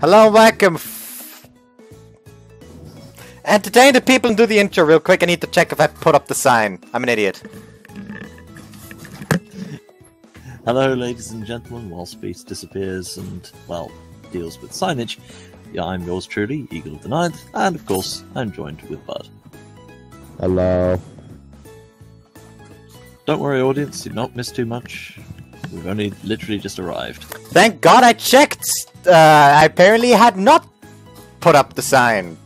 Hello and welcome. Entertain the people and do the intro real quick. I need to check if I put up the sign. I'm an idiot. Hello ladies and gentlemen, whilst Beast disappears and, well, deals with signage, yeah, I'm yours truly, Eagle of the Ninth, and of course, I'm joined with Bud. Hello. Don't worry audience, do not miss too much. We've only literally just arrived. Thank God I checked! I apparently had not put up the sign.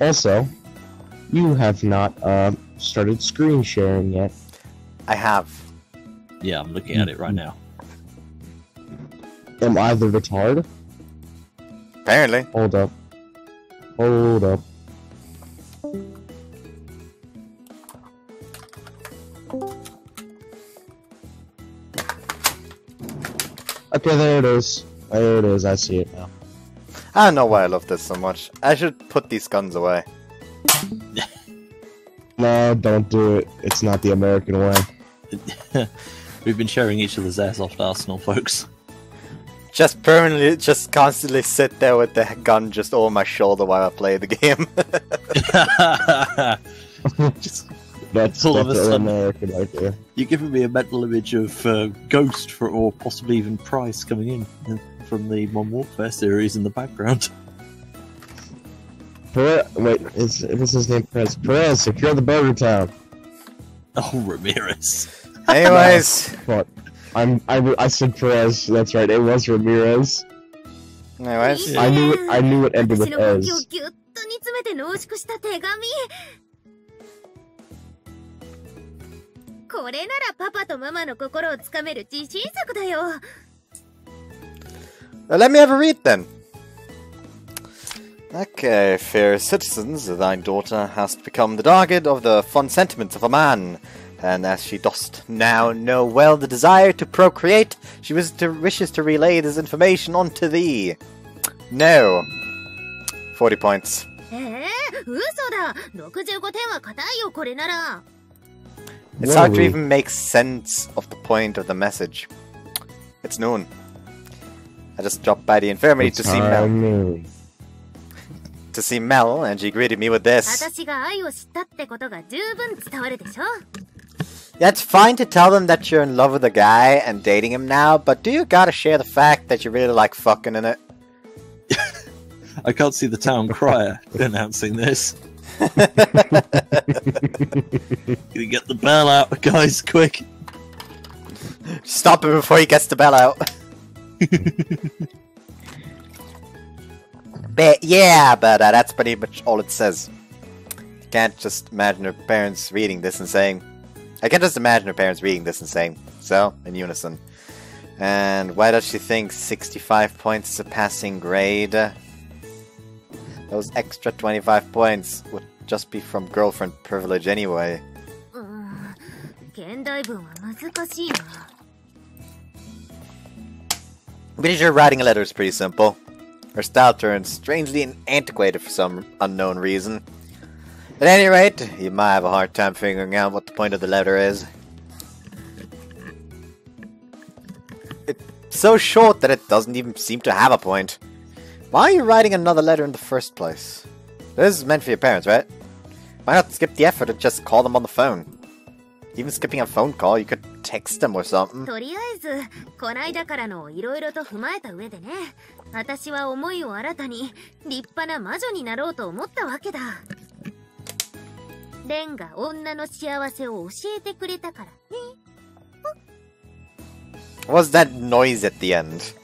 Also, you have not started screen sharing yet. I have. Yeah, I'm looking at it right now. Am I the retard? Apparently. Hold up. Hold up. Okay, there it is. There it is. I see it now. I don't know why I love this so much. I should put these guns away. No, don't do it. It's not the American way. We've been sharing each other's airsoft arsenal, folks. Just permanently, just constantly sit there with the gun just over my shoulder while I play the game. Just, that's all of a sudden American right there. You're giving me a mental image of Ghost, for, or possibly even Price coming in from the Modern Warfare series in the background. Wait, what's his name? Perez. Perez, secure the burger town. Oh, Ramirez. Anyways. But I said Perez, that's right, it was Ramirez. Anyways. I knew it ended with Perez. Let me have a read then. Okay, fair citizens, thy daughter has become the target of the fond sentiments of a man, and as she dost now know well the desire to procreate, she wishes to relay this information unto thee. No. 40 points. It's hard to even make sense of the point of the message. It's noon. I just dropped by the infirmary to see Mel. And she greeted me with this. Yeah, it's fine to tell them that you're in love with a guy and dating him now, but do you gotta share the fact that you really like fucking in it? I can't see the town crier announcing this. You get the bell out, guys, quick! Stop him before he gets the bell out. But yeah, but that's pretty much all it says. You can't just imagine her parents reading this and saying, so, in unison. And why does she think 65 points is a passing grade? Those extra 25 points would just be from girlfriend privilege anyway. Pretty sure writing a letter is pretty simple. Her style turns strangely antiquated for some unknown reason. At any rate, you might have a hard time figuring out what the point of the letter is. It's so short that it doesn't even seem to have a point. Why are you writing another letter in the first place? This is meant for your parents, right? Why not skip the effort and just call them on the phone? Even skipping a phone call, you could text them or something. What's that noise at the end?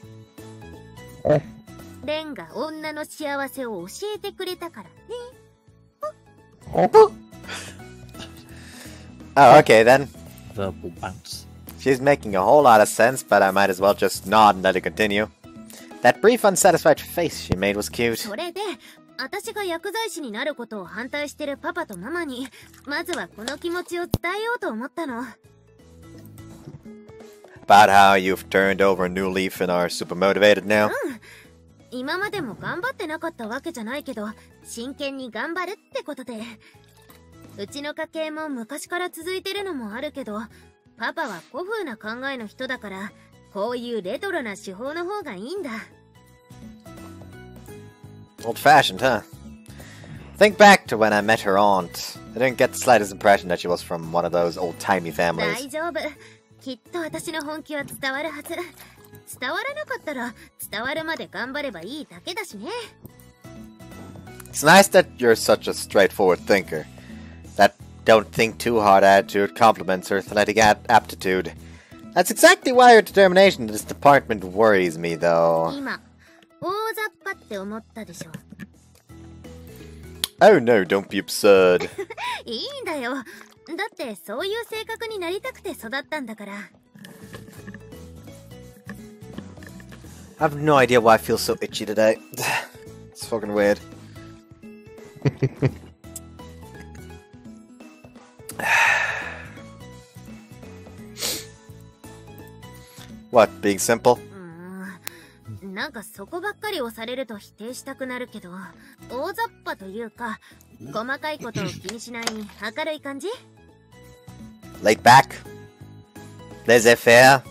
Oh, okay then. Verbal bounce. She's making a whole lot of sense, but I might as well just nod and let it continue. That brief, unsatisfied face she made was cute. About how you've turned over a new leaf and are super motivated now. Old-fashioned, huh? Think back to when I met her aunt. I didn't get the slightest impression that she was from one of those old-timey families. It's nice that you're such a straightforward thinker. That don't-think-too-hard attitude complements her athletic aptitude. That's exactly why her determination in this department worries me, though. Oh no, don't be absurd. I have no idea why I feel so itchy today. It's fucking weird. What, being simple? Laid back, laissez-faire.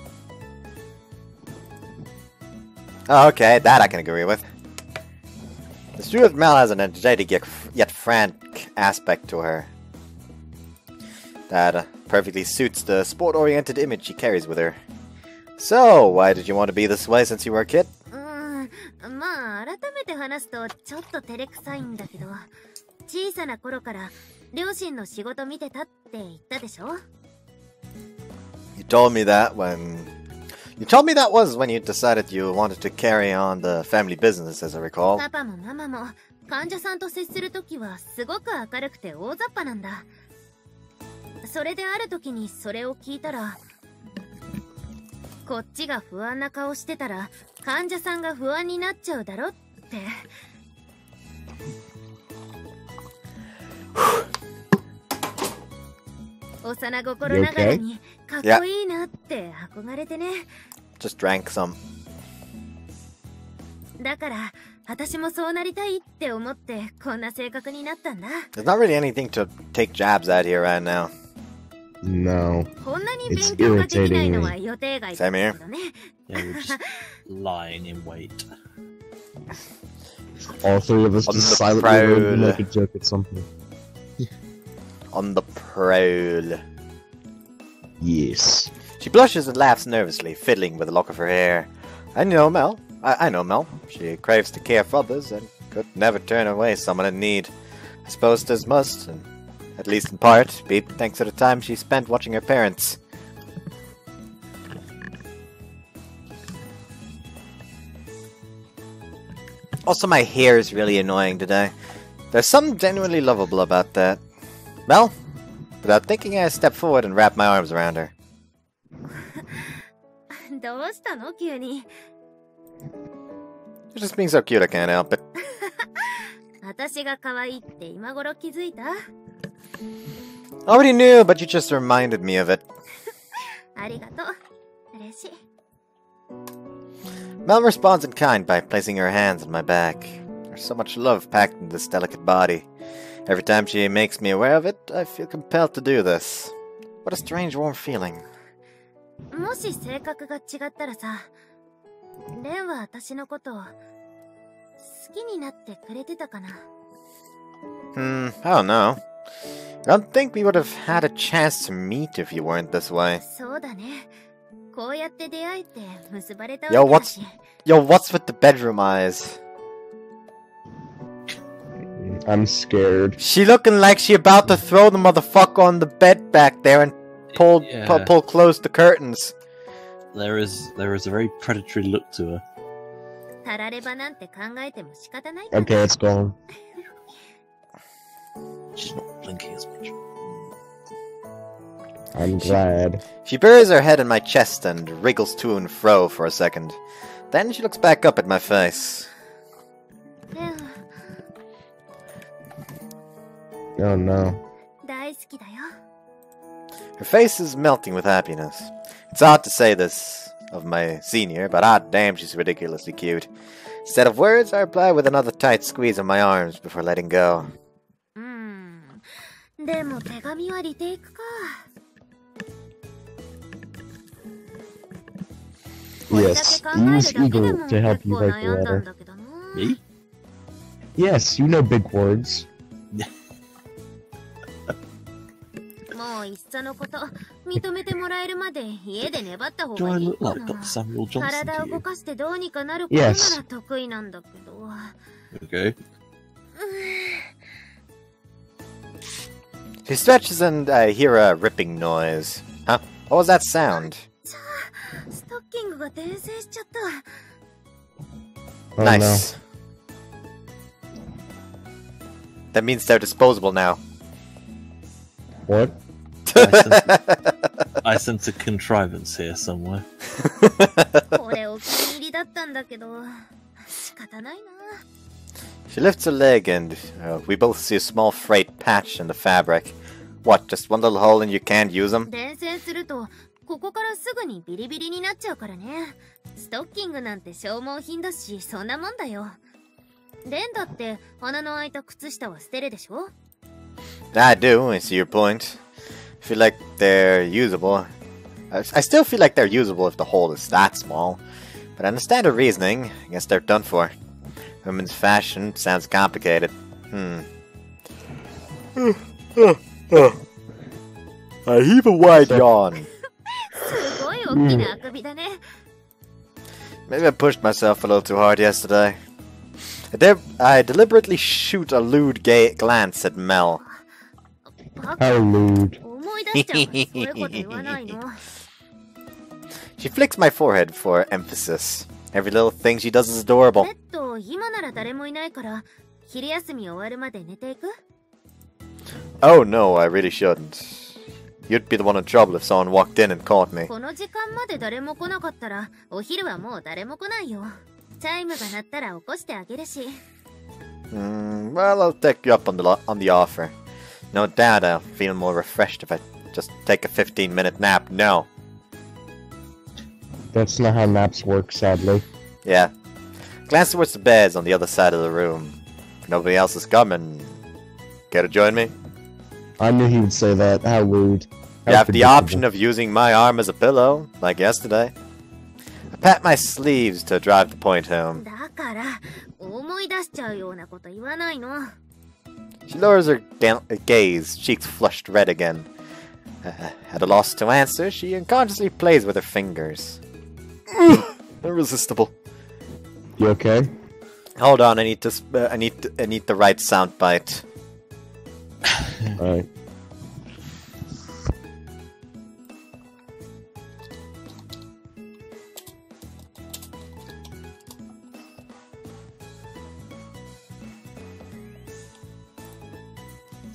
Oh, okay, that I can agree with. The student of Mel has an energetic yet frank aspect to her that perfectly suits the sport-oriented image she carries with her. So, why did you want to be this way since you were a kid? You told me that was when you decided you wanted to carry on the family business, as I recall. You okay? Yeah. Just drank some. There's not really anything to take jabs at here right now. No. It's irritating me. Same here. Yeah, we're just lying in wait. All three of us just silently make a joke at something. On the prowl. Yes. She blushes and laughs nervously, fiddling with a lock of her hair. I know Mel. She craves to care for others and could never turn away someone in need. I suppose this must, and at least in part, be thanks to the time she spent watching her parents. Also, my hair is really annoying today. There's something genuinely lovable about that. Well, without thinking, I stepped forward and wrapped my arms around her. You're just being so cute, I can't help it. I already knew, but you just reminded me of it. Mel responds in kind by placing her hands on my back. There's so much love packed in this delicate body. Every time she makes me aware of it, I feel compelled to do this. What a strange, warm feeling. I don't know. I don't think we would have had a chance to meet if you weren't this way. Yo, what's with the bedroom eyes? I'm scared. She looking like she about to throw the motherfucker on the bed back there and pull close the curtains. There is a very predatory look to her. Okay, it's gone. She's not blinking as much. I'm glad. She buries her head in my chest and wriggles to and fro for a second. Then she looks back up at my face. Oh no. Her face is melting with happiness. It's odd to say this of my senior, but ah damn, she's ridiculously cute. Instead of words, I reply with another tight squeeze on my arms before letting go. Yes, use Eagle to help you write the letter. Me? Yes, you know big words. John looked up Samuel Johnson to you. Yes. Okay. She stretches and I hear a ripping noise. Huh? What was that sound? Oh, nice. No. That means they're disposable now. What? I sense a contrivance here somewhere. She lifts a leg and we both see a small frayed patch in the fabric. What, just one little hole and you can't use them? I do, I see your point. I feel like they're usable. I still feel like they're usable if the hole is that small. But I understand her reasoning. I guess they're done for. Women's fashion sounds complicated. I heave a wide yawn. Maybe I pushed myself a little too hard yesterday. I deliberately shoot a lewd glance at Mel. How lewd. She flicks my forehead for emphasis. Every little thing she does is adorable. Oh no, I really shouldn't. You'd be the one in trouble if someone walked in and caught me. Well, I'll take you up on the offer. No doubt I'll feel more refreshed if I just take a 15-minute nap. No. That's not how naps work, sadly. Yeah. Glance towards the beds on the other side of the room. If nobody else is coming, care to join me? I knew he would say that. How rude. You have the option of using my arm as a pillow, like yesterday. I pat my sleeves to drive the point home. She lowers her gaze, cheeks flushed red again. At a loss to answer, she unconsciously plays with her fingers. Irresistible. You okay? Hold on, I need the right sound bite. All right.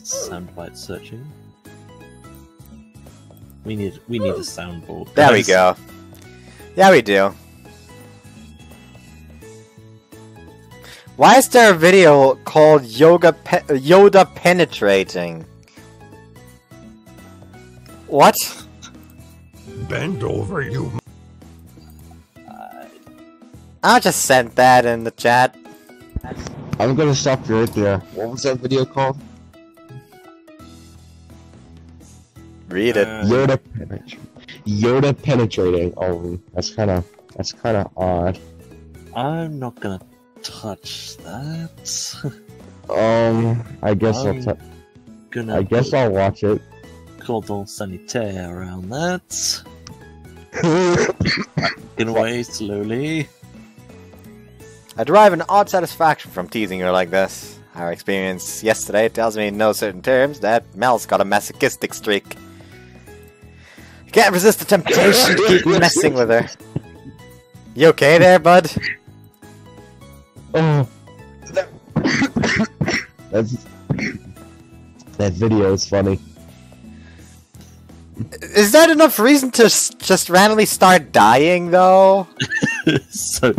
Sound bite searching. We need a soundboard. There we go. Yeah, we do. Why is there a video called Yoda Penetrating? What? Bend over, you. I just sent that in the chat. I'm gonna stop you right there. What was that video called? Read it. Yoda Penetrating. Oh, that's kind of odd. I'm not gonna touch that. I guess I'll watch it. Cordon sanitaire around that. Backing away slowly. I derive an odd satisfaction from teasing her like this. Our experience yesterday tells me in no certain terms that Mel's got a masochistic streak. I can't resist the temptation to keep messing with her. You okay there, bud? Oh, that video is funny. Is that enough reason to just randomly start dying, though? So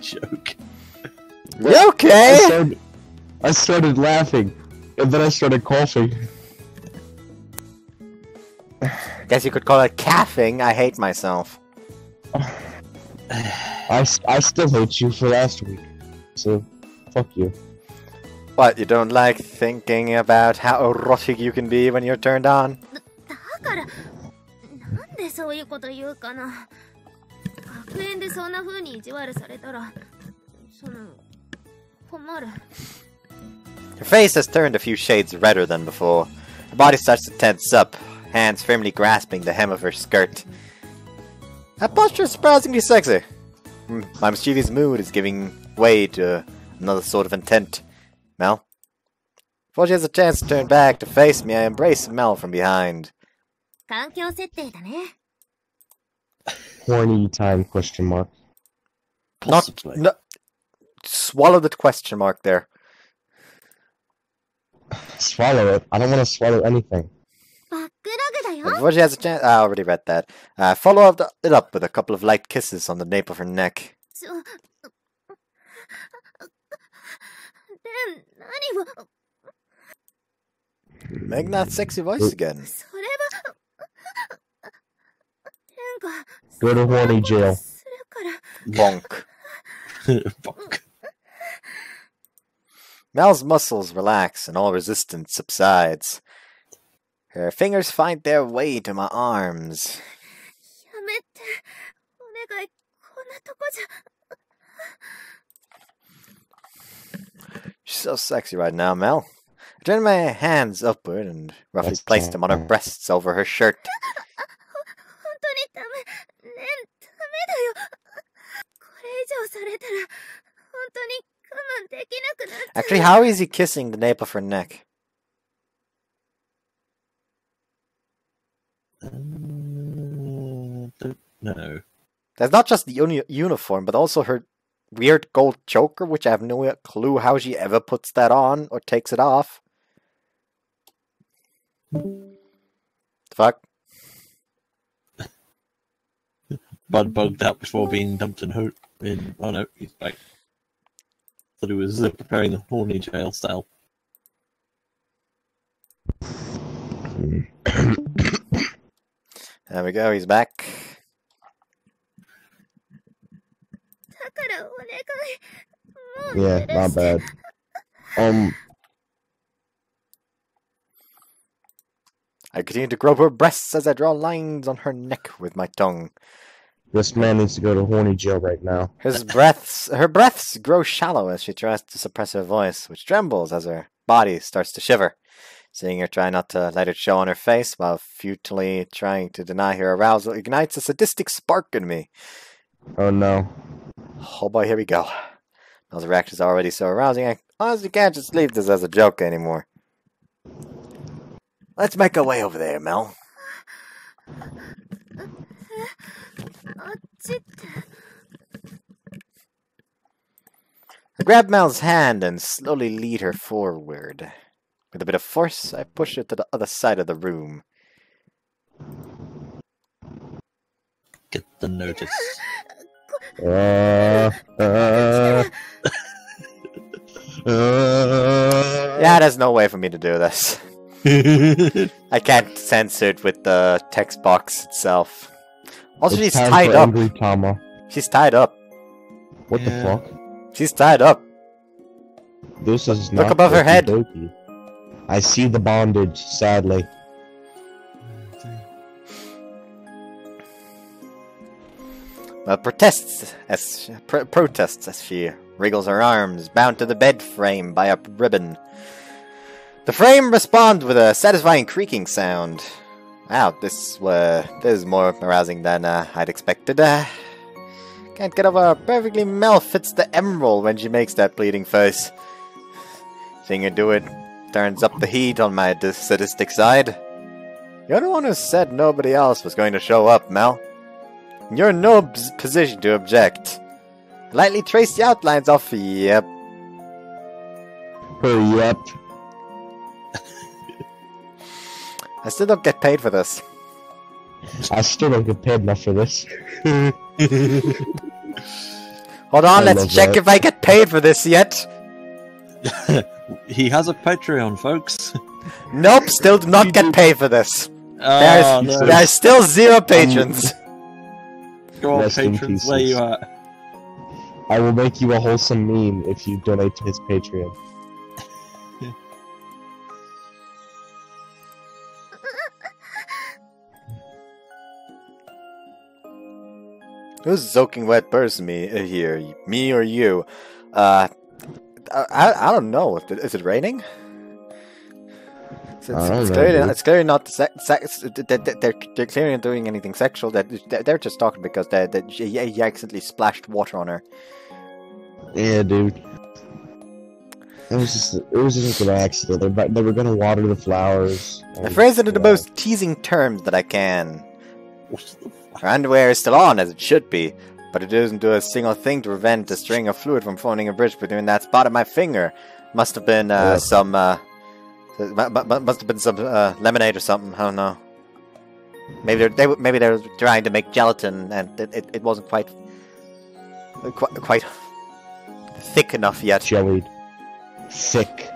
joke. You okay? I started laughing, and then I started coughing. Guess you could call it caffing. I hate myself. I still hate you for last week, so fuck you. What, you don't like thinking about how erotic you can be when you're turned on? Her face has turned a few shades redder than before. Her body starts to tense up, hands firmly grasping the hem of her skirt. Her posture is surprisingly sexy. My mischievous mood is giving way to another sort of intent. Mel? Before she has a chance to turn back to face me, I embrace Mel from behind. Warning time, question mark. Possibly. Not, swallow the question mark there. Swallow it? I don't want to swallow anything. Before she has a chance, I already read that. Follow it up with a couple of light kisses on the nape of her neck. Make that sexy voice again. Go to horny jail. Bonk. Bonk. Mel's muscles relax and all resistance subsides. Her fingers find their way to my arms. She's so sexy right now, Mel. I turn my hands upward and roughly place them on her breasts over her shirt. Actually, how is he kissing the nape of her neck? Don't know. That's not just the uniform, but also her weird gold choker, which I have no clue how she ever puts that on or takes it off. Fuck. Bud bugged out before being dumped in Hope. Oh no, he's back. Thought he was preparing the horny jail cell. There we go, he's back. Yeah, my bad. I continue to grope her breasts as I draw lines on her neck with my tongue. This man needs to go to horny jail right now. Her breaths grow shallow as she tries to suppress her voice, which trembles as her body starts to shiver. Seeing her try not to let it show on her face while futilely trying to deny her arousal ignites a sadistic spark in me. Oh no. Oh boy, here we go. Those reactions are already so arousing, I honestly can't just leave this as a joke anymore. Let's make our way over there, Mel. I grab Mel's hand and slowly lead her forward. With a bit of force, I push her to the other side of the room. Get the notice. Yeah, there's no way for me to do this. I can't censor it with the text box itself. Also, she's tied up. Tama. She's tied up. What the fuck? She's tied up. This is not. Look above her head. Dokey. I see the bondage, sadly. Well, protests as she wriggles her arms, bound to the bed frame by a ribbon. The frame responds with a satisfying creaking sound. Wow, this is more arousing than I'd expected. Can't get over how perfectly Mel fits the emerald when she makes that bleeding face. Seeing her do it turns up the heat on my sadistic side. You're the one who said nobody else was going to show up, Mel. You're in no position to object. Lightly trace the outlines off. Yep. Hurry up. I still don't get paid for this. I still don't get paid enough for this. Hold on, let's check if I get paid for this yet. He has a Patreon, folks. Nope, still do not get paid for this. There's still zero patrons. Go on, patrons, where you at? I will make you a wholesome meme if you donate to his Patreon. Who's soaking wet person here? Me or you? I don't know. Is it raining? It's clearly not they're clearly not doing anything sexual. They're just talking because he accidentally splashed water on her. Yeah, dude. It was just an accident. They were gonna water the flowers. I phrased it in the most teasing terms that I can. Her underwear is still on, as it should be, but it doesn't do a single thing to prevent a string of fluid from forming a bridge between that spot and my finger. Must have been some lemonade or something. I don't know. Maybe they were trying to make gelatin, and it wasn't quite thick enough yet. Jellied. Thick.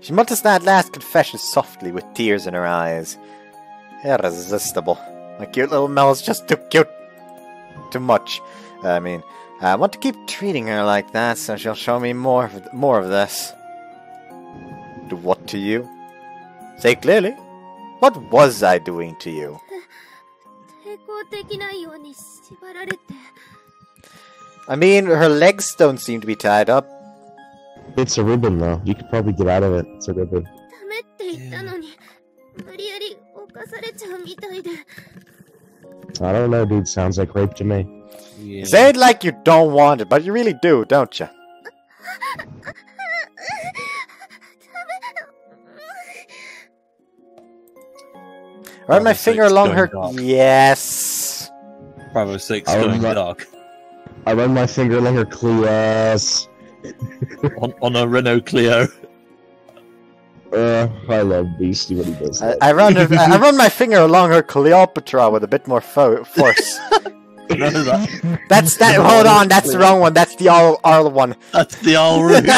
She mutters that last confession softly with tears in her eyes. Irresistible. My cute little Mel is just too cute. Too much. I mean, I want to keep treating her like that, so she'll show me more of this. Do what to you? Say clearly. What was I doing to you? I mean, her legs don't seem to be tied up. It's a ribbon, though. You could probably get out of it. It's a ribbon. I don't know, dude. Sounds like rape to me. Yeah. Say it like you don't want it, but you really do, don't you? Run my finger along her... Dark. Yes! Bravo 6 going dark. I run my finger along her Cleo's. on a Renault Clio. I love Beastie when he does that. I run my finger along her Cleopatra with a bit more force. That's that. Hold on, that's the wrong one. That's the Arl one. That's the Arl route.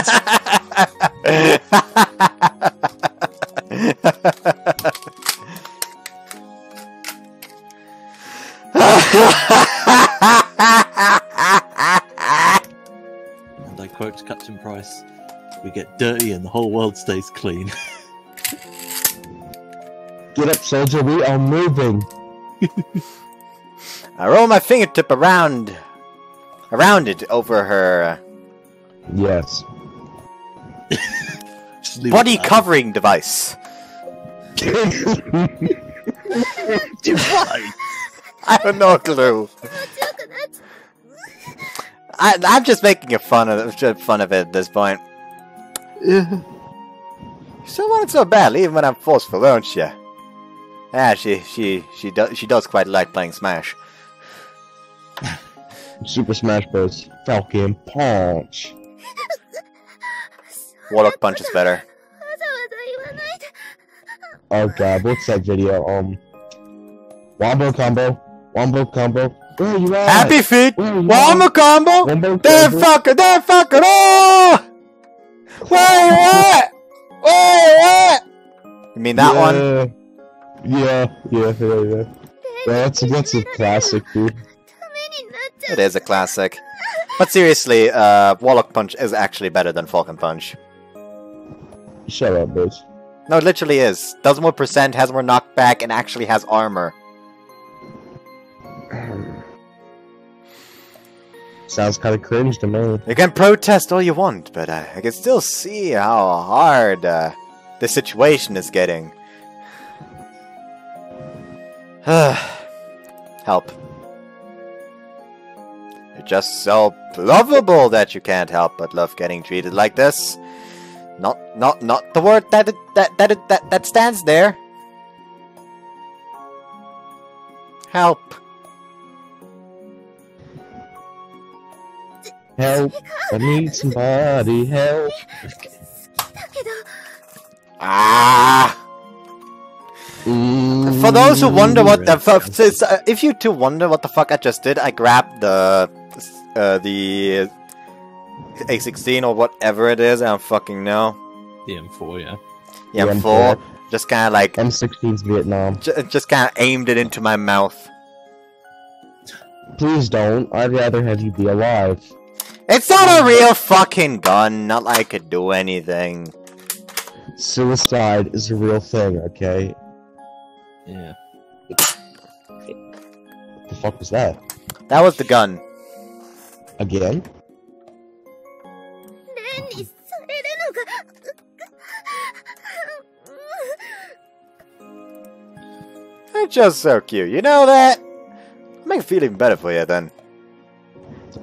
And I quote Captain Price: "We get dirty, and the whole world stays clean." Get up, soldier! We are moving. I roll my fingertip around it over her. Yes. Body covering device. Device. I have no clue. I'm just making fun of it at this point. You still want it so badly, even when I'm forceful, don't you? Ah, she does quite like playing Smash. Super Smash Bros. Falcon Punch. Warlock Punch is better. Oh god, what's that video? Wombo combo, wombo combo. Where you at? Happy feet. Wombo combo. That fucker, that fucker. Oh! Where you at? Where you at? You mean that one? Yeah. That's a classic, dude. It is a classic. But seriously, Warlock Punch is actually better than Falcon Punch. Shut up, bitch. No, it literally is. Does more percent, has more knockback, and actually has armor. Sounds kind of cringe to me. You can protest all you want, but I can still see how hard the situation is getting. Help. Just so lovable that you can't help but love getting treated like this. Not the word that stands there. Help. Help! I need somebody help. Ah. For those who wonder what the fuck, if you two wonder what the fuck I just did, I grabbed the A16 or whatever it is, I don't fucking know. The M4, yeah. The M4, just kind of like... M16's Vietnam. Just kind of aimed it into my mouth. Please don't. I'd rather have you be alive. It's not a real fucking gun. Not like I could do anything. Suicide is a real thing, okay? Yeah. What the fuck was that? That was the gun. Again? They're just so cute, you know that? I'll make it feel even better for you then.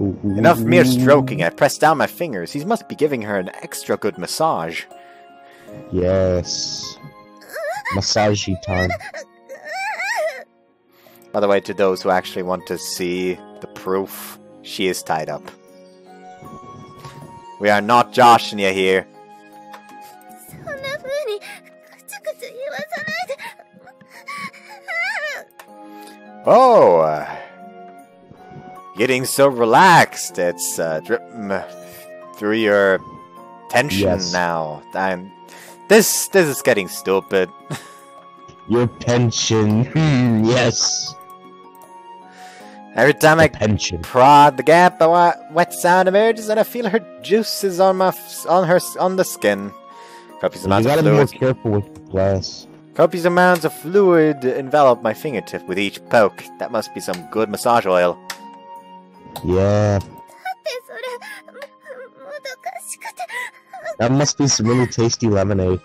Ooh. Enough mere stroking, I press down my fingers. He must be giving her an extra good massage. Yes. Massagey time. By the way, to those who actually want to see the proof, she is tied up. We are not joshing you here. Oh, getting so relaxed, it's dripping through your tension now. This is getting stupid. Your tension, yes. Every time I prod the gap, a wet sound emerges, and I feel her juices on my on the skin. Copious amounts of fluid. You gotta be more careful with the glass. Copious amounts of fluid envelop my fingertip with each poke. That must be some good massage oil. Yeah. That must be some really tasty lemonade.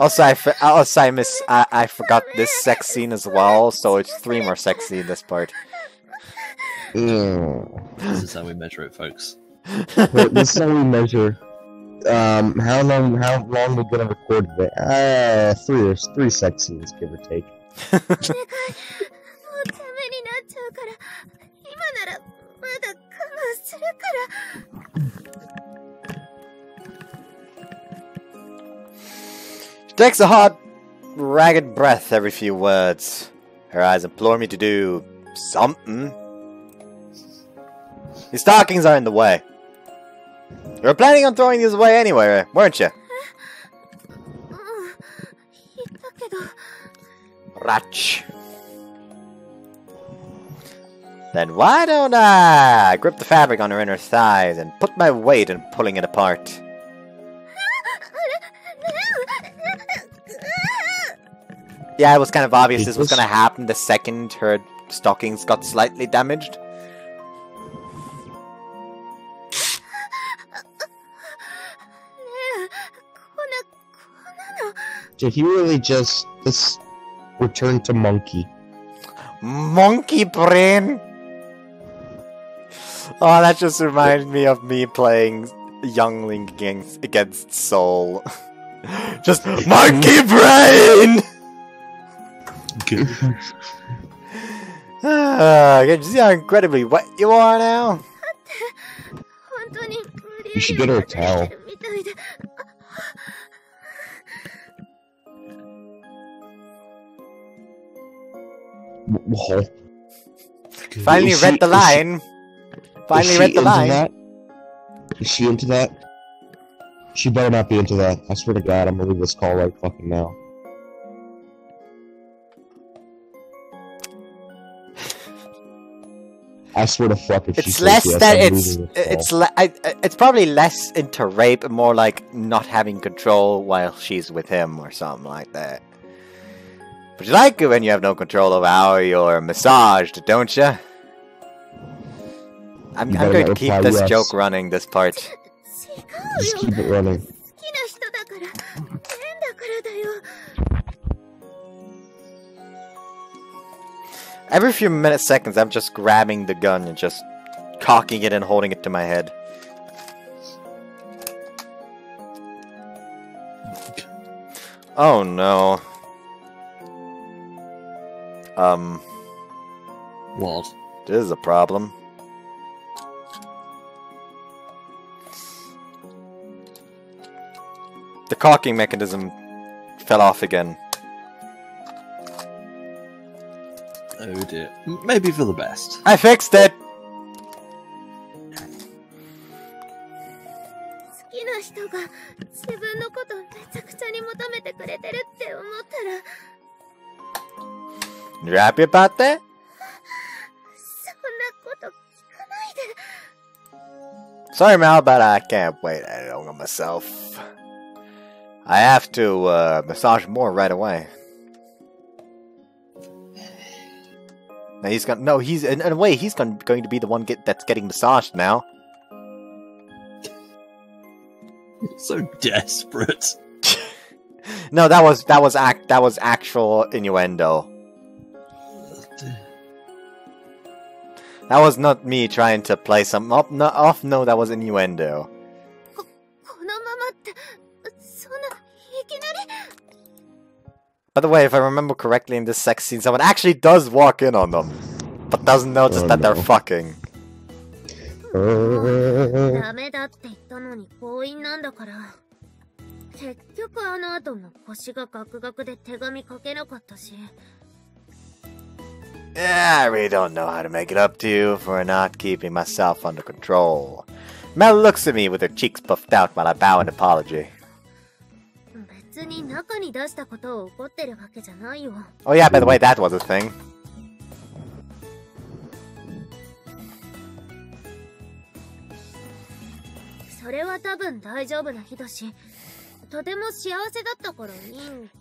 Also, I forgot this sex scene as well, so it's 3 more sex scenes in this part. This is how we measure it, folks. This is how we measure. How long we're gonna record it? 3 sex scenes, give or take. She takes a hot, ragged breath every few words. Her eyes implore me to do something. Your stockings are in the way. You were planning on throwing these away anyway, weren't you? Ratch. Then why don't I grip the fabric on her inner thighs and put my weight in pulling it apart? Yeah, it was kind of obvious this was gonna happen the second her stockings got slightly damaged. Did he really just return to monkey? Monkey brain? Oh, that just reminded me of me playing Young Link against Soul. Just monkey brain! Good. Can you see how incredibly wet you are now? You should get her a towel. Whoa. Finally read the line. Finally read the line. That? Is she into that? She better not be into that. I swear to God, I'm gonna leave this call right fucking now. I swear to fuck if she says yes, it's probably less into rape and more like not having control while she's with him or something like that. But you like it when you have no control over how you're massaged, don't you? I'm going to keep this joke running, this part. Just keep it running. Every few seconds, I'm just grabbing the gun and just cocking it and holding it to my head. Oh no. What? This is a problem. The cocking mechanism fell off again. Oh dear. Maybe for the best. I fixed it! You're happy about that? Sorry, Mel, but I can't wait any longer myself. I have to massage more right away. Now he's gonna. No, he's in a way he's going to be the one that's getting massaged now. So desperate. No, that was actual innuendo. That was not me trying to play some off. No, that was innuendo. By the way, if I remember correctly, in this sex scene, someone actually does walk in on them, but doesn't notice that they're fucking. Yeah, I really don't know how to make it up to you for not keeping myself under control. Mel looks at me with her cheeks puffed out while I bow in apology. Oh yeah, by the way, that was a thing.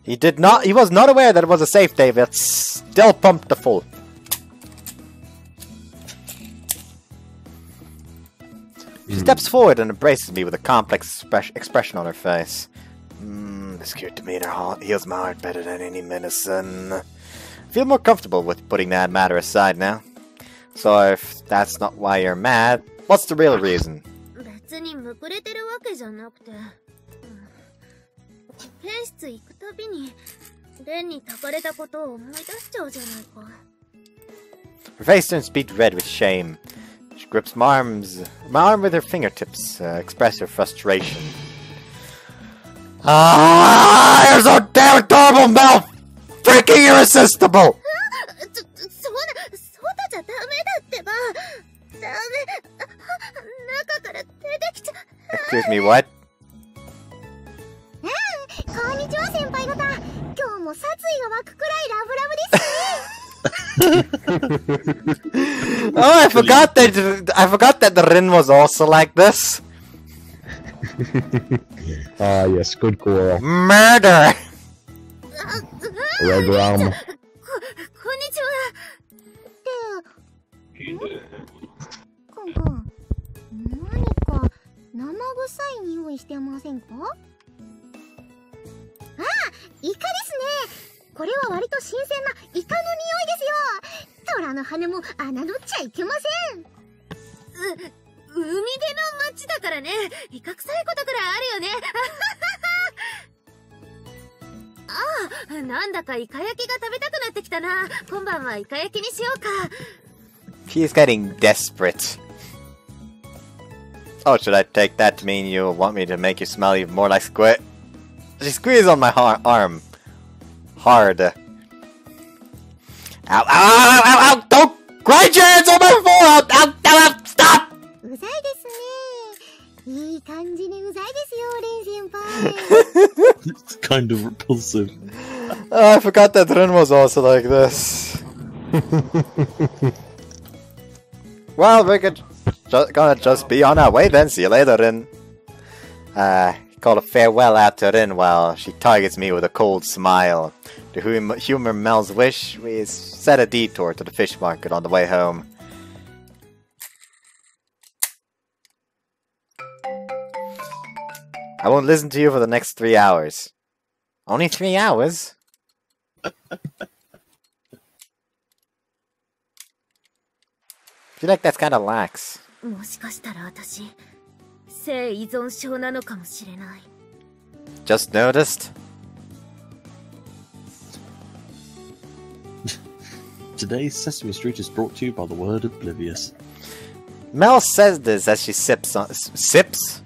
He did not. He was not aware that it was a safe day, but still pumped the full. She steps forward and embraces me with a complex expression on her face. This cute demeanor heals my heart better than any medicine. I feel more comfortable with putting that matter aside now. So if that's not why you're mad, what's the real reason? Her face turns beet red with shame. She grips my arm with her fingertips, express her frustration. Ah, you're so damn adorable, Mel! Freaking irresistible! Excuse me, what? Oh, I forgot that the Rin was also like this. Ah, yes, good girl. Murder! Red rum. She is getting desperate. Oh, should I take that to mean you want me to make you smell even more like squid? She squeezed on my arm. Hard. Ow, ow, ow, ow, ow, don't grind your hands on my forehead! Ow, ow, ow, stop! It's kind of repulsive. Oh, I forgot that Ren was also like this. Well, we could... gonna just be on our way then. See you later, Rin. Call a farewell out to Rin while she targets me with a cold smile. To humor Mel's wish, we set a detour to the fish market on the way home. I won't listen to you for the next 3 hours. Only 3 hours? I feel like that's kind of lax. Just noticed? Today's Sesame Street is brought to you by the word oblivious. Mel says this as she sips on... Sips?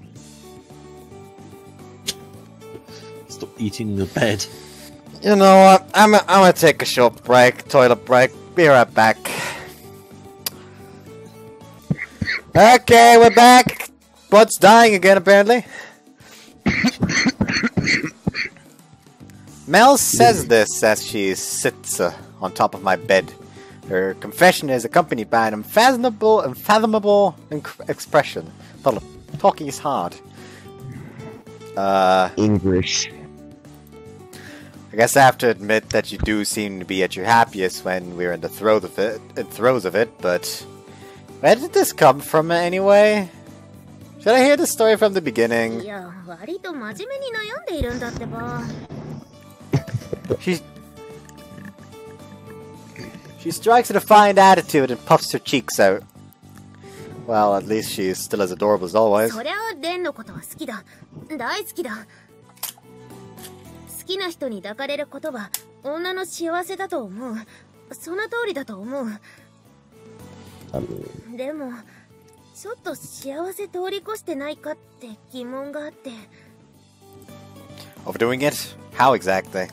Stop eating the bed. You know what? I'm gonna take a short break. Toilet break. Be right back. Okay, we're back! Bud's dying again, apparently. Mel says this as she sits on top of my bed. Her confession is accompanied by an unfathomable expression. Talking is hard. English. I guess I have to admit that you do seem to be at your happiest when we're in the throes of it, but where did this come from anyway? Should I hear the story from the beginning? She strikes a defiant attitude and puffs her cheeks out. Well, at least she's still as adorable as always. Overdoing it? How exactly?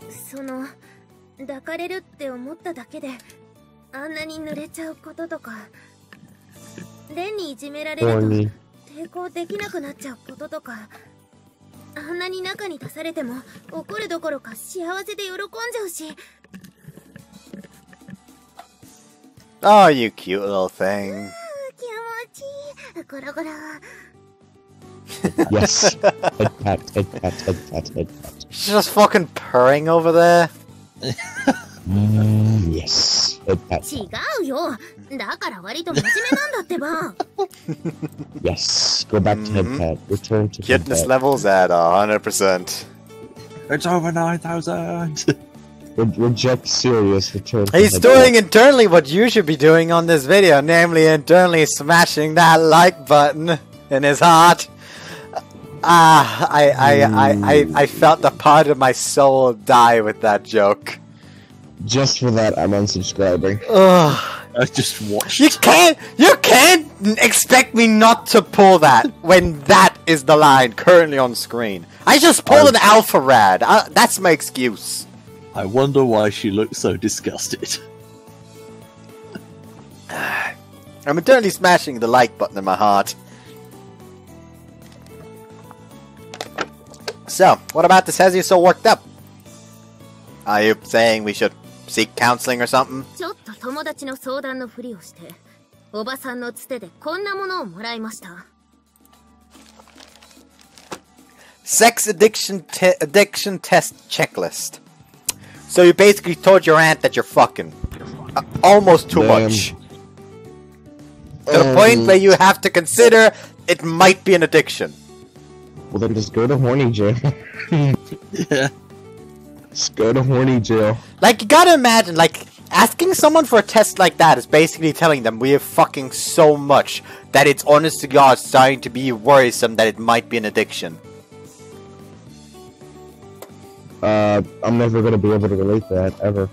Oh, you cute little thing. Yes. Head pat. She's just fucking purring over there. Yes. Yes. Go back to head pat. Return to cuteness levels at 100%. It's over 9,000. Reject serious return. He's doing internally what you should be doing on this video, namely internally smashing that like button in his heart. Ah, I felt the part of my soul die with that joke. Just for that, I'm unsubscribing. Ugh. I just watched. You can't expect me not to pull that when that is the line currently on screen. I just pulled an alpha rad. That's my excuse. I wonder why she looks so disgusted. I'm eternally smashing the like button in my heart. So, what about this has you so worked up? Are you saying we should seek counseling or something? Sex addiction test checklist. So you basically told your aunt that you're fucking. Almost too much. To the point where you have to consider it might be an addiction. Well then just go to horny jail. Yeah. Just go to horny jail. Like, you gotta imagine, like, asking someone for a test like that is basically telling them we have fucking so much that it's honest to God starting to be worrisome that it might be an addiction. I'm never gonna be able to relate that, ever.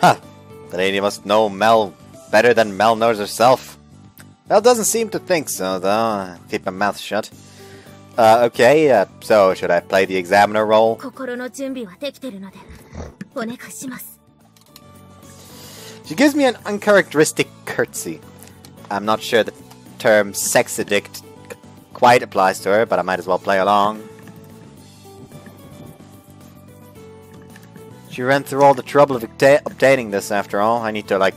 Huh. The lady must know Mel better than Mel knows herself. Mel doesn't seem to think so, though. I'll keep my mouth shut. Okay, so should I play the examiner role? She gives me an uncharacteristic curtsy. I'm not sure the term sex addict quite applies to her, but I might as well play along. She ran through all the trouble of obtaining this, after all. I need to, like...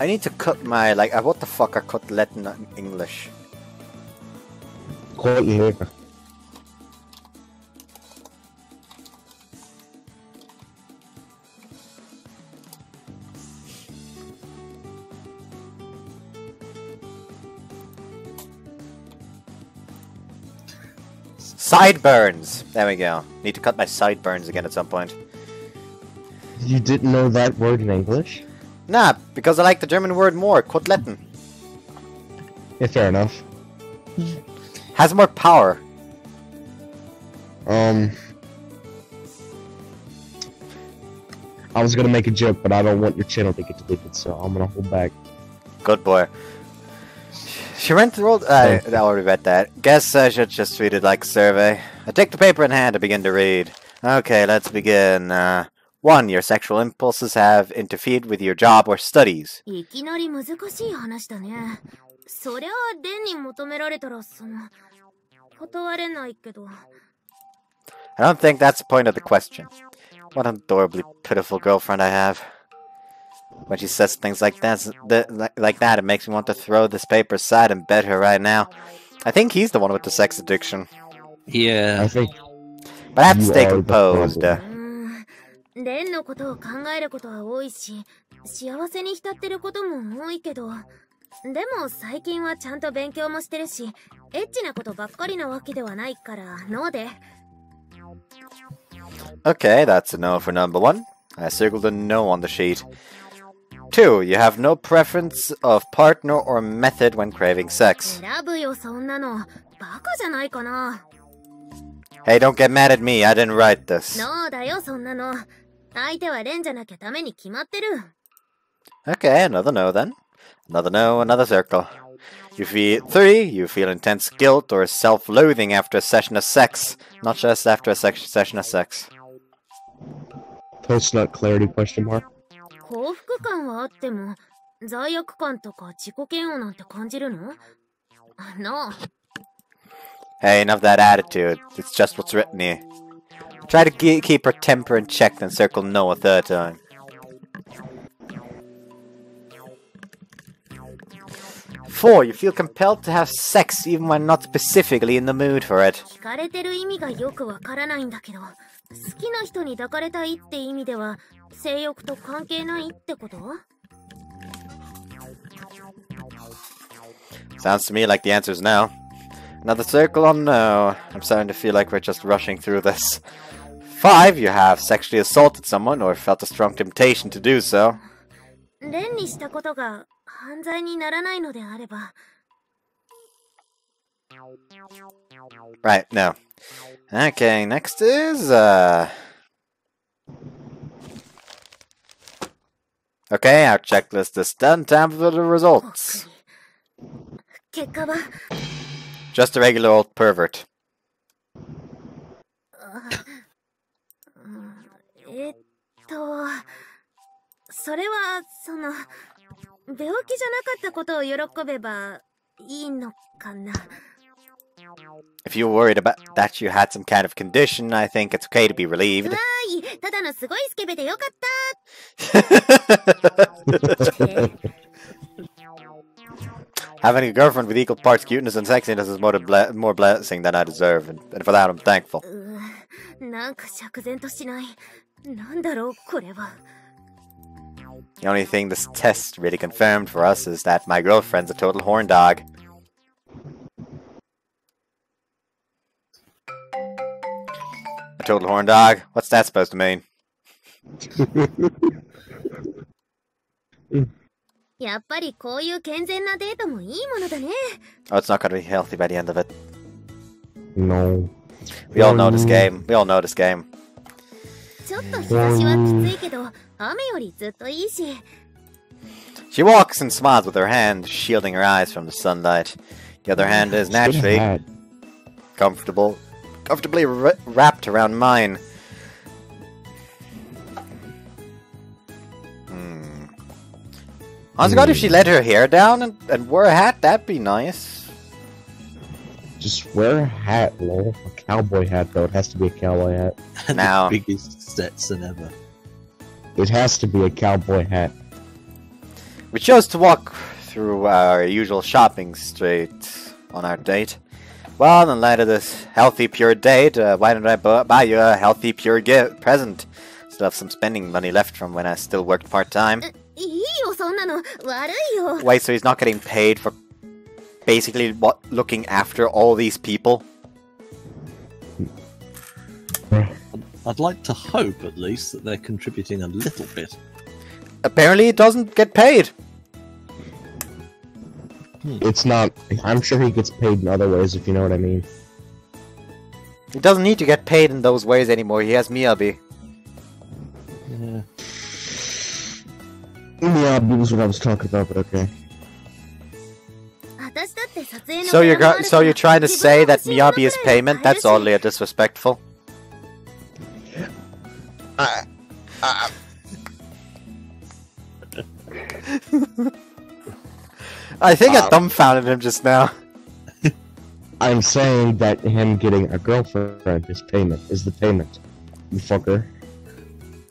I need to cut my, like... what the fuck are cutlet in English? Cutlet. Sideburns! There we go. Need to cut my sideburns again at some point. You didn't know that word in English? Nah, because I like the German word more, Koteletten. Yeah, fair enough. Has more power. I was gonna make a joke, but I don't want your channel to get deleted, so I'm gonna hold back. Good boy. She ran through all... I already read that. Guess I should just read it like a survey. I take the paper in hand to begin to read. Okay, let's begin. 1. Your sexual impulses have interfered with your job or studies. それは伝に求められたらその断れないけど. I don't think that's the point of the question. What an adorably pitiful girlfriend I have. When she says things like that, it makes me want to throw this paper aside and bet her right now. I think he's the one with the sex addiction. Yeah. I think. But I have to stay composed. Okay, that's a no for number one. I circled a no on the sheet. 2. You have no preference of partner or method when craving sex. Hey, don't get mad at me. I didn't write this. Okay, another no then. Another no, another circle. You feel 3. You feel intense guilt or self-loathing after a session of sex. Not just after a session of sex. Post-nut clarity question mark. Hey, enough of that attitude. It's just what's written here. Try to keep her temper in check, then circle no a third time. Four, you feel compelled to have sex even when not specifically in the mood for it. Sounds to me like the answer is no. Another circle on no. I'm starting to feel like we're just rushing through this. 5. You have sexually assaulted someone or felt a strong temptation to do so. Right, no. Okay, next is, okay, our checklist is done. Time for the results. Just a regular old pervert. If you're worried about that you had some kind of condition, I think it's okay to be relieved. Having a girlfriend with equal parts cuteness and sexiness is more blessing than I deserve, and for that I'm thankful. The only thing this test really confirmed for us is that my girlfriend's a total horn dog. Total horn dog? What's that supposed to mean? Oh, it's not gonna be healthy by the end of it. No. We all know this game. We all know this game. She walks and smiles with her hand, shielding her eyes from the sunlight. The other hand is naturally comfortably wrapped around mine. Honest to God, if she let her hair down and wore a hat, that'd be nice. Just wear a hat, lol. A cowboy hat, though. It has to be a cowboy hat. Now, the biggest Stetson ever. It has to be a cowboy hat. We chose to walk through our usual shopping street on our date. Well, in light of this healthy, pure date, why don't I buy you a healthy, pure present? Still have some spending money left from when I still worked part-time. Wait, so he's not getting paid for basically looking after all these people? I'd like to hope, at least, that they're contributing a little bit. Apparently it doesn't get paid. It's not. I'm sure he gets paid in other ways, if you know what I mean. He doesn't need to get paid in those ways anymore. He has Miyabi. Yeah. Miyabi was what I was talking about, but okay. So you're trying to say that Miyabi is payment? That's oddly disrespectful. I think I dumbfounded him just now. I'm saying that him getting a girlfriend is payment. Is the payment, you fucker.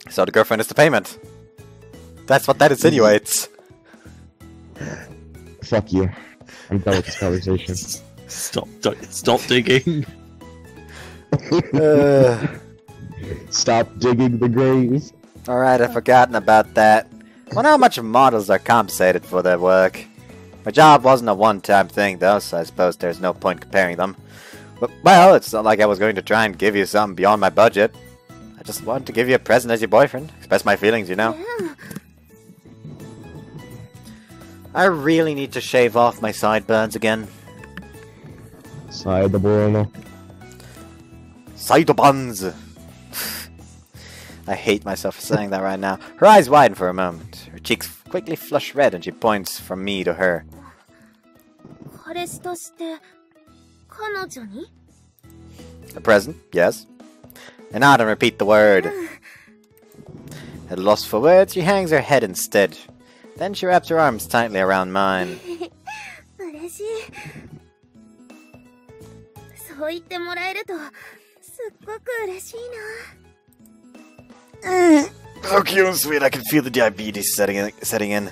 So the girlfriend is the payment. That's what that insinuates. Fuck you. I'm done with this conversation. Stop digging. Stop digging the graves. Alright, I've forgotten about that. I wonder how much models are compensated for their work. My job wasn't a one-time thing, though, so I suppose there's no point comparing them. But, well, it's not like I was going to try and give you something beyond my budget. I just wanted to give you a present as your boyfriend. Express my feelings, you know. Yeah. I really need to shave off my sideburns again. Sideburns. Sideburns. I hate myself for saying that right now. Her eyes widen for a moment. Her cheeks quickly flush red and she points from me to her. A present, yes. And I don't repeat the word. At a loss for words, she hangs her head instead. Then she wraps her arms tightly around mine. How cute and sweet, I can feel the diabetes setting in.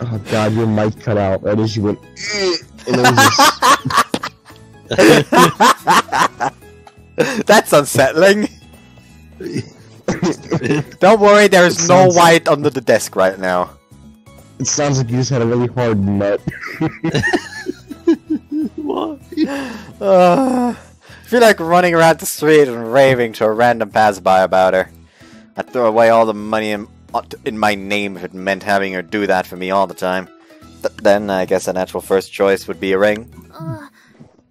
Oh god, your mic cut out. That is, you went. That's unsettling. Don't worry, there is no white under the desk right now. It sounds like you just had a really hard nut. What? I feel like running around the street and raving to a random passerby about her. I'd throw away all the money in my name if it meant having her do that for me all the time. Then I guess a natural first choice would be a ring.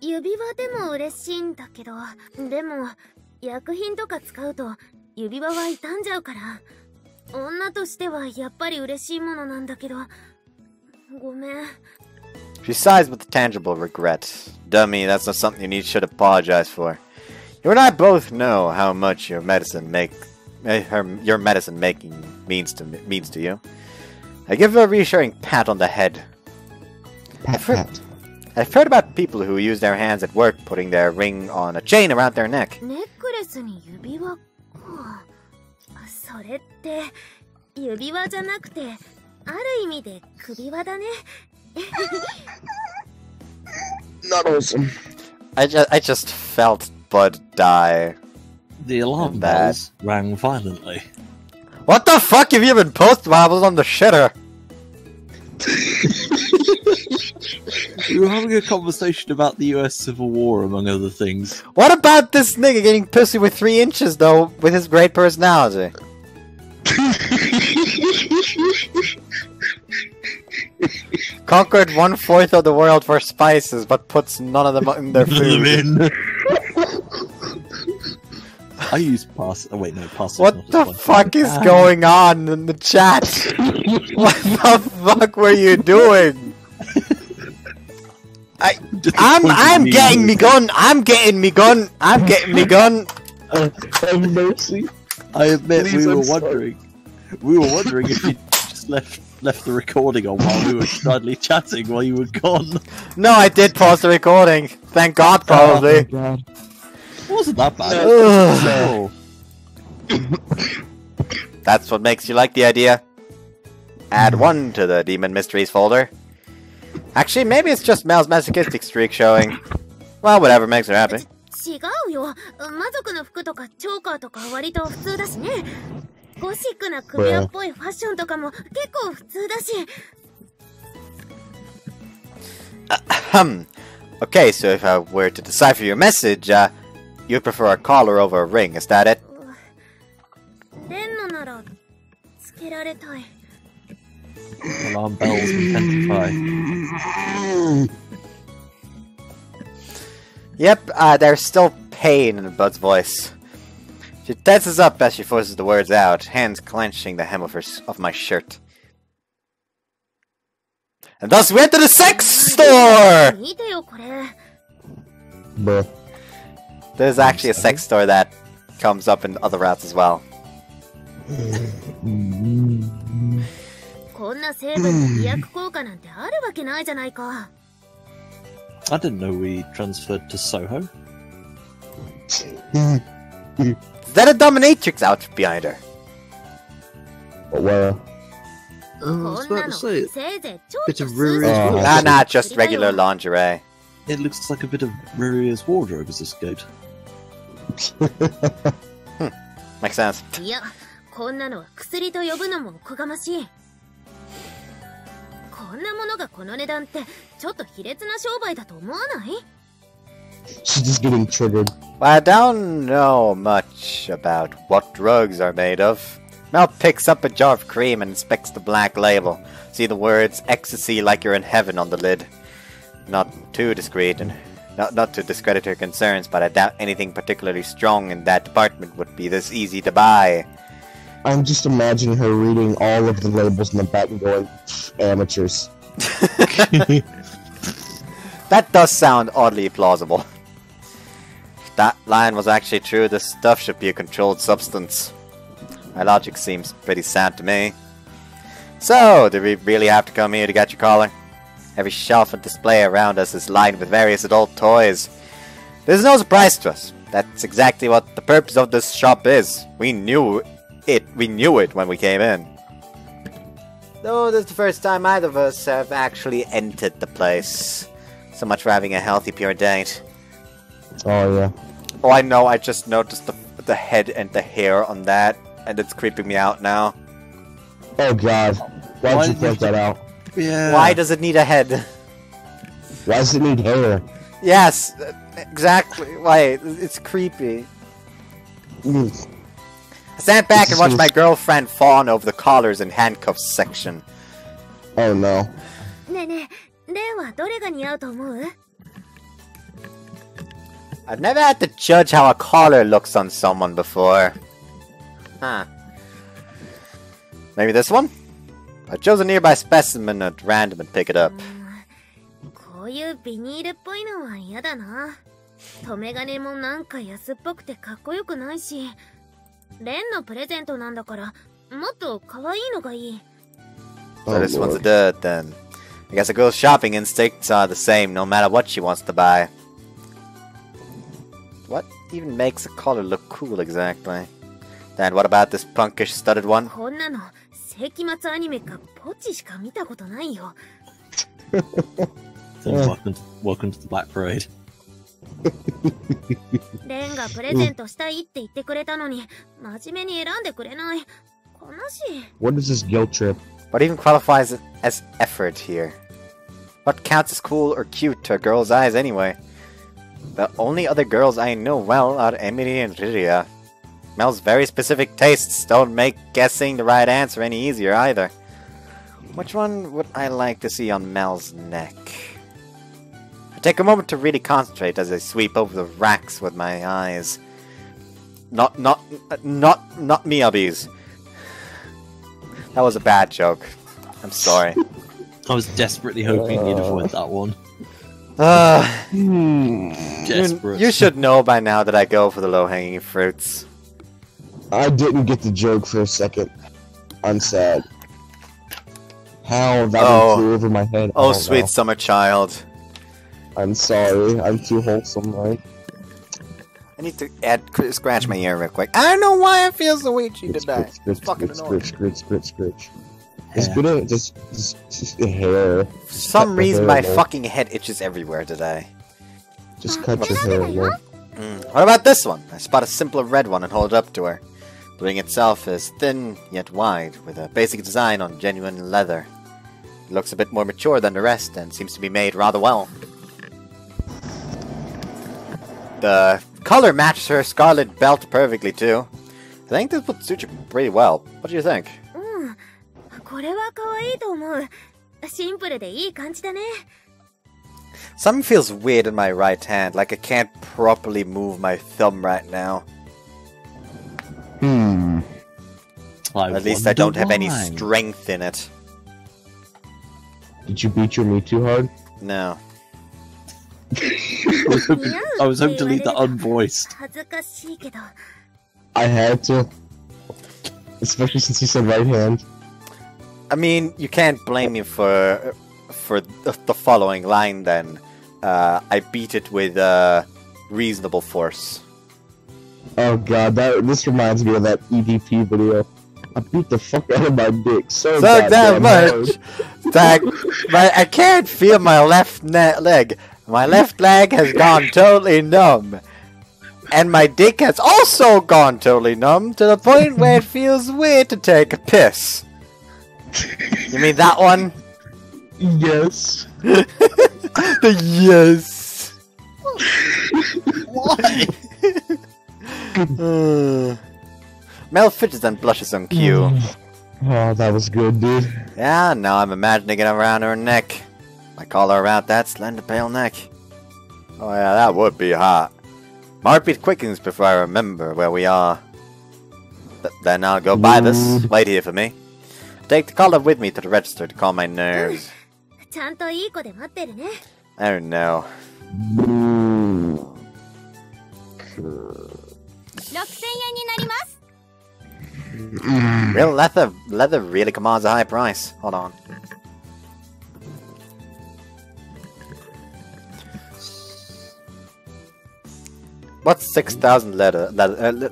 She sighs with tangible regret. Dummy, that's not something you should apologize for. You and I both know how much your medicine making means to you. I give her a reassuring pat on the head. I've heard about people who use their hands at work, putting their ring on a chain around their neck. Not awesome. I just felt Bud die. The alarm bells rang violently. What the fuck have you been posting while I was on the shitter? We were having a conversation about the US Civil War, among other things. What about this nigga getting pussy with 3 inches, though, with his great personality? Conquered 1/4 of the world for spices, but puts none of them in their food. I use pass. Oh wait, no, pass. What the fuck is going on in the chat? What the fuck were you doing? I'm getting me gone. Have mercy. I admit, we were wondering if you just left the recording on while we were idly chatting while you were gone. No, I did pause the recording. Thank God, probably. Oh, God. It wasn't that bad. No. That's what makes you like the idea. Add 1 to the Demon Mysteries folder. Actually, maybe it's just Mel's masochistic streak showing. Well, whatever makes her happy. Okay, so if I were to decipher your message, you'd prefer a collar over a ring, is that it? Alarm bells intensify. Yep, there's still pain in Bud's voice. She tenses up as she forces the words out, hands clenching the hem of my shirt. And thus we enter the sex store! Bruh. There's actually a sex store that comes up in other routes as well. I didn't know we transferred to Soho. Is that a dominatrix out behind her? Well, I was about to say, bit of Riria's wardrobe. Nah, just regular lingerie. It looks like a bit of Riria's wardrobe has escaped. Makes sense. She's just getting triggered. Well, I don't know much about what drugs are made of. Mel picks up a jar of cream and inspects the black label. See the words ecstasy like you're in heaven on the lid. Not too discreet and not to discredit her concerns, but I doubt anything particularly strong in that department would be this easy to buy. I'm just imagining her reading all of the labels in the back and going, amateurs. That does sound oddly plausible. If that line was actually true, this stuff should be a controlled substance. My logic seems pretty sound to me. So, do we really have to come here to get your collar? Every shelf and display around us is lined with various adult toys. There's no surprise to us. That's exactly what the purpose of this shop is. We knew it when we came in. Though this is the first time either of us have actually entered the place. So much for having a healthy, pure date. Oh, yeah. Oh, I know. I just noticed the head and the hair on that, and it's creeping me out now. Oh, God. Why did you think that out? Yeah. Why does it need a head? Why does it need hair? Yes, exactly. Why? It's creepy. Mm. I sat back and watched my girlfriend fawn over the collars and handcuffs section. Oh, no. I've never had to judge how a collar looks on someone before. Huh. Maybe this one? I chose a nearby specimen at random and pick it up. So this one's a dirt then. I guess a girl's shopping instincts are the same no matter what she wants to buy. What even makes a collar look cool exactly? Then what about this punkish studded one? Welcome to the Black Parade. What is this guilt trip? What even qualifies as effort here? What counts as cool or cute to a girl's eyes anyway? The only other girls I know well are Emily and Riria. Mel's very specific tastes don't make guessing the right answer any easier either. Which one would I like to see on Mel's neck? I take a moment to really concentrate as I sweep over the racks with my eyes. Not Miyabi's. That was a bad joke. I'm sorry. I was desperately hoping you'd avoid that one. You should know by now that I go for the low-hanging fruits. I didn't get the joke for a second. I'm sad. How that flew over my head. Oh, sweet summer child. I'm sorry. I'm too wholesome, right? I need to scratch my ear real quick. I don't know why I feel so itchy today. It's fucking annoying. It's gonna just the hair. For some reason, my fucking head itches everywhere today. Just cut your hair away. What about this one? I spot a simpler red one and hold it up to her. The ring itself is thin yet wide, with a basic design on genuine leather. It looks a bit more mature than the rest and seems to be made rather well. The color matches her scarlet belt perfectly too. I think this would suit you pretty well. What do you think? Something feels weird in my right hand, like I can't properly move my thumb right now. At least I don't have any strength in it. Did you beat your knee too hard? No. I was hoping to leave that unvoiced. I had to. Especially since you said right hand. I mean, you can't blame me for the following line then. I beat it with reasonable force. Oh god, this reminds me of that EDP video. I beat the fuck out of my dick so bad. That much. Like, I can't feel my left leg. My left leg has gone totally numb. And my dick has also gone totally numb to the point where it feels weird to take a piss. You mean that one? Yes. The yes. Why? Mel fidgets and blushes on cue. Oh, that was good, dude. Yeah, now I'm imagining it around her neck. I call her around that slender, pale neck. Oh yeah, that would be hot. My heartbeat quickens before I remember where we are. Then I'll go buy this. Wait here for me. Take the caller with me to the register to calm my nerves. Oh no. Real leather really commands a high price. Hold on. What's 6,000 leather?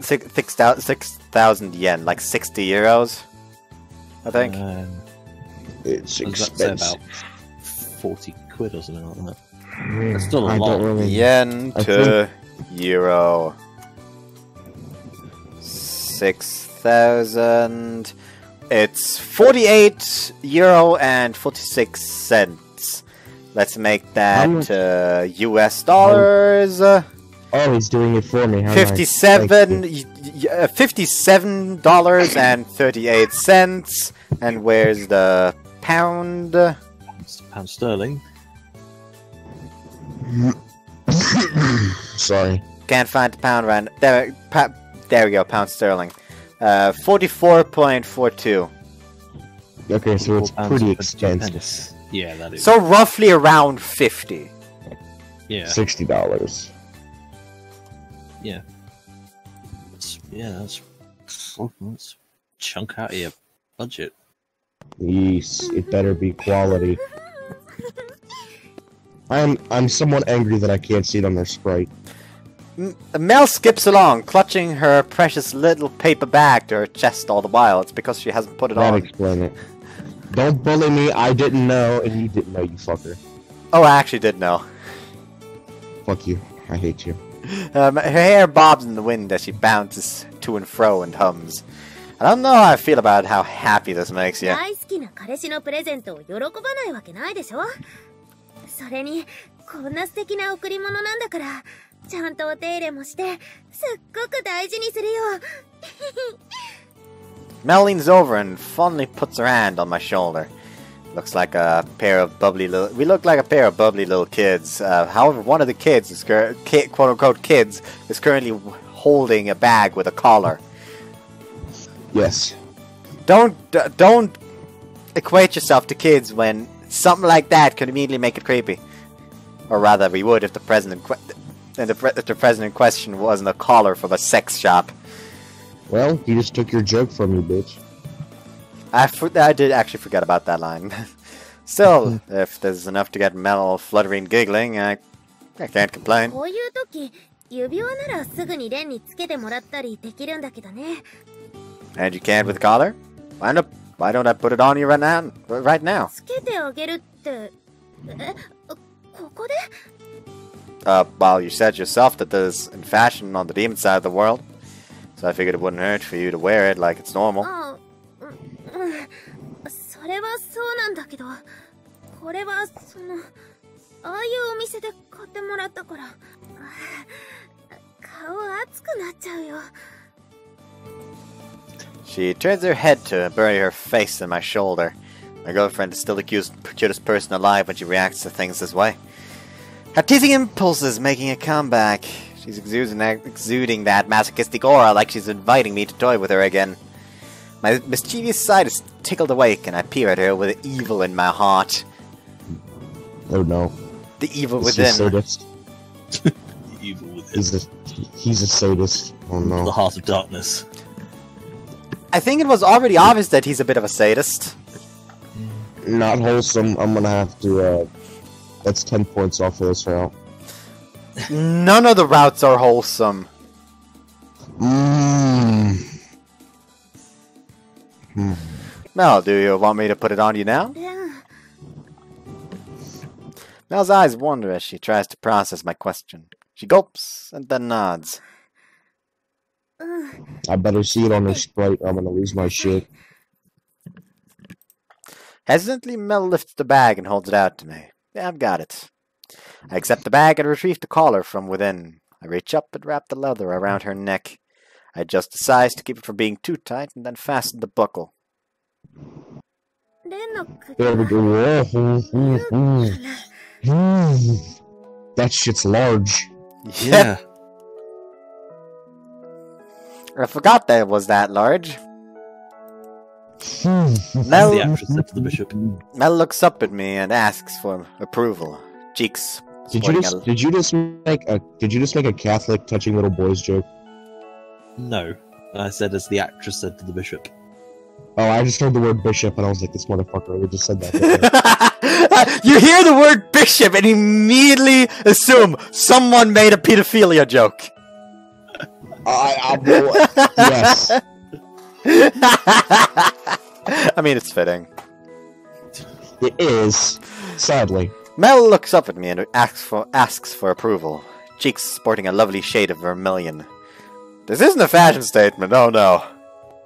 6,000 yen, like 60 euros, I think. It's expensive. About 40 quid or something like that. It's still a lot. Really... Yen to euro. 6,000. It's 48 euro and 46 cents. Let's make that US dollars. Oh, he's doing it for me. How 57 dollars and 38 cents. And where's the pound? It's pound sterling. Sorry. Can't find the pound right now. There we go, pound sterling. 44.42. Okay, so it's pretty expensive. Yeah, that is. So roughly around 50. Yeah. $60. Yeah. That's chunk out of your budget. Please, it better be quality. I'm somewhat angry that I can't see it on their sprite. Mel skips along, clutching her precious little paper bag to her chest all the while. It's because she hasn't put it on. I'll explain it. Don't bully me, I didn't know, and you didn't know, you fucker. Oh, I actually did know. Fuck you. I hate you. Her hair bobs in the wind as she bounces to and fro and hums. I don't know how I feel about how happy this makes you. Mel leans over and fondly puts her hand on my shoulder. We look like a pair of bubbly little kids. However, one of the kids is quote-unquote kids is currently holding a bag with a collar. Yes. Don't equate yourself to kids when something like that could immediately make it creepy. Or rather, we would if the present in question wasn't a collar from a sex shop. Well, he just took your joke from you, bitch. I did actually forget about that line. Still, if there's enough to get Mel fluttering giggling, I can't complain. And you can't with the collar? Why don't I put it on you right now? Well, you said yourself that there's in fashion on the demon side of the world, so I figured it wouldn't hurt for you to wear it like it's normal. Oh. She turns her head to bury her face in my shoulder. My girlfriend is still accused of the cutest person alive when she reacts to things this way. Her teasing impulse is making a comeback. She's exuding that masochistic aura like she's inviting me to toy with her again. My mischievous side is tickled awake, and I peer at her with the evil in my heart. Oh no. The evil within. He's a sadist. The evil within. He's a sadist. Oh no. The heart of darkness. I think it was already obvious that he's a bit of a sadist. Not wholesome. I'm gonna have to, that's 10 points off of this route. None of the routes are wholesome. Mel, do you want me to put it on you now? Yeah. Mel's eyes wander as she tries to process my question. She gulps and then nods. I better see it on the Sprite. I'm gonna lose my shit. Hesitantly, Mel lifts the bag and holds it out to me. Yeah, I've got it. I accept the bag and retrieve the collar from within. I reach up and wrap the leather around her neck. I adjust the size to keep it from being too tight and then fasten the buckle. That shit's large. Yeah. I forgot that it was that large. Mel looks up at me and asks for approval. Cheeks. Did you just make a Catholic touching little boys joke? No, I said as the actress said to the bishop. Oh, I just heard the word bishop and I was like, this motherfucker, we just said that. You hear the word bishop and immediately assume someone made a pedophilia joke. Yes. I mean, it's fitting. It is, sadly. Mel looks up at me and asks for approval. Cheeks sporting a lovely shade of vermilion. This isn't a fashion statement, oh no.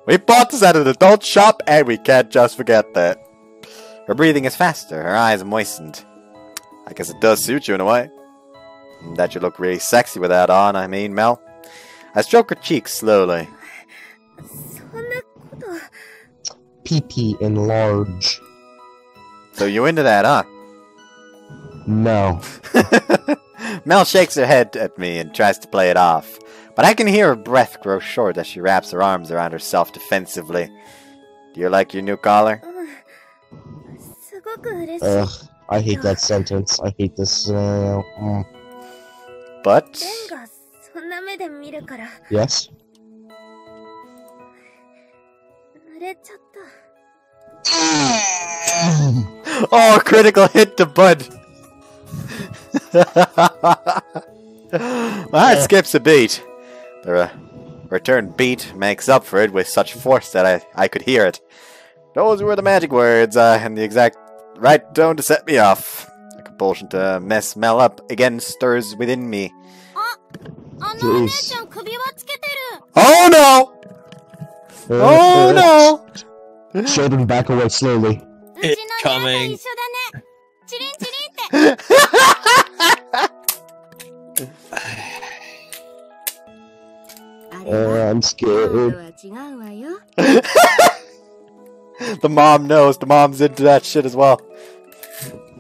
We bought this at an adult shop and we can't just forget that. Her breathing is faster, her eyes moistened. I guess it does suit you in a way. That you look really sexy with that on, I mean, Mel. I stroke her cheeks slowly. Pee-pee enlarge. So you into that, huh? No. Mel shakes her head at me and tries to play it off. But I can hear her breath grow short as she wraps her arms around herself defensively. Do you like your new collar? Ugh, I hate that sentence. I hate this. But... Yes? Oh, critical hit to Bud. Well, it skips a beat. The return beat makes up for it with such force that I could hear it. Those were the magic words, and the exact right tone to set me off. A compulsion to mess Mel up again stirs within me. Jeez. Oh no! Oh no! Children, back away slowly. It's coming. I'm scared. The mom knows. The mom's into that shit as well.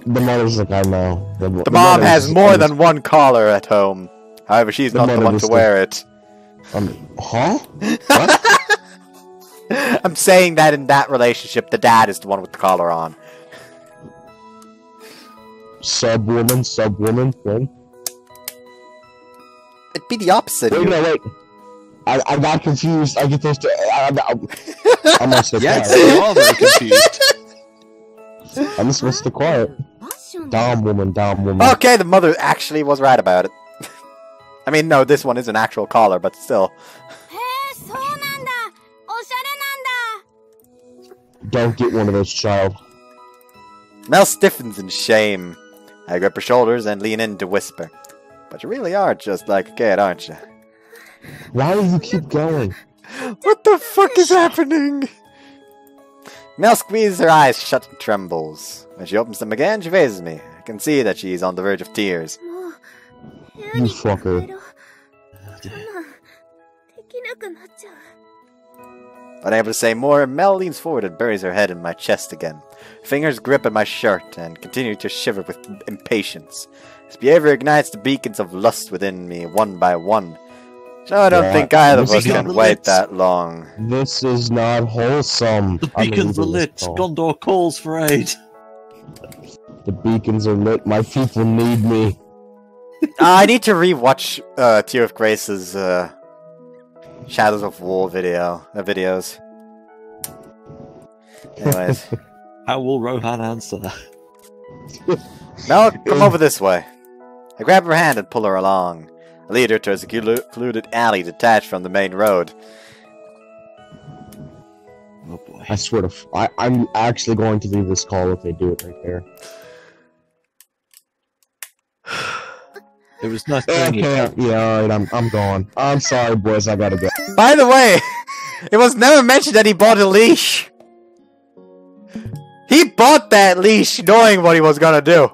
The mother's like, I know. The mom has more than one collar at home. However, she's not the one to wear it. Huh? What? I'm saying that in that relationship, the dad is the one with the collar on. Sub-woman, thing. It'd be the opposite. Wait, no, wait. I got confused. I get those two. I'm not so quiet. Yes, we're all very confused. I'm just supposed to stay quiet. Dom woman. Okay, the mother actually was right about it. I mean, no, this one is an actual collar, but still. Don't get one of those, child. Mel stiffens in shame. I grip her shoulders and lean in to whisper. But you really are just like a kid, aren't you? Why do you keep going? What the fuck is happening? Mel squeezes her eyes shut and trembles. When she opens them again, she faces me. I can see that she's on the verge of tears. You fucker. Unable to say more, Mel leans forward and buries her head in my chest again. Fingers grip at my shirt and continue to shiver with impatience. His behavior ignites the beacons of lust within me, one by one. No, I don't think either of us can wait that long. This is not wholesome. The beacons are lit. Gondor calls for aid. The beacons are lit. My people need me. I need to rewatch Tear of Grace's Shadows of War videos. Anyways. How will Rohan answer? Now come over this way. I grab her hand and pull her along. I lead her to a secluded alley detached from the main road. Oh boy. I swear to I'm actually going to leave this call if they do it right there. It was not yeah, alright, I'm gone. I'm sorry, boys, I gotta go. By the way, it was never mentioned that he bought a leash. He bought that leash knowing what he was gonna do.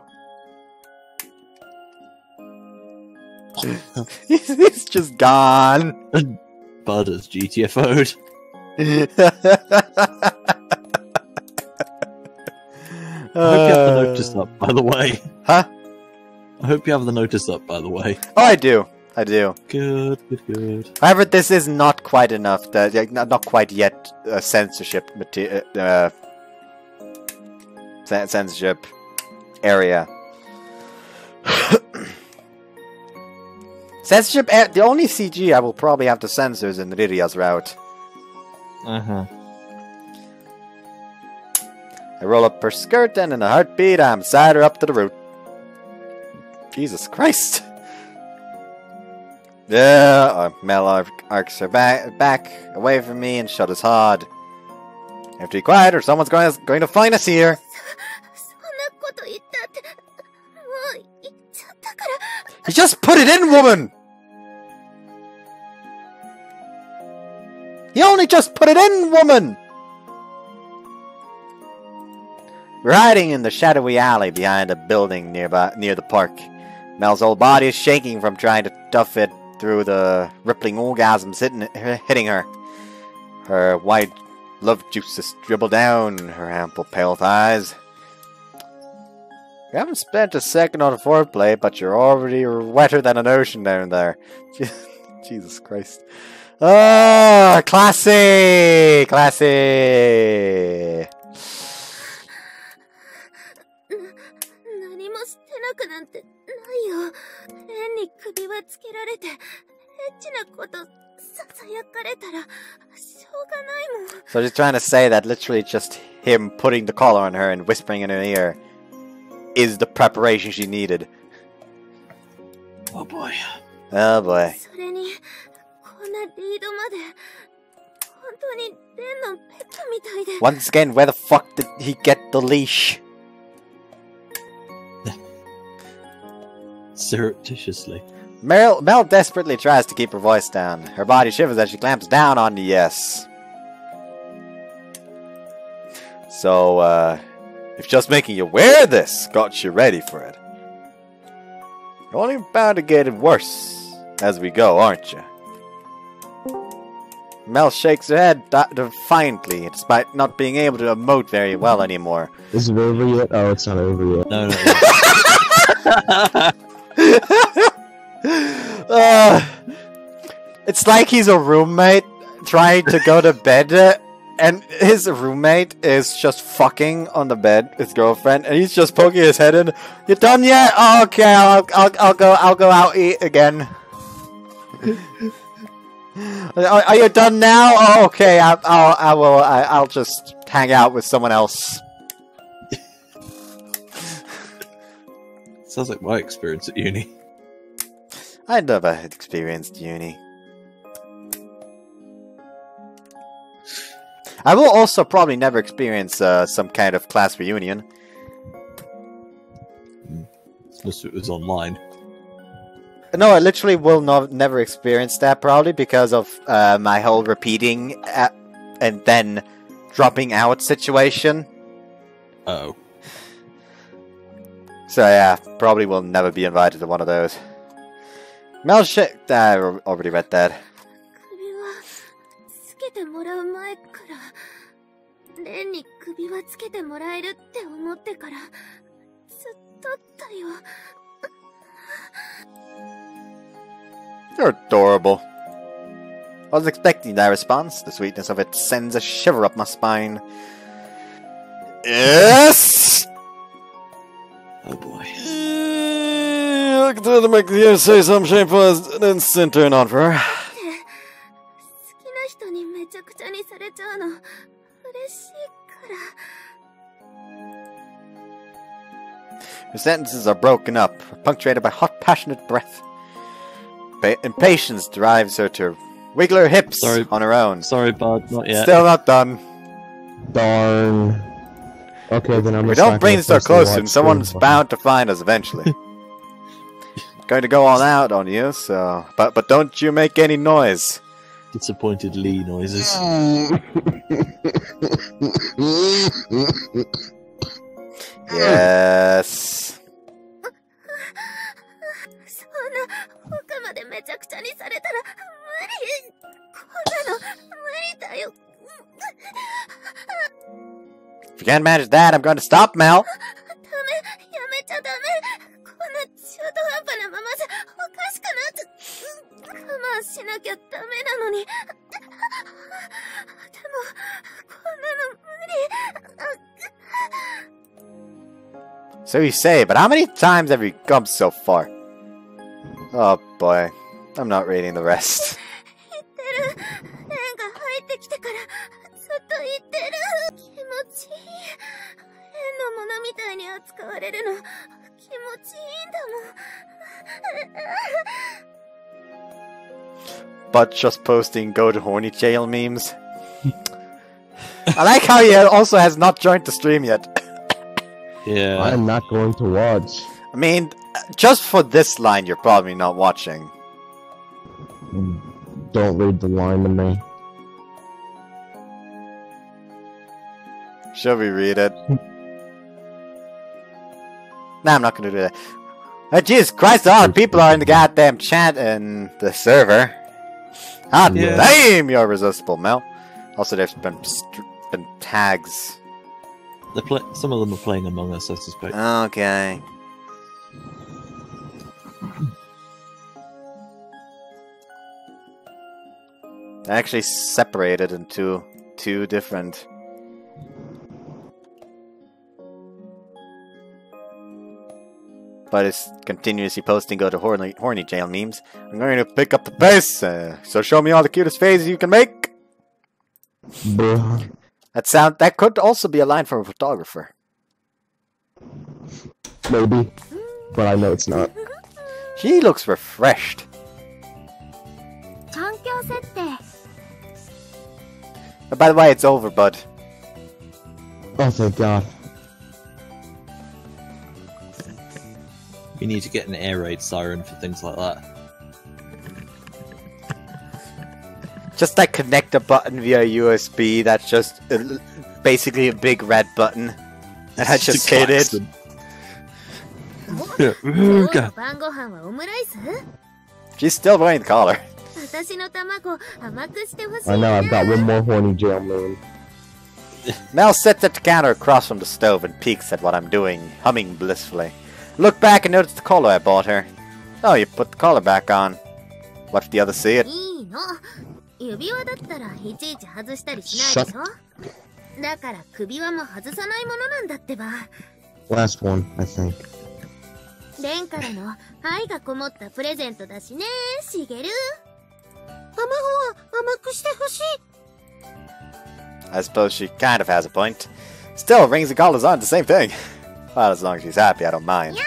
He's just gone. Bud is GTFO'd. I hope you have the notice up, by the way. Huh? I hope you have the notice up, by the way. Oh, I do. I do. Good, good, good. However, this is not quite enough. Not quite yet censorship material. Censorship area. Censorship. The only CG I will probably have to censor is in Riria's route. Uh-huh. I roll up her skirt and in a heartbeat I'm side her up to the root. Jesus Christ. Mel arcs her back away from me and shudders hard. I have to be quiet or someone's going to find us here. You just put it in, woman! You only just put it in, woman! We're hiding in the shadowy alley behind a building near the park. Mel's whole body is shaking from trying to tough it through the rippling orgasms hitting her. Her white love juices dribble down her ample pale thighs. You haven't spent a second on foreplay, but you're already wetter than an ocean down there. Jesus Christ. Ah, classy! Classy! So she's trying to say that literally just him putting the collar on her and whispering in her ear is the preparation she needed. Oh boy. Oh boy. Once again, where the fuck did he get the leash? Surreptitiously. Mel desperately tries to keep her voice down. Her body shivers as she clamps down on the yes. So, if just making you wear this got you ready for it. You're only bound to get it worse as we go, aren't you? Mel shakes her head defiantly, despite not being able to emote very well anymore. Is it over yet? Oh, it's not over yet. No, no. It's like he's a roommate trying to go to bed, and his roommate is just fucking on the bed, his girlfriend, and he's just poking his head in. You done yet? Oh, okay, I'll go out eat again. Are you done now? Oh, okay, I'll just hang out with someone else. Sounds like my experience at uni. I never experienced uni. I will also probably never experience some kind of class reunion. Unless it was online. No, I literally will never experience that probably because of my whole repeating and then dropping out situation. Uh oh. So yeah, probably will never be invited to one of those. Mel shit. I already read that. You're adorable. I was expecting that response. The sweetness of it sends a shiver up my spine. Yes! Oh boy. I could try to make the air say some shameful and instant turn on for her. Her sentences are broken up, punctuated by hot, passionate breath. Impatience drives her to wiggle her hips on her own. Sorry, bud, not yet. Still not done. Darn. Okay, then I'm gonna. We don't bring this close, and someone's bound to find us eventually. Going to go all out on you, so but don't you make any noise. Disappointed Lee noises. Yes. If you can't manage that, I'm going to stop Mel. So you say, but how many times have you come so far? Oh boy, I'm not reading the rest. But just posting go to horny jail memes. I like how he also has not joined the stream yet. Yeah, I'm not going to watch. I mean, just for this line, you're probably not watching. Don't read the line to me. Shall we read it? Nah, I'm not gonna do that. Oh, Jesus Christ, all the people are in the goddamn chat and the server. Ah, yeah. Damn, you're irresistible, Mel. Also, there's been tags. Some of them are playing Among Us, I suspect. Okay. They're actually separated into two different... But it's continuously posting go to horny jail memes. I'm going to pick up the pace, so show me all the cutest faces you can make. That could also be a line from a photographer. Maybe, but I know it's not. She looks refreshed. By the way, it's over, Bud. Oh, thank God. We need to get an air raid siren for things like that. Just that connector button via USB, that's just basically a big red button. And I just hit it. She's still wearing the collar. I know, I've got one more horny jail moon. Mel sits at the counter across from the stove and peeks at what I'm doing, humming blissfully. Look back and notice the collar I bought her. Oh, you put the collar back on. What if the others see it? Shut. Last one, I think. I suppose she kind of has a point. Still, rings and collars aren't the same thing. Well, as long as she's happy, I don't mind.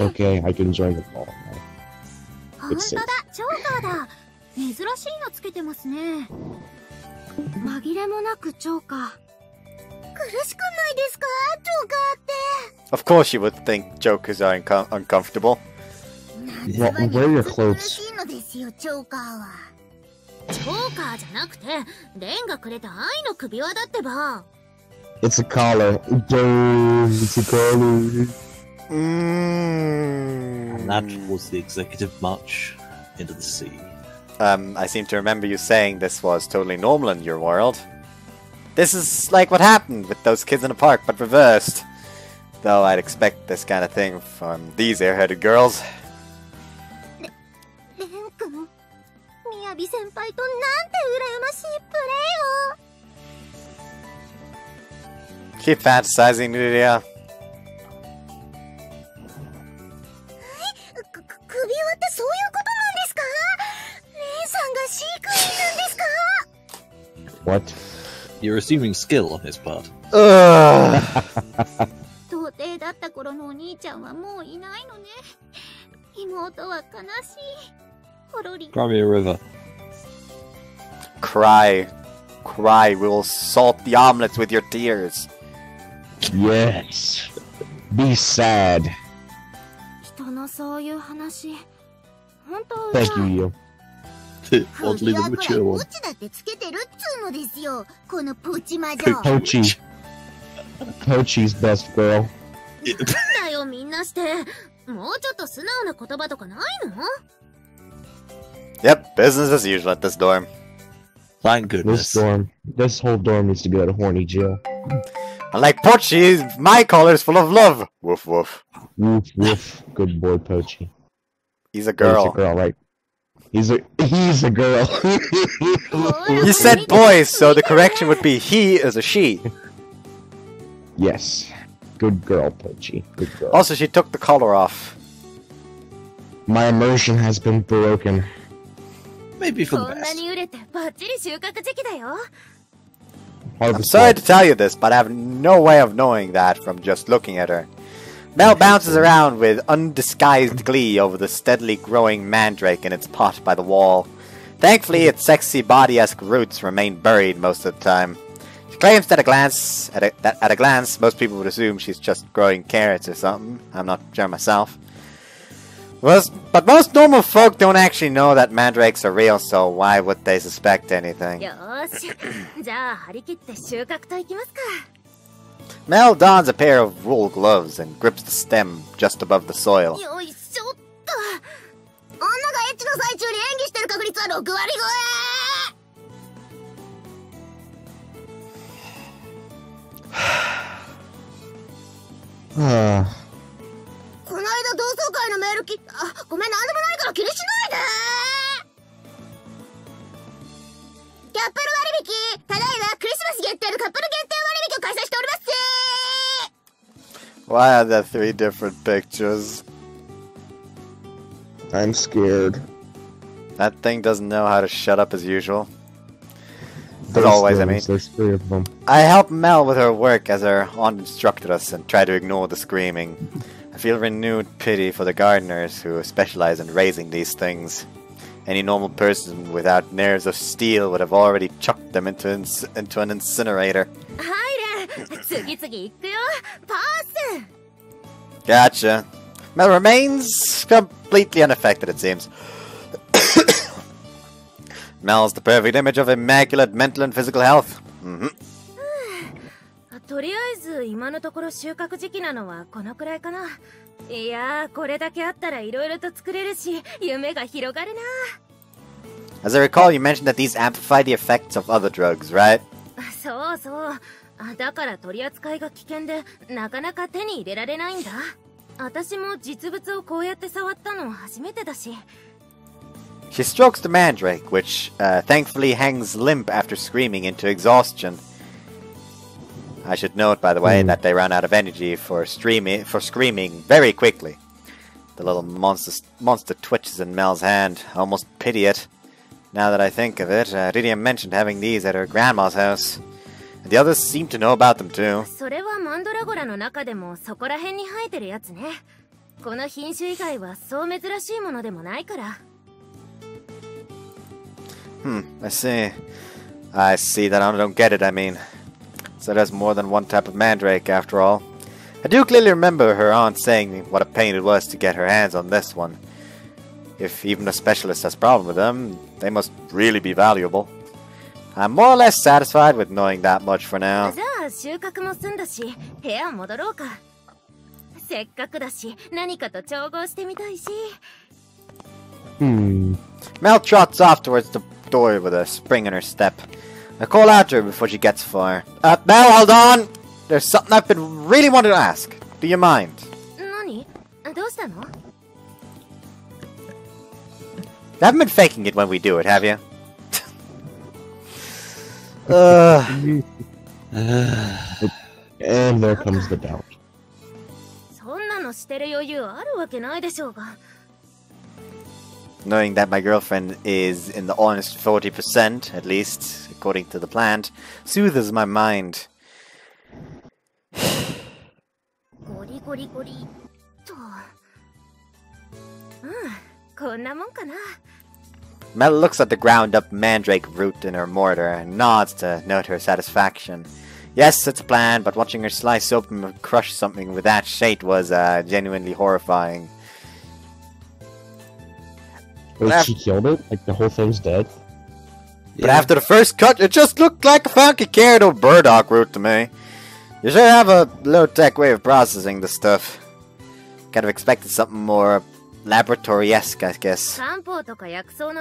Okay, I can join the call now. It's safe. Of course you would think jokers are uncomfortable. Well, wear your clothes. It's a collar. It's a collar. And that was the executive march into the sea. I seem to remember you saying this was totally normal in your world. This is like what happened with those kids in the park, but reversed. Though I'd expect this kind of thing from these airheaded girls. Keep fantasizing, Riria. What? You're assuming skill on his part. 頃のお兄ちゃんはもういないのね。妹は悲しい。ほろり。Cry me a river. Cry, cry. We will salt the omelets with your tears. Yes. Be sad. Thank you, Yu. Oddly the mature one. Pochi. Pochi's best girl. Yep, business as usual at this dorm. Thank goodness. This whole dorm needs to go to horny jail. Unlike Pochi, my collar's full of love. Woof woof. Woof woof. Good boy, Pochi. He's a girl. He's a girl, right? He's a girl. You said boys, so the correction would be he is a she. Yes. Good girl, Pochi. Good girl. Also, she took the collar off. My immersion has been broken. Maybe for the best. I'm sorry to tell you this, but I have no way of knowing that from just looking at her. Mel bounces around with undisguised glee over the steadily growing mandrake in its pot by the wall. Thankfully, its sexy body-esque roots remain buried most of the time. She claims that at a glance, most people would assume she's just growing carrots or something. I'm not sure myself. But most normal folk don't actually know that mandrakes are real, so why would they suspect anything? Mel dons a pair of wool gloves and grips the stem just above the soil. Why are there three different pictures? I'm scared. That thing doesn't know how to shut up as usual. As always, I mean. There's three of them. I help Mel with her work as her aunt instructed us and try to ignore the screaming. I feel renewed pity for the gardeners who specialize in raising these things. Any normal person without nerves of steel would have already chucked them into an incinerator. Gotcha. Mel remains completely unaffected, it seems. Mel's the perfect image of immaculate mental and physical health. Mm-hmm. As I recall, you mentioned that these amplify the effects of other drugs, right? She strokes the mandrake, which thankfully hangs limp after screaming into exhaustion. I should note, by the way, that they ran out of energy for screaming very quickly. The little monster twitches in Mel's hand. I almost pity it. Now that I think of it, Riria mentioned having these at her grandma's house. And the others seem to know about them too. I see. I see that I don't get it, I mean. So there's more than one type of mandrake, after all. I do clearly remember her aunt saying what a pain it was to get her hands on this one. If even a specialist has a problem with them, they must really be valuable. I'm more or less satisfied with knowing that much for now. Mel trots off towards the door with a spring in her step. I call out to her before she gets far. Mel, hold on! There's something I've been really wanting to ask. Do you mind? You haven't been faking it when we do it, have you? And there comes the doubt. Knowing that my girlfriend is in the honest 40%, at least according to the plant, soothes my mind. ゴリゴリと。こんなもんかな。 Mel looks at the ground-up mandrake root in her mortar and nods to note her satisfaction. Yes, it's a plan, but watching her slice open and crush something with that shape was genuinely horrifying. Wait, she killed it? Like, the whole thing's dead? But yeah. After the first cut, it just looked like a funky carrot or burdock root to me. You should have a low-tech way of processing this stuff. Kind of expected something more... laboratory-esque, I guess. Let's see.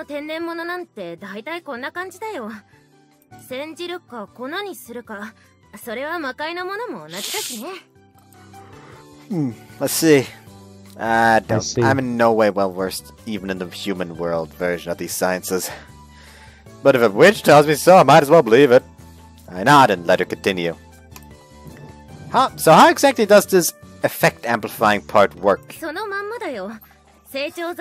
I'm in no way well versed even in the human world version of these sciences. But if a witch tells me so, I might as well believe it. I nod and let her continue. So how exactly does this effect amplifying part work? It even works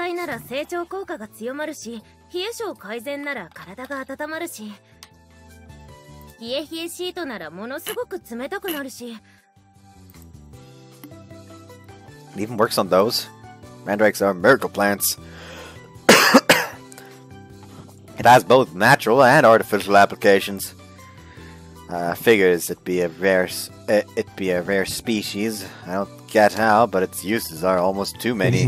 on those. Mandrakes are miracle plants. It has both natural and artificial applications. Figures it'd be a rare species. I don't get how, but its uses are almost too many.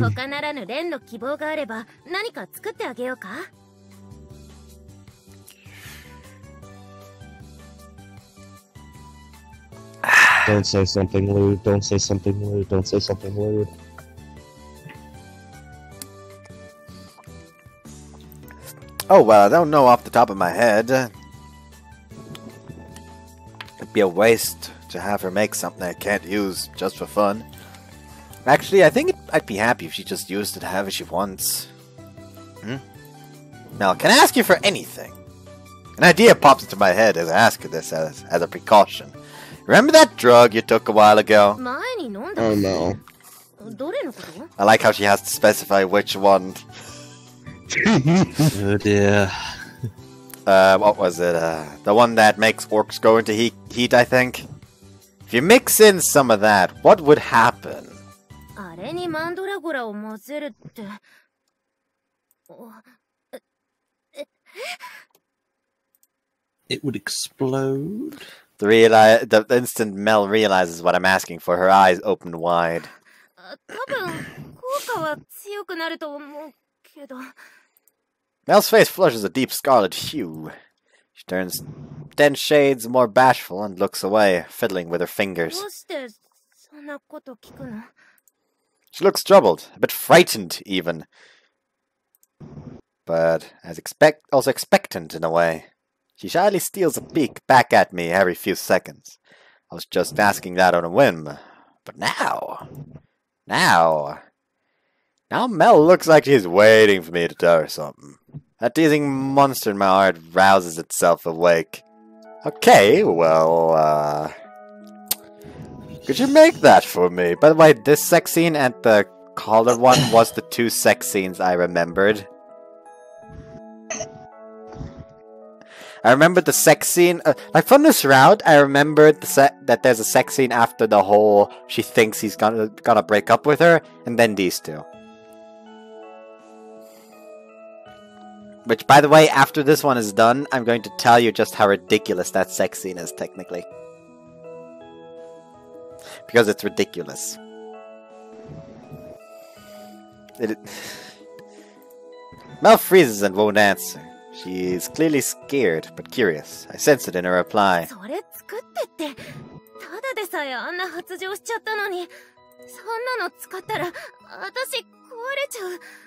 Don't say something lewd, don't say something lewd, don't say something lewd. Oh, well, I don't know off the top of my head. Be a waste to have her make something I can't use just for fun. Actually, I think I'd be happy if she just used it however she wants. Now, can I ask you for anything? An idea pops into my head as I ask her this as a precaution. Remember that drug you took a while ago? Oh no. I like how she has to specify which one. Oh dear. What was it? The one that makes orcs go into heat, I think? If you mix in some of that, what would happen? It would explode? The instant Mel realizes what I'm asking for, her eyes open wide. Mel's face flushes a deep scarlet hue. She turns 10 shades more bashful and looks away, fiddling with her fingers. She looks troubled, a bit frightened even. But also expectant in a way. She shyly steals a peek back at me every few seconds. I was just asking that on a whim. But now Mel looks like she's waiting for me to tell her something. That teasing monster in my heart rouses itself awake. Okay, well, could you make that for me? By the way, this sex scene and the collar one was the two sex scenes I remembered. I remembered the sex scene. Like from this route, I remembered that there's a sex scene after the whole she thinks he's gonna break up with her, and then these two. Which, by the way, after this one is done, I'm going to tell you just how ridiculous that sex scene is, technically. Because it's ridiculous. Mel freezes and won't answer. She's clearly scared, but curious. I sense it in her reply.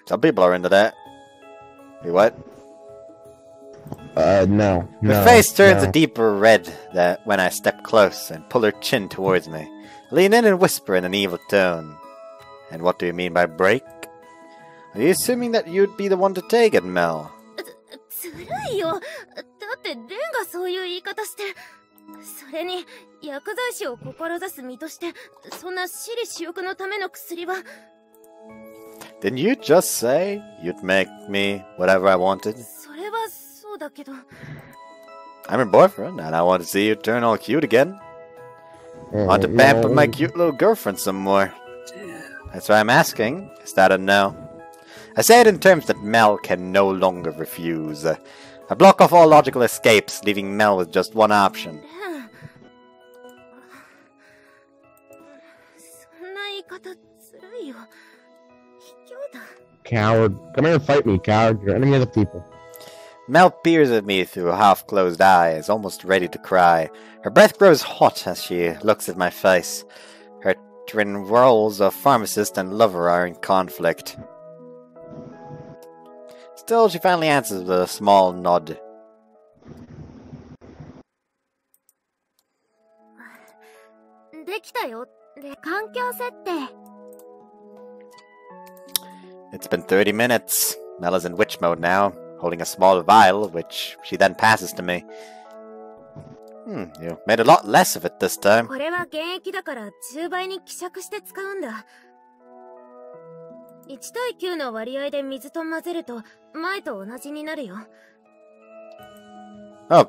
Some people are into that. What? No. Her face turns a deeper red when I step close and pull her chin towards me. I lean in and whisper in an evil tone. And what do you mean by break? Are you assuming that you'd be the one to take it, Mel? Didn't you just say you'd make me whatever I wanted? I'm your boyfriend, and I want to see you turn all cute again. I want to pamper my cute little girlfriend some more. That's why I'm asking. Is that a no? I say it in terms that Mel can no longer refuse. I block off all logical escapes, leaving Mel with just one option. Coward. Come here and fight me, coward. You're enemy of the people. Mel peers at me through half-closed eyes, almost ready to cry. Her breath grows hot as she looks at my face. Her twin roles of pharmacist and lover are in conflict. Still, she finally answers with a small nod. It's been 30 minutes. Mel is in witch mode now, holding a small vial, which she then passes to me. You made a lot less of it this time. Oh, that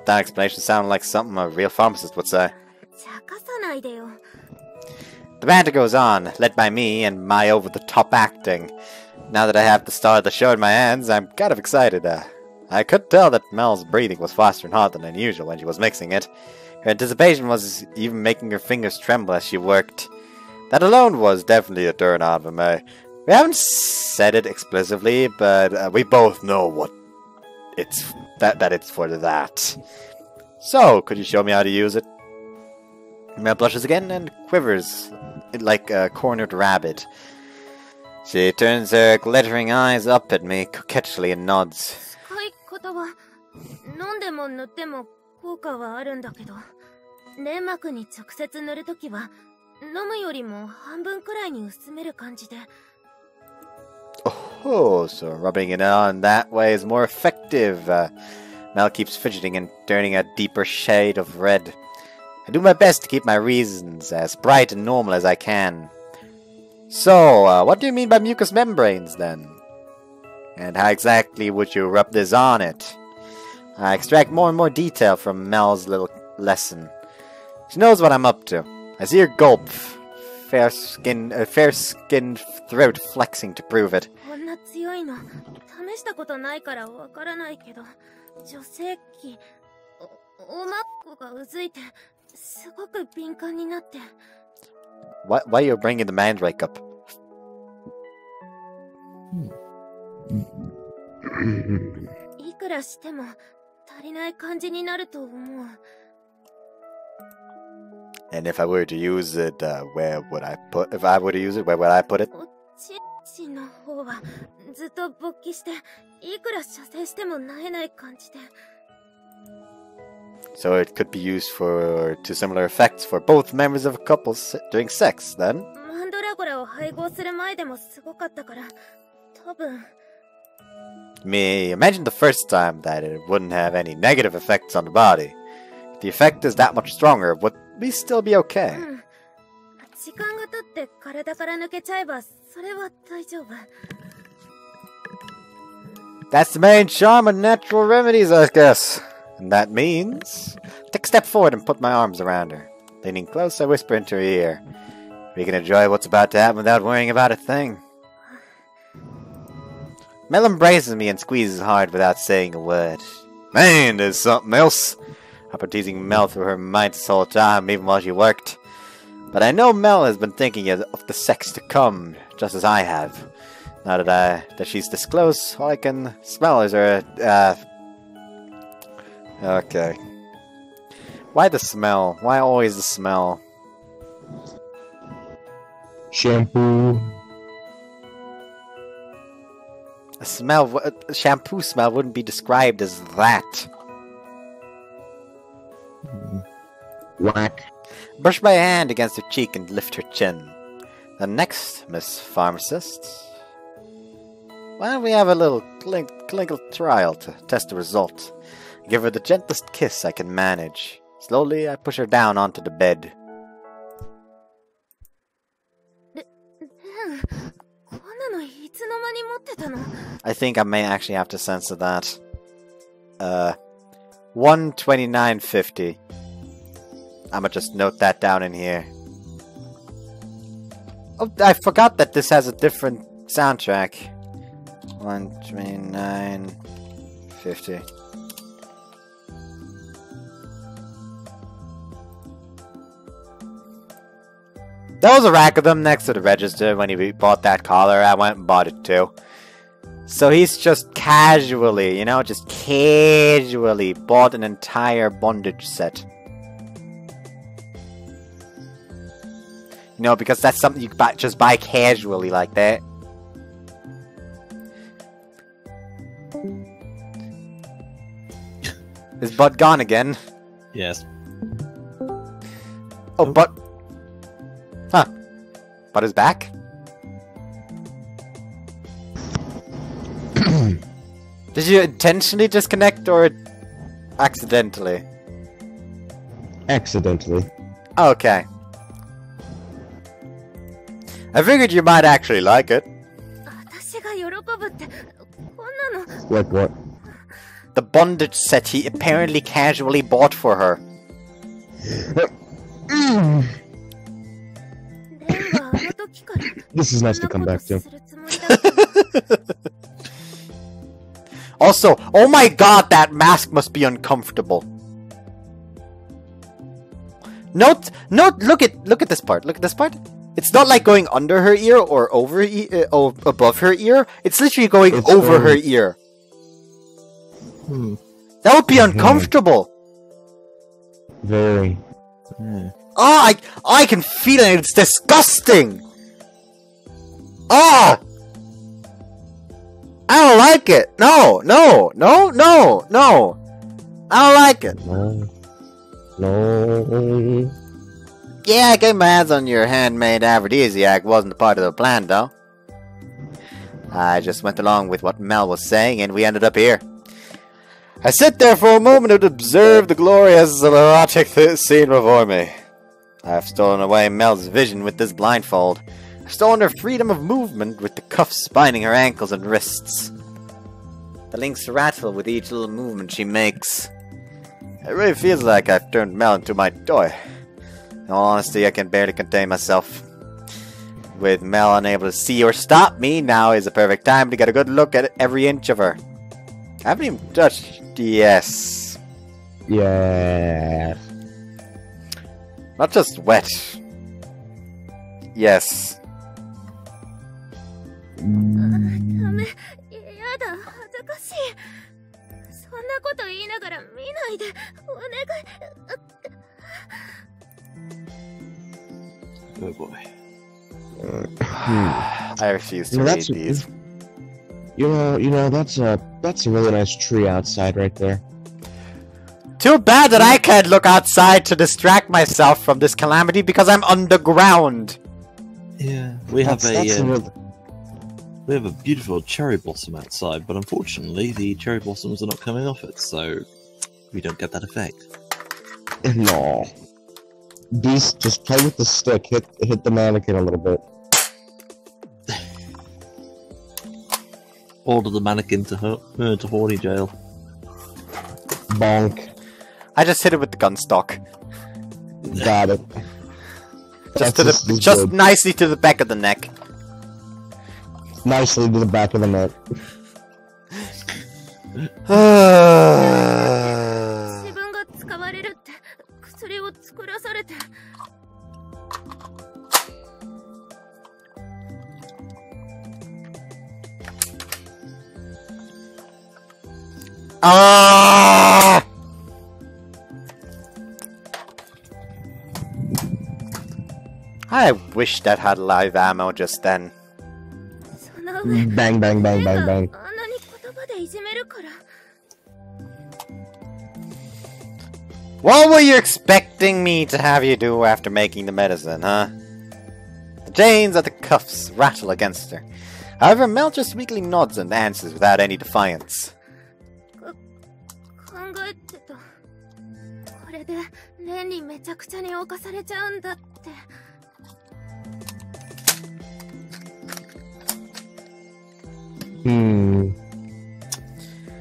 explanation sounded like something a real pharmacist would say. The banter goes on, led by me and my over-the-top acting. Now that I have the star of the show in my hands, I'm kind of excited. I could tell that Mel's breathing was faster and hotter than usual when she was mixing it. Her anticipation was even making her fingers tremble as she worked. That alone was definitely a turn-on for me. We haven't said it explicitly, but we both know what it's that it's for that. So, could you show me how to use it? Mel blushes again and quivers like a cornered rabbit. She turns her glittering eyes up at me coquettishly and nods. Oh, so rubbing it on that way is more effective. Mel keeps fidgeting and turning a deeper shade of red. I do my best to keep my reasons as bright and normal as I can. So, what do you mean by mucous membranes, then? And how exactly would you rub this on it? I extract more and more detail from Mel's little lesson. She knows what I'm up to. I see her gulp, fair-skinned throat flexing to prove it. Why are you bringing the mandrake up? And if I were to use it, where would I put? If I were to use it, where would I put it? So it could be used for to similar effects for both members of a couple during sex, then. Me, imagine the first time that it wouldn't have any negative effects on the body. If the effect is that much stronger, would we still be okay? That's the main charm of natural remedies, I guess. And that means... Take a step forward and put my arms around her. Leaning close, I whisper into her ear. We can enjoy what's about to happen without worrying about a thing. Mel embraces me and squeezes hard without saying a word. Man, there's something else. I've been teasing Mel through her mind this whole time, even while she worked. But I know Mel has been thinking of the sex to come, just as I have. Now that she's this close, all I can smell is her... Okay. Why the smell? Why always the smell? Shampoo. A smell, a shampoo smell wouldn't be described as that. Whack. Brush my hand against her cheek and lift her chin. The next, Miss Pharmacist. Why don't we have a little clinical trial to test the result? Give her the gentlest kiss I can manage. Slowly, I push her down onto the bed. I think I may actually have to censor that. 129.50. I'ma just note that down in here. Oh, I forgot that this has a different soundtrack. 129.50. There was a rack of them next to the register when he bought that collar. I went and bought it too. So he's just casually, you know, just casually bought an entire bondage set. You know, because that's something you buy, just buy casually like that. Is Bud gone again? Yes. Oh, Bud. Huh. Bud is back? Did you intentionally disconnect or accidentally? Accidentally. Okay. I figured you might actually like it. Like what? The bondage set he apparently casually bought for her. This is nice to come back to. Also, oh my god, that mask must be uncomfortable. Note, look at this part. Look at this part. It's not like going under her ear or over, above her ear. It's literally going over her ear. Hmm. That would be uncomfortable. Very. Yeah. Oh, I can feel it. It's disgusting. Oh. I don't like it. No. I don't like it. No. Yeah, I came my hands on your handmade aphrodisiac. Wasn't a part of the plan, though. I just went along with what Mel was saying, and we ended up here. I sat there for a moment and observed the glorious erotic scene before me. I have stolen away Mel's vision with this blindfold. I've stolen her freedom of movement with the cuffs spining her ankles and wrists. The links rattle with each little movement she makes. It really feels like I've turned Mel into my toy. In all honesty, I can barely contain myself. With Mel unable to see or stop me, now is the perfect time to get a good look at every inch of her. I haven't even touched DS. Yes. Not just wet. Yes. Oh boy. I refuse to read these. You know, that's a really nice tree outside right there. Too bad that I can't look outside to distract myself from this calamity because I'm underground. Yeah, we have a beautiful cherry blossom outside, but unfortunately the cherry blossoms are not coming off it, so we don't get that effect. No. Beast, just play with the stick. Hit the mannequin a little bit. Order the mannequin to horny jail. Bonk. I just hit it with the gun stock. Got it. Just nicely to the back of the neck. Nicely to the back of the neck. Ah! I wish that had live ammo just then. Bang, bang, bang, bang, bang. What were you expecting me to have you do after making the medicine, huh? The chains at the cuffs rattle against her. However, Mel just weakly nods and answers without any defiance. Hmm.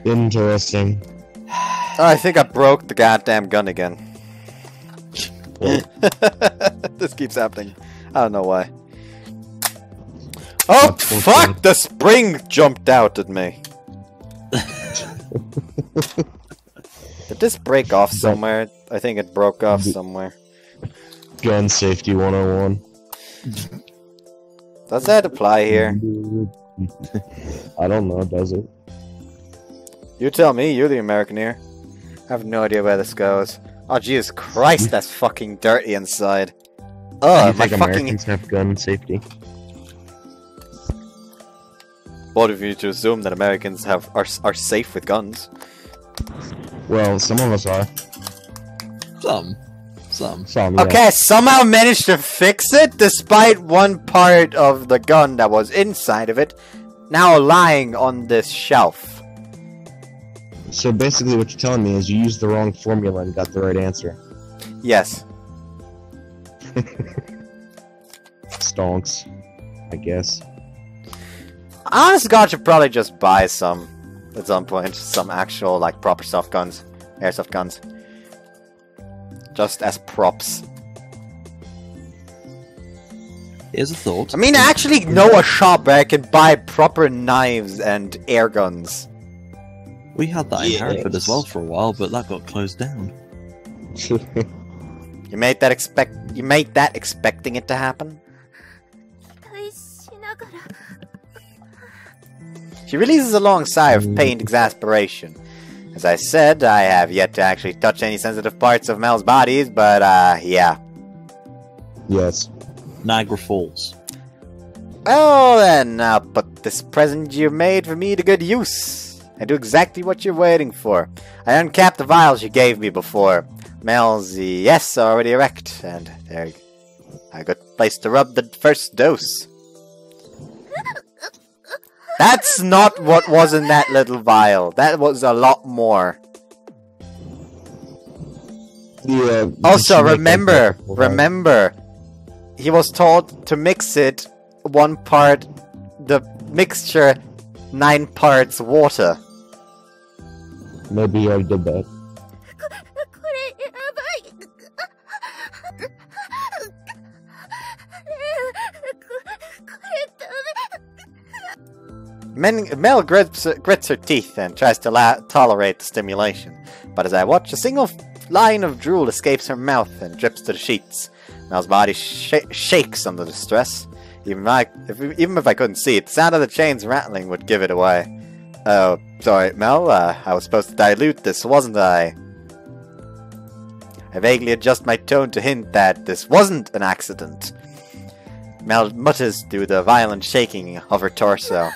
Interesting. Oh, I think I broke the goddamn gun again. This keeps happening. I don't know why. Oh, fuck! The spring jumped out at me. Did this break off somewhere? I think it broke off somewhere. Gun safety 101. Does that apply here? I don't know, does it? You tell me, you're the American here. I have no idea where this goes. Oh, Jesus Christ, that's fucking dirty inside. Oh, my fucking... Americans have gun safety. What if you to assume that Americans have are safe with guns? Well, some of us are. Some. Okay, yeah. Somehow managed to fix it, despite one part of the gun that was inside of it now lying on this shelf. So basically what you're telling me is you used the wrong formula and got the right answer. Yes. Stonks, I guess. Honest to God, should probably just buy some at some point, some actual, like, proper soft guns, airsoft guns. Just as props. Here's a thought. I mean, I actually know a shop where I can buy proper knives and air guns. We had that in Hartford as well for a while, but that got closed down. You made that expecting it to happen? She releases a long sigh of pained exasperation. As I said, I have yet to actually touch any sensitive parts of Mel's bodies, but, yeah. Yes. Niagara Falls. Well, then, I'll put this present you made for me to good use. I do exactly what you're waiting for. I uncapped the vials you gave me before. Mel's, yes, are already erect, and there you go. A good place to rub the first dose. That's not what was in that little vial. That was a lot more. Yeah, also, remember, he was told to mix it one part, the mixture, 9 parts water. Maybe I did that. Mel grits her teeth and tries to tolerate the stimulation, but as I watch, a single line of drool escapes her mouth and drips to the sheets. Mel's body shakes under the stress. Even if I couldn't see it, the sound of the chains rattling would give it away. Oh, sorry, Mel, I was supposed to dilute this, wasn't I? I vaguely adjust my tone to hint that this wasn't an accident. Mel mutters through the violent shaking of her torso.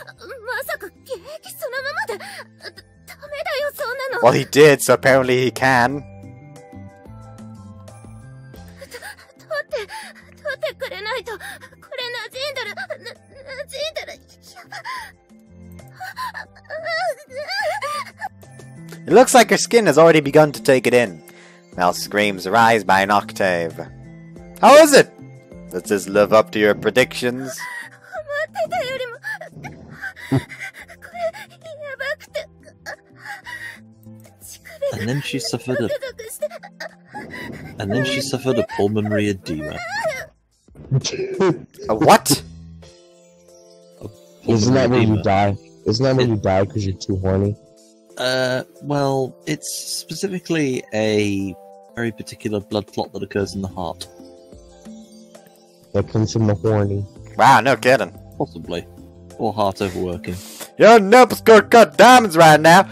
Well, he did, so apparently he can. It looks like her skin has already begun to take it in. Mel screams, rise by an octave. How is it? Does this live up to your predictions? And then she suffered a pulmonary edema. A what? Isn't that when you die? Isn't that when you die because you're too horny? Well, it's specifically a very particular blood clot that occurs in the heart. That comes from the horny. Wow, no kidding. Possibly. Or heart overworking. Your noble's gonna cut diamonds right now!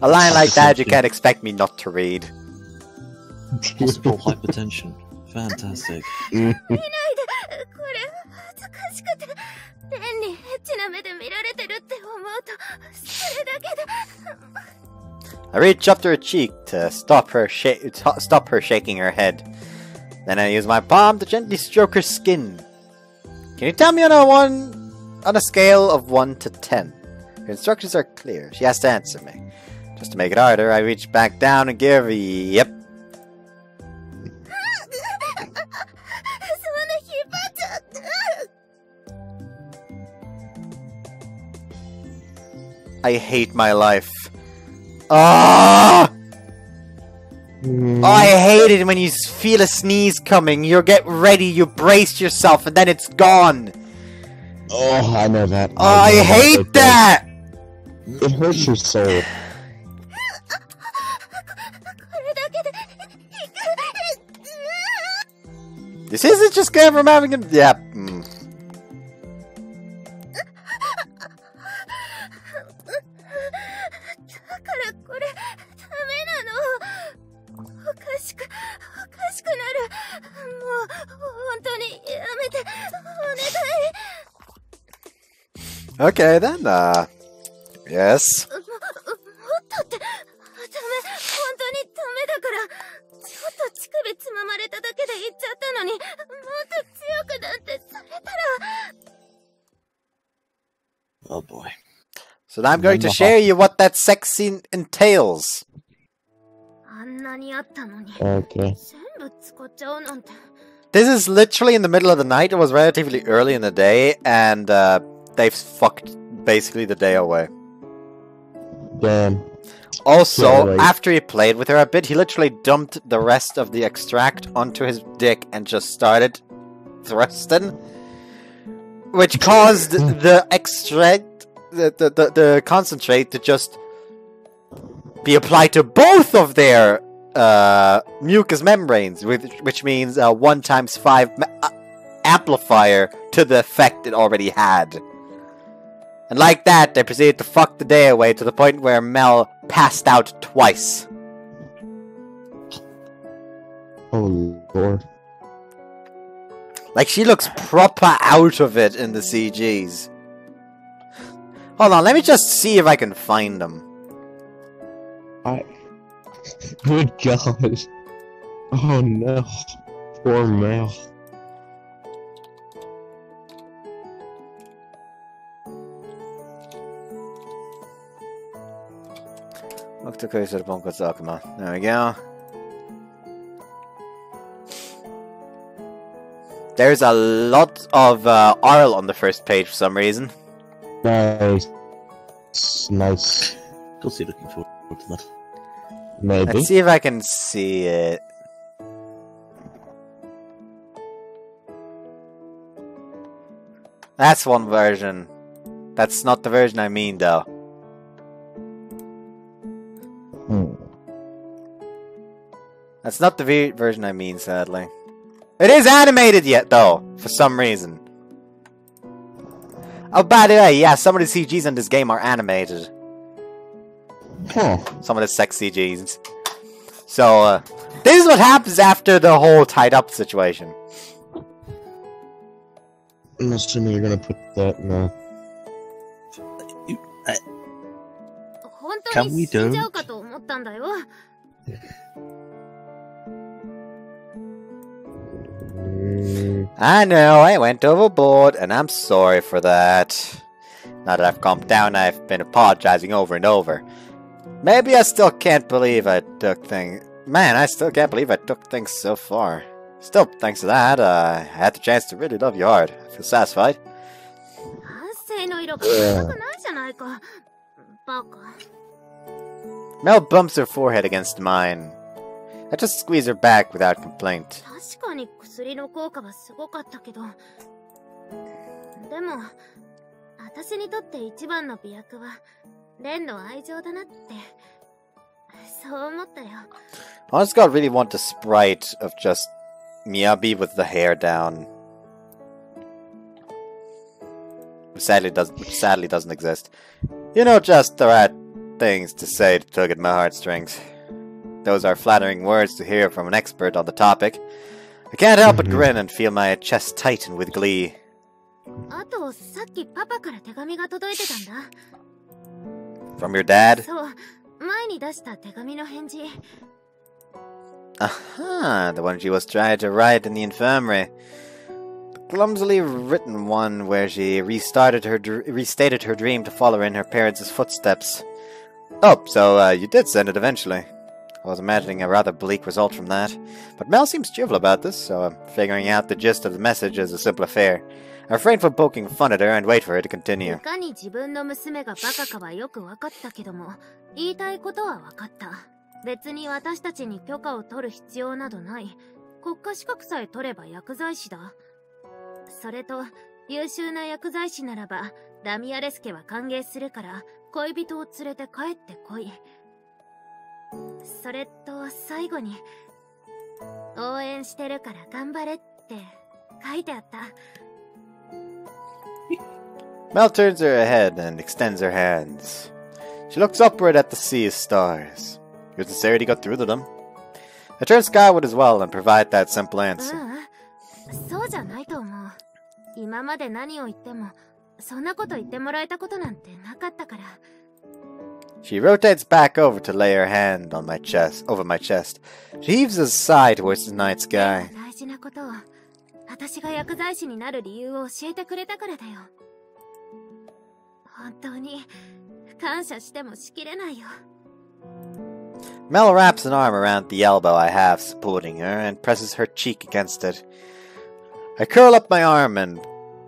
A line like that you can't expect me not to read. Hospital hypertension. Fantastic. I reach up to her cheek to stop her shaking her head. Then I use my palm to gently stroke her skin. Can you tell me on a scale of 1 to 10? Her instructions are clear. She has to answer me. Just to make it harder, I reach back down and give a yep. I hate my life. Ah! Oh, I hate it when you feel a sneeze coming. You get ready, you brace yourself, and then it's gone. Oh, I know that. Oh, I hate that! It hurts your soul. This isn't just game from having a... Yeah. Mm. Okay, then, yes. Oh boy. So now I'm going to share you what that sex scene entails. Okay. This is literally in the middle of the night. It was relatively early in the day, and they've fucked basically the day away. Damn. Also, after he played with her a bit, he literally dumped the rest of the extract onto his dick and just started thrusting, which caused the extract, the concentrate, to just be applied to both of their mucous membranes, which means 1 times 5 amplifier to the effect it already had. And like that, they proceeded to fuck the day away to the point where Mel passed out twice. Oh lord. Like, she looks proper out of it in the CGs. Hold on, let me just see if I can find them. Good god. Oh no. Poor Mel. There we go. There's a lot of Arl on the first page for some reason. Nice. Nice. We'll see, looking forward to that. Maybe. Let's see if I can see it. That's one version. That's not the version I mean, though. That's not the version I mean, sadly. It is animated yet, though, for some reason. Oh, by the way, yeah, some of the CGs in this game are animated. Huh. Some of the sex CGs. So, this is what happens after the whole tied-up situation. I'm assuming you're gonna put that in a... Can we do? I know, I went overboard, and I'm sorry for that. Now that I've calmed down, I've been apologizing over and over. Maybe I still can't believe I took things... Man, I still can't believe I took things so far. Still, thanks to that, I had the chance to really love you hard. I feel satisfied. Mel bumps her forehead against mine. I just squeeze her back without complaint. Honest God, really want a sprite of just Miyabi with the hair down. Sadly doesn't exist. You know, just the right things to say to tug at my heartstrings. Those are flattering words to hear from an expert on the topic. I can't help but grin and feel my chest tighten with glee. From your dad? Aha, the one she was trying to write in the infirmary. The clumsily written one where she restated her dream to follow in her parents' footsteps. Oh, so you did send it eventually. I was imagining a rather bleak result from that, but Mel seems cheerful about this, so I'm figuring out the gist of the message is a simple affair. I refrain from poking fun at her and wait for her to continue. 優秀な薬剤師ならばラミアレス家は歓迎するから恋人を連れて帰ってこい。それと最後に応援してるから頑張れって書いてあった。Mel turns her head and extends her hands. She looks upward at the sea of stars. Your sincerity got through to them. I turn skyward as well and provide that simple answer. So じゃないと思う。今まで何を言ってもそんなこと言ってもらえたことなんてなかったから。She rotates back over to lay her hand on my chest, over my chest. She heaves a sigh towards the night sky. 大事なことを私が薬剤師になる理由を教えてくれたからだよ。本当に感謝してもしきれないよ。Mel wraps an arm around the elbow I have supporting her and presses her cheek against it. I curl up my arm and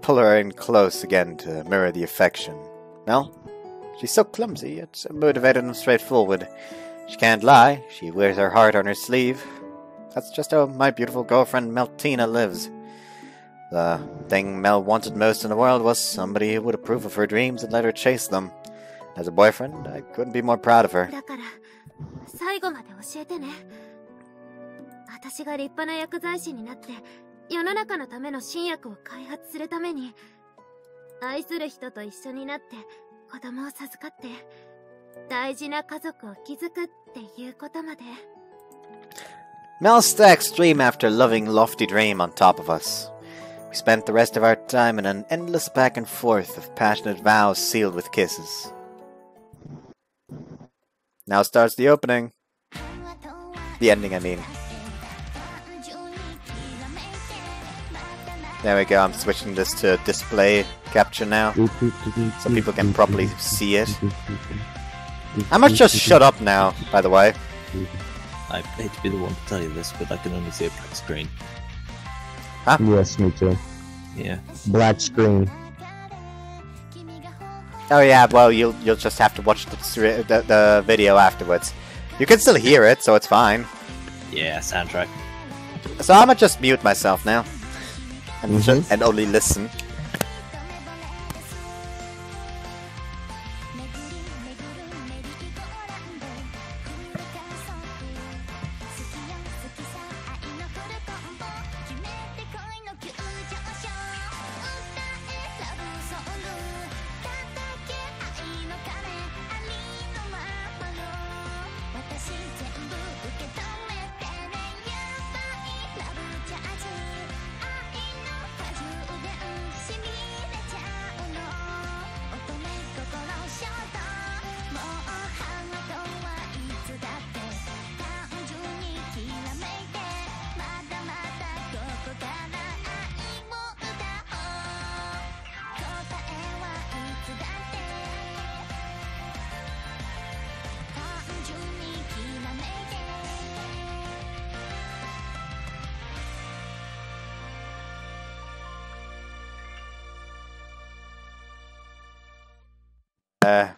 pull her in close again to mirror the affection. Mel? She's so clumsy, yet so motivated and straightforward. She can't lie, she wears her heart on her sleeve. That's just how my beautiful girlfriend Meltina lives. The thing Mel wanted most in the world was somebody who would approve of her dreams and let her chase them. As a boyfriend, I couldn't be more proud of her. 最後まで教えてね。私が立派な薬剤師になって世の中のための新薬を開発するために愛する人と一緒になって子供を授かって大事な家族を築くっていうことまで。Mel stacks dream after loving lofty dream on top of us. We spent the rest of our time in an endless back and forth of passionate vows sealed with kisses. Now starts the opening. The ending, I mean. There we go, I'm switching this to display capture now, so people can properly see it. I must just shut up now, by the way. I hate to be the one to tell you this, but I can only see a black screen. Huh? Yes, me too. Yeah. Black screen. Oh yeah, well you'll just have to watch the video afterwards. You can still hear it, so it's fine. Yeah, soundtrack. So I'ma just mute myself now, and and only listen.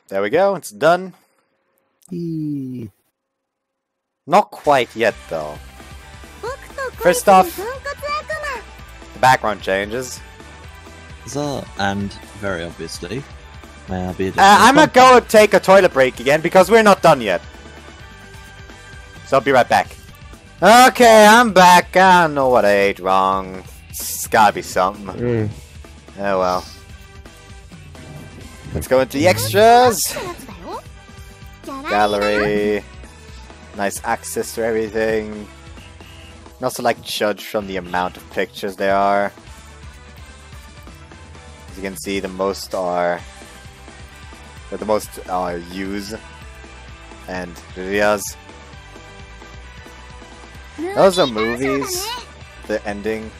There we go, it's done. Not quite yet, though. First off, the background changes. And very obviously, I'm gonna go and take a toilet break again because we're not done yet. So I'll be right back. Okay, I'm back. I don't know what I ate wrong. It's gotta be something. Oh well. Let's go into the extras! Gallery. Nice access to everything. And also like judge from the amount of pictures there are. As you can see, the most are... the most are Yu's and Riria's. Those are movies. The ending.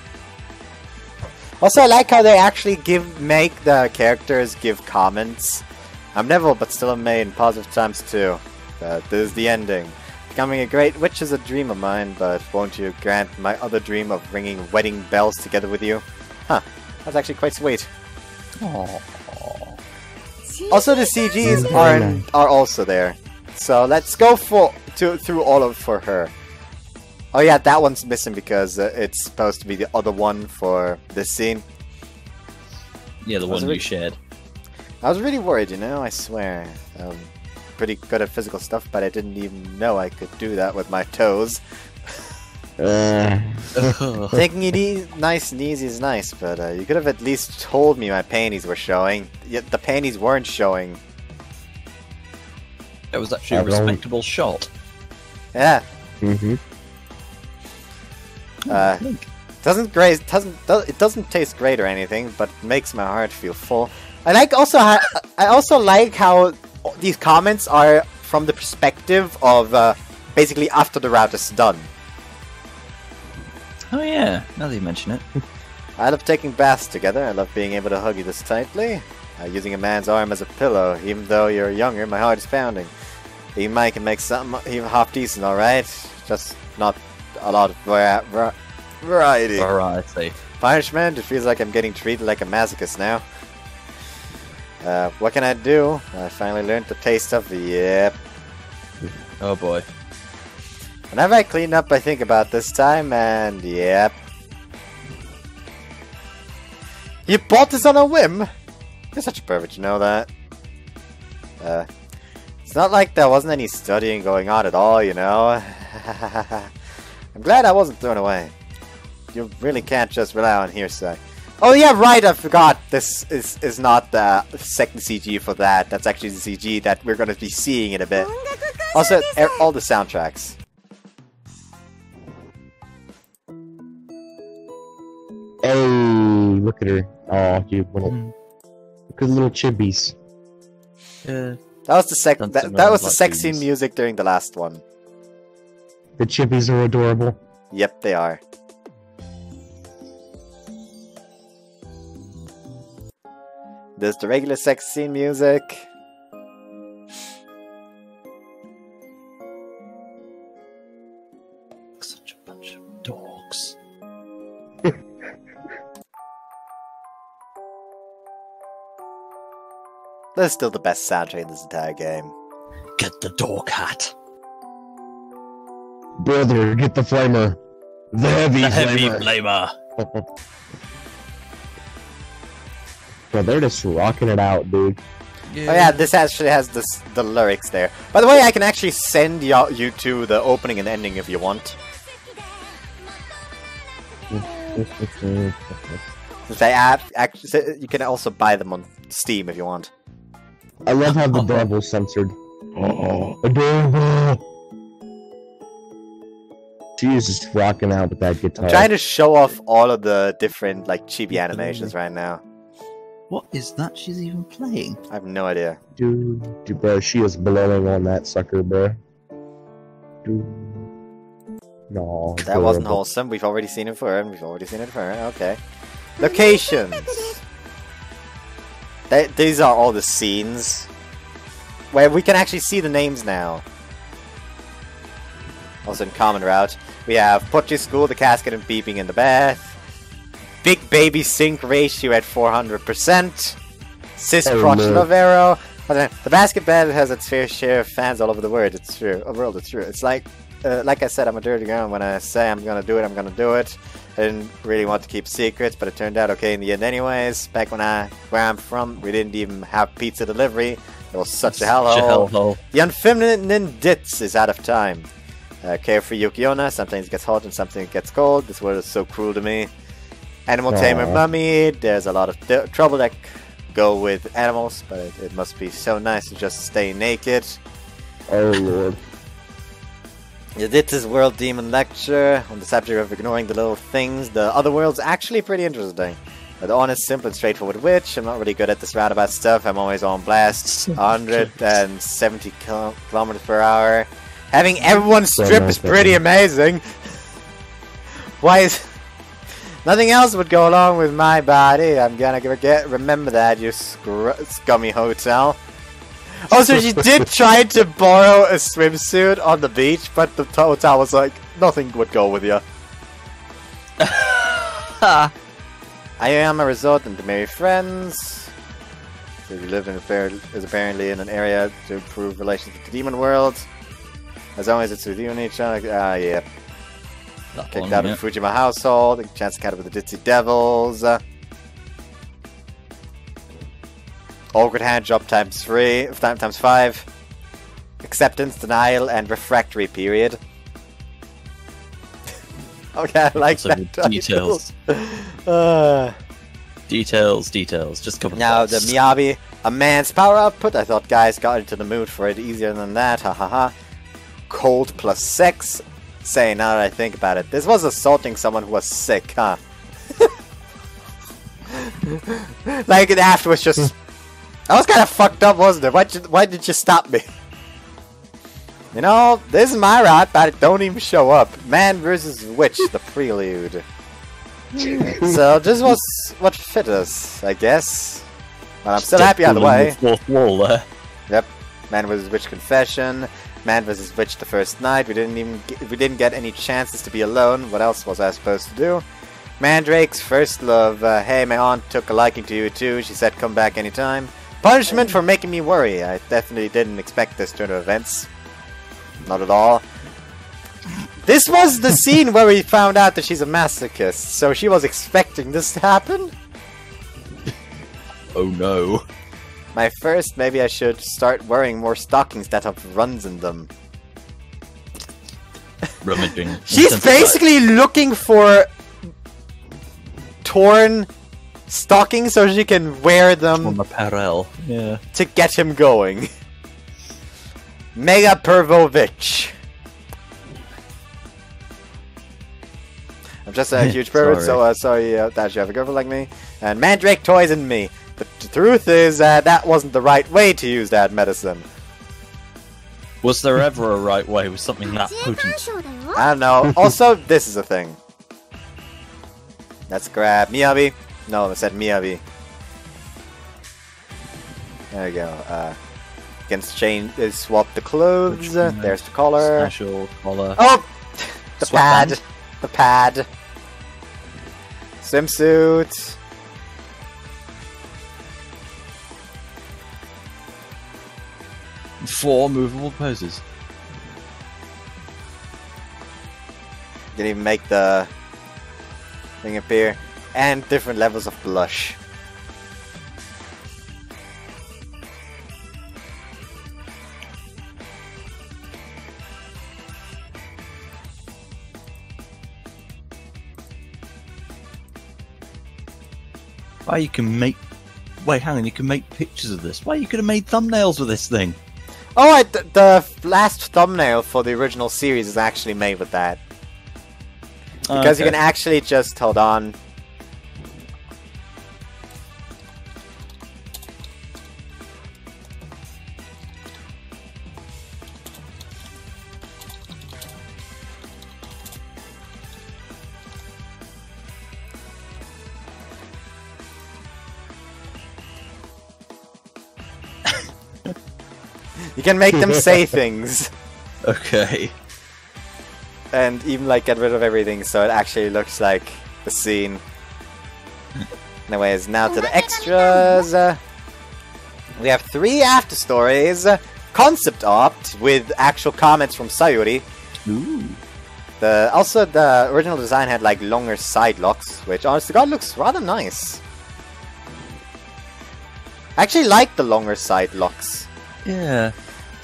Also, I like how they actually make the characters give comments. I'm Neville, but still a maid in positive times too. This is the ending. Becoming a great witch is a dream of mine, but won't you grant my other dream of ringing wedding bells together with you? Huh, that's actually quite sweet. Aww. Also, the CGs are also there. So let's go through all of for her. Oh yeah, that one's missing because it's supposed to be the other one for this scene. Yeah, the one you shared. I was really worried, you know, I swear. I'm pretty good at physical stuff, but I didn't even know I could do that with my toes. Taking it nice and easy is nice, but you could have at least told me my panties were showing. Yet the panties weren't showing. That was actually a respectable shot. Yeah. Mm-hmm. It doesn't taste great or anything, but it makes my heart feel full. I also like how these comments are from the perspective of basically after the route is done. Oh yeah, now that you mention it. I love taking baths together. I love being able to hug you this tightly. Using a man's arm as a pillow. Even though you're younger, my heart is pounding. Even I can make something even half decent, alright? Just not a lot of variety. Variety. Punishment, it feels like I'm getting treated like a masochist now. What can I do? I finally learned the taste of the... Yep. Oh boy. Whenever I clean up, I think about this time, and yep. You bought this on a whim? You're such a pervert, you know that. It's not like there wasn't any studying going on at all, you know. I'm glad I wasn't thrown away. You really can't just rely on hearsay. Oh yeah, right, I forgot. This is not the second CG for that. That's actually the CG that we're going to be seeing in a bit. Also, all the soundtracks. Hey, look at her. Oh, you little... Look at the little chibis. Yeah. That was the sexy music during the last one. The chibis are adorable. Yep, they are. There's the regular sex scene music. Such a bunch of dogs. That's still the best soundtrack in this entire game. Get the dog hat. Brother, get the flamer. The heavy flamer. Bro, they're just rocking it out, dude. Yeah. Oh yeah, this actually has the lyrics there. By the way, I can actually send you to the opening and ending if you want. You can also buy them on Steam if you want. I love how the devil's censored. Oh, adorable! She is just rocking out with that guitar. I'm trying to show off all of the different like chibi animations right now. What is that she's even playing? I have no idea. Dude, bro, she is blowing on that sucker, bro. Dude. No. That wasn't wholesome. We've already seen it for her, and we've already seen it for her. Okay. Locations! These are all the scenes. Where we can actually see the names now. Also in Common Route, we have Pochi School, the casket and peeping in the bath. Big baby sink ratio at 400%. Sis crotch Novero. The basket bed has its fair share of fans all over the world. It's true. It's like I said, I'm a dirty girl. And when I say I'm gonna do it, I'm gonna do it. I didn't really want to keep secrets, but it turned out okay in the end, anyways. Back when I'm from, we didn't even have pizza delivery. It was such a hellhole. The unfeminine ditz is out of time. Carefree Yukiona. Sometimes it gets hot and sometimes it gets cold. This world is so cruel to me. Animal tamer mummy, there's a lot of trouble that go with animals, but it must be so nice to just stay naked. Oh lord. You did this world demon lecture on the subject of ignoring the little things. The other world's actually pretty interesting. The honest, simple and straightforward witch. I'm not really good at this roundabout stuff. I'm always on blast. 170 kilometers per hour. Having everyone strip is pretty amazing. Why is... Nothing else would go along with my body. I'm gonna remember that, you scummy hotel. Also, she did try to borrow a swimsuit on the beach, but the hotel was like, nothing would go with you. I am a resort and to marry friends. So you live in apparently in an area to improve relations with the demon world. As always, it's with you and each other. Yeah. Kicked out of the Fujima household, a chance encounter with the Ditzy Devils. Awkward hand job times 5. Acceptance, denial, and refractory period. Okay, I like that. Details. Details. Just cover. Now the Miyabi, a man's power output. I thought guys got into the mood for it easier than that. Ha ha ha. Cold plus sex. Say, now that I think about it, this was assaulting someone who was sick, huh? Like it after was just. I was kind of fucked up, wasn't it? Why did you stop me? You know, this is my route, but it don't even show up. Man versus Witch, the prelude. So this was what fit us, I guess. But I'm still happy either way. Fourth wall there. Yep. Man versus Witch confession. Man versus Witch the first night. We didn't get any chances to be alone. What else was I supposed to do? Mandrake's first love. Hey, my aunt took a liking to you too. She said come back anytime. Punishment for making me worry. I definitely didn't expect this turn of events. Not at all. This was the scene where we found out that she's a masochist, so she was expecting this to happen? Oh no. My first, maybe I should start wearing more stockings that have runs in them. Rummaging. She's basically looking for torn stockings so she can wear them to get him going. Mega Pervovich. I'm just a huge pervert, so sorry that you have a girlfriend like me. And Mandrake Toys and me. But the truth is, that wasn't the right way to use that medicine. Was there ever a right way with something that potent? I don't know. Also, this is a thing. Let's grab Miyabi. No, I said Miyabi. There we go. Can change, swap the clothes. There's the collar. Special collar. Oh, the pad. Band. The pad. Swimsuit. Four movable poses. Didn't even make the thing appear. And different levels of blush. Why you can make... Wait, hang on, you can make pictures of this. Why you could have made thumbnails with this thing? Oh, the last thumbnail for the original series is actually made with that. Because you can actually just... Hold on. You can make them say things. Okay. And even like get rid of everything so it actually looks like the scene. Anyways, now to the extras. We have 3 after stories. Concept art with actual comments from Sayuri. Ooh. Also the original design had like longer side locks, which honest to God looks rather nice. I actually like the longer side locks. Yeah.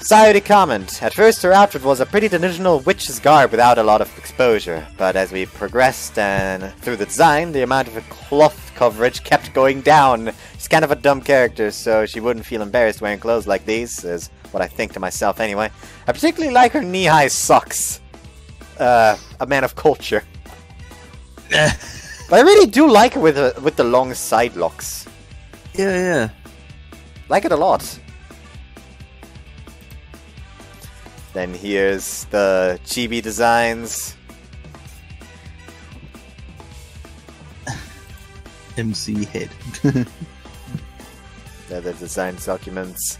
Sayuri comment. At first her outfit was a pretty traditional witch's garb without a lot of exposure, but as we progressed and through the design, the amount of cloth coverage kept going down. She's kind of a dumb character, so she wouldn't feel embarrassed wearing clothes like these, is what I think to myself anyway. I particularly like her knee-high socks. A man of culture. But I really do like her with the long side locks. Yeah. Like it a lot. Then here's the chibi designs. MC Head. They're the design documents.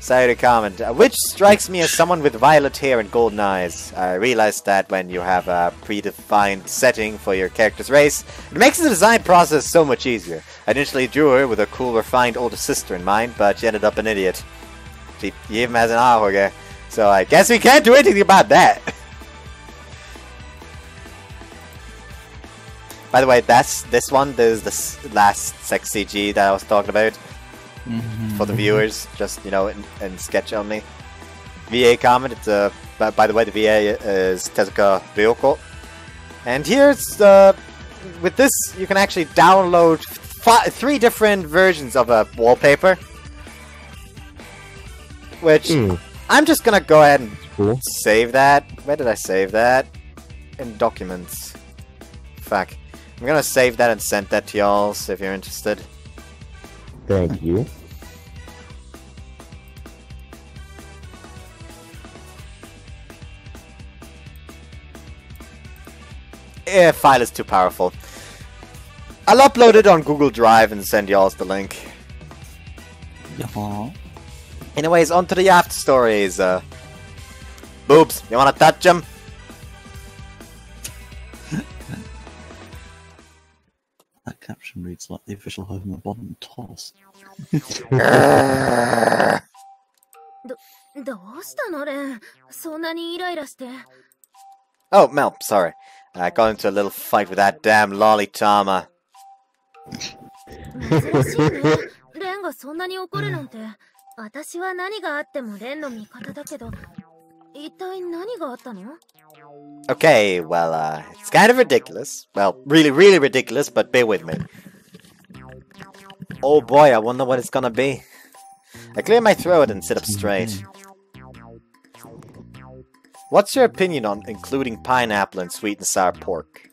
Sayuri comment. A witch strikes me as someone with violet hair and golden eyes. I realized that when you have a predefined setting for your character's race, it makes the design process so much easier. I initially drew her with a cool, refined older sister in mind, but she ended up an idiot. She even has an ahoge. So I guess we can't do anything about that. By the way, this is the last sex CG that I was talking about. for the viewers, just, you know, in sketch only. VA comment, it's, by the way, the VA is Tezuka Ryoko. And here's, with this, you can actually download three different versions of a wallpaper. Which, I'm just gonna go ahead and save that. Where did I save that? In documents. Fuck. I'm gonna save that and send that to y'all, so if you're interested. Thank you. File is too powerful. I'll upload it on Google Drive and send y'all the link. Anyways, on to the after stories. Boobs, you wanna touch them? That caption reads like the official home of bottom toss. Oh, Mel, sorry. I got into a little fight with that damn lolly Tama. Okay, well, it's kind of ridiculous. Well, really, really ridiculous, but bear with me. Oh boy, I wonder what it's gonna be. I clear my throat and sit up straight. What's your opinion on including pineapple in sweet and sour pork?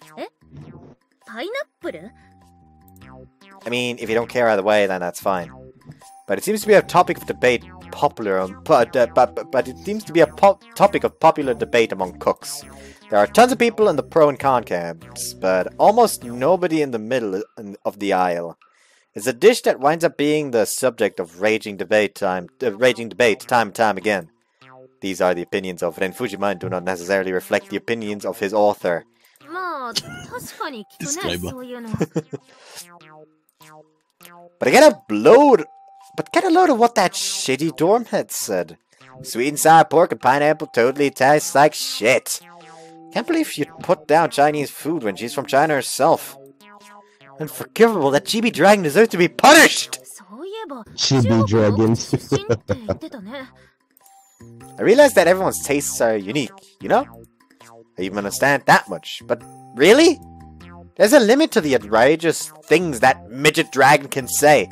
Pineapple? I mean, if you don't care either way, then that's fine. But it seems to be a topic of debate popular among cooks. There are tons of people in the pro and con camps, but almost nobody in the middle of the aisle. It's a dish that winds up being the subject of raging debate time and time again. These are the opinions of Ren Fujima and do not necessarily reflect the opinions of his author. But get a load of what that shitty dorm head said. Sweet and sour pork and pineapple totally tastes like shit. Can't believe you'd put down Chinese food when she's from China herself. Unforgivable that Chibi Dragon deserves to be punished! Chibi Dragon. I realize that everyone's tastes are unique, you know? I even understand that much, but really? There's a limit to the outrageous things that midget dragon can say.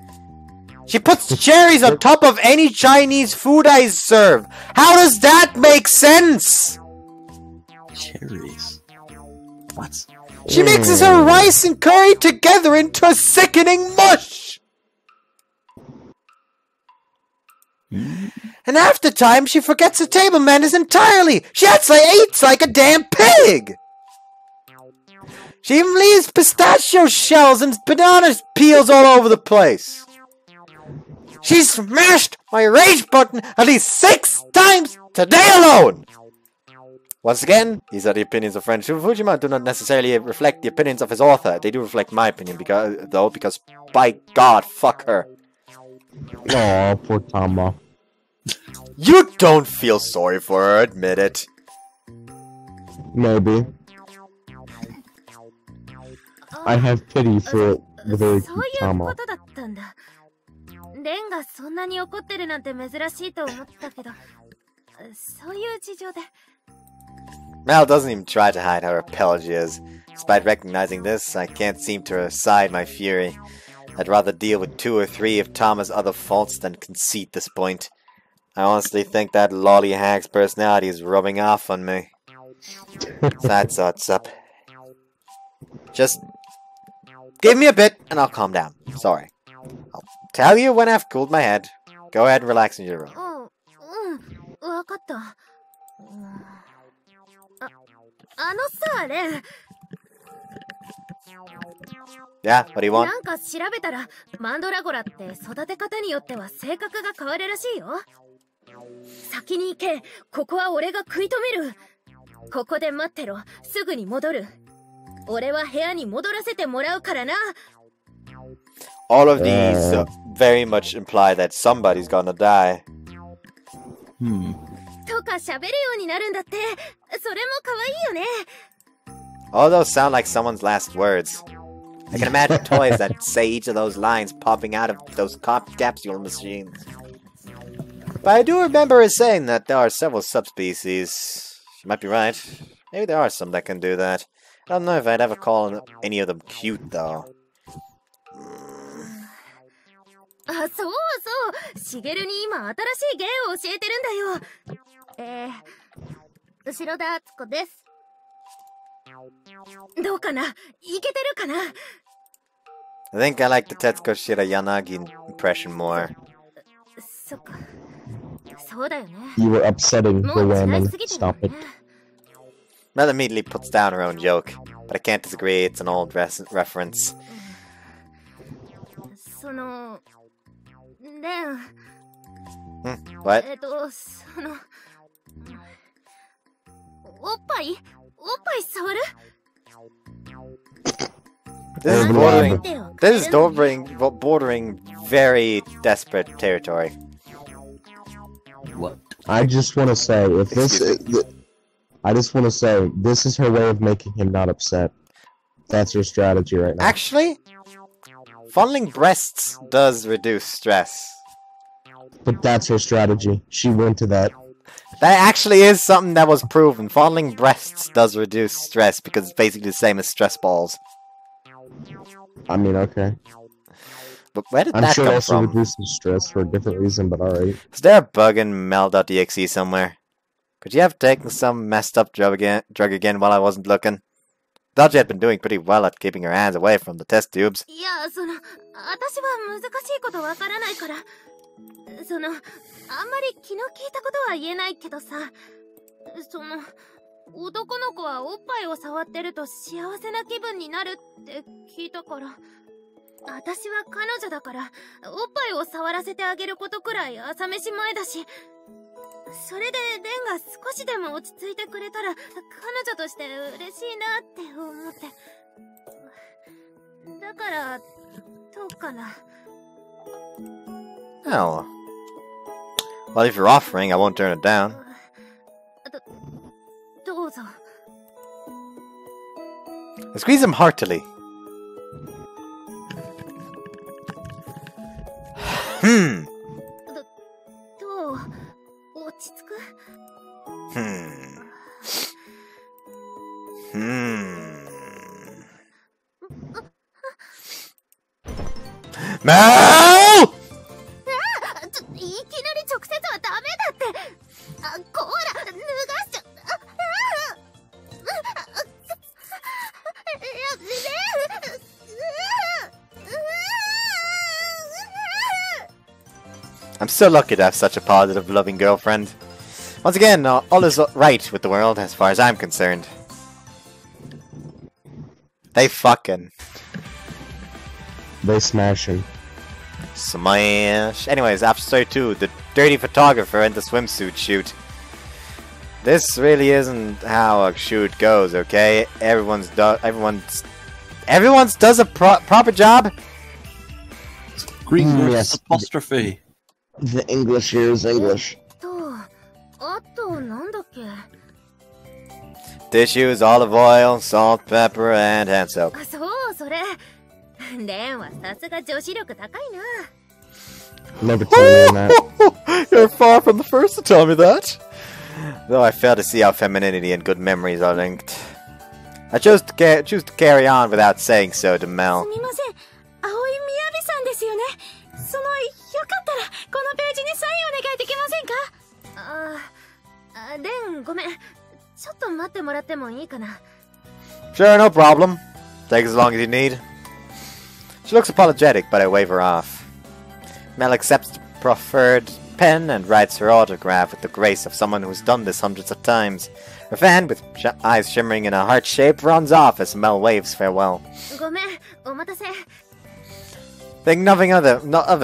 She puts cherries on top of any Chinese food I serve! How does that make sense?! Cherries? What? She mixes her rice and curry together into a sickening mush! And after time, she forgets the table manners entirely. She actually eats like a damn pig. She even leaves pistachio shells and banana peels all over the place. She smashed my rage button at least 6 times today alone. Once again, these are the opinions of Ren Fujima. Do not necessarily reflect the opinions of his author. They do reflect my opinion, because by God, fuck her. Aw, poor Tama. You don't feel sorry for her, admit it. Maybe. I have pity for the very Tama. Mel doesn't even try to hide how repelled she is. Despite recognizing this, I can't seem to aside my fury. I'd rather deal with 2 or 3 of Tama's other faults than concede this point. I honestly think that lollyhag's personality is rubbing off on me. That's what's up. Just give me a bit and I'll calm down. Sorry. I'll tell you when I've cooled my head. Go ahead and relax in your room. Yeah, what do you want? All of these very much imply that somebody's gonna die. All those sound like someone's last words. I can imagine toys that say each of those lines popping out of those capsule machines. But I do remember her saying that there are several subspecies. She might be right. Maybe there are some that can do that. I don't know if I'd ever call any of them cute, though. I think I like the Tetsuko Shirayanagi impression more. You were upsetting the woman. Stop it. Mel immediately puts down her own joke, but I can't disagree, it's an old reference. What? This is bordering very desperate territory. What? I just want to say, if this I just want to say, this is her way of making him not upset. That's her strategy right now. Actually, fondling breasts does reduce stress. But that's her strategy. She went to that. That actually is something that was proven. Fondling breasts does reduce stress because it's basically the same as stress balls. I mean, okay. But where did that come from? I'm sure it also reduces stress for a different reason, but alright. Is there a bug in Mel.exe somewhere? Could you have taken some messed up drug again while I wasn't looking? Thought you had been doing pretty well at keeping your hands away from the test tubes. Oh. Well, if you're offering, I won't turn it down. I squeeze him heartily. Mel! I'm so lucky to have such a positive, loving girlfriend. Once again, all is right with the world as far as I'm concerned. They fucking. They smashing. Smash. Anyways, episode 2, the dirty photographer and the swimsuit shoot. This really isn't how a shoot goes, okay? Everyone's does a proper job. Greek yes. Apostrophe. The English here is English. Tissues, olive oil, salt, pepper, and hand soap. Never told me that. You're far from the first to tell me that. Though I fail to see how femininity and good memories are linked. I chose to carry on without saying so to Mel. Sure, no problem. Take as long as you need. She looks apologetic, but I wave her off. Mel accepts the preferred pen and writes her autograph with the grace of someone who's done this hundreds of times. Her fan, with eyes shimmering in a heart shape, runs off as Mel waves farewell. Think nothing of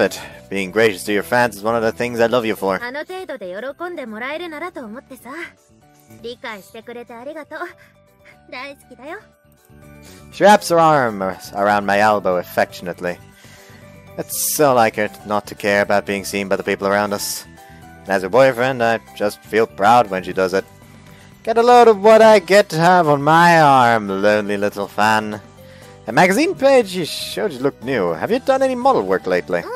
it. Being gracious to your fans is one of the things I love you for. She wraps her arm around my elbow affectionately. It's so like her not to care about being seen by the people around us. And as her boyfriend, I just feel proud when she does it. Get a load of what I get to have on my arm, lonely little fan. A magazine page you showed looked new. Have you done any model work lately? Okay,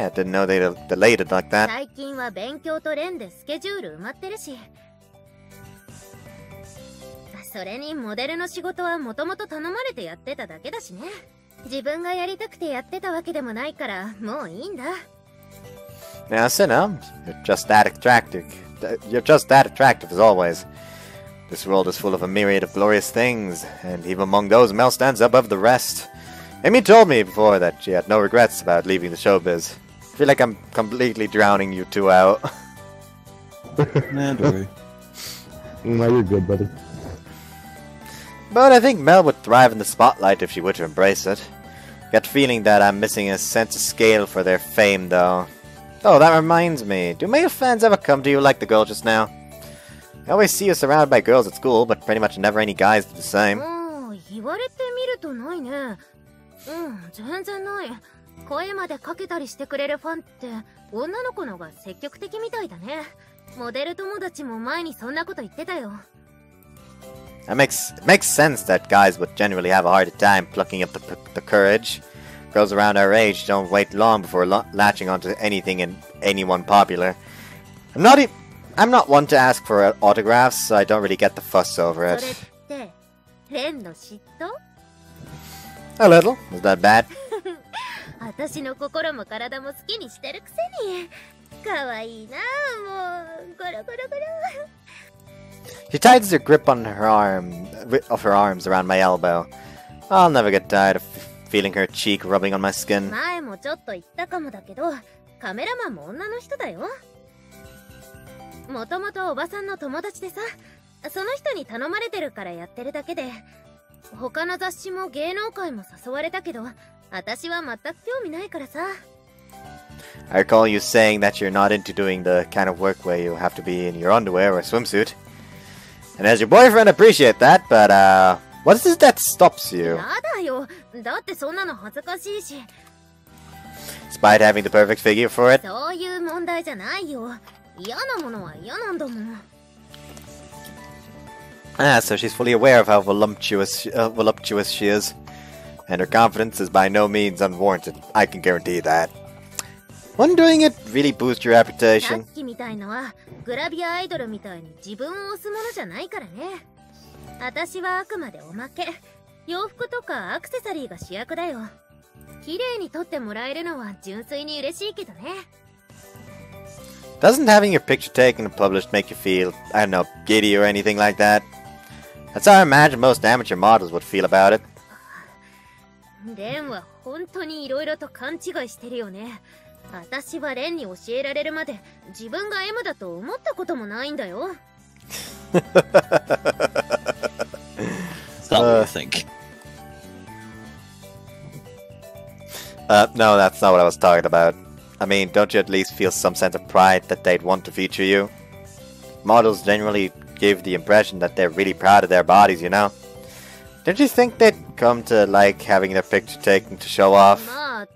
I didn't know they delayed it like that. Now, Sinnoh, you're just that attractive as always. This world is full of a myriad of glorious things, and even among those, Mel stands above the rest. Amy told me before that she had no regrets about leaving the showbiz. I feel like I'm completely drowning you two out. Nah, don't worry. No, you're good, buddy. But I think Mel would thrive in the spotlight if she were to embrace it. Got feeling that I'm missing a sense of scale for their fame, though. Oh, that reminds me. Do male fans ever come to you like the girl just now? I always see you surrounded by girls at school, but pretty much never any guys do the same. It makes sense that guys would generally have a harder time plucking up the courage. Girls around our age don't wait long before latching onto anything and anyone popular. I'm not one to ask for autographs, so I don't really get the fuss over it. A little. Is that bad? She tightens her grip on her arms around my elbow. I'll never get tired of feeling her cheek rubbing on my skin. I recall you saying that you're not into doing the kind of work where you have to be in your underwear or a swimsuit. And as your boyfriend, I appreciate that, but what is it that stops you? Despite having the perfect figure for it? Ah, so she's fully aware of how voluptuous she is. And her confidence is by no means unwarranted. I can guarantee that. Wouldn't doing it really boost your reputation? Doesn't having your picture taken and published make you feel, I don't know, giddy or anything like that? That's how I imagine most amateur models would feel about it. That's not what I think. No, that's not what I was talking about. I mean, don't you at least feel some sense of pride that they'd want to feature you? Models generally give the impression that they're really proud of their bodies, you know? Don't you think they'd come to like having their picture taken to show off? Not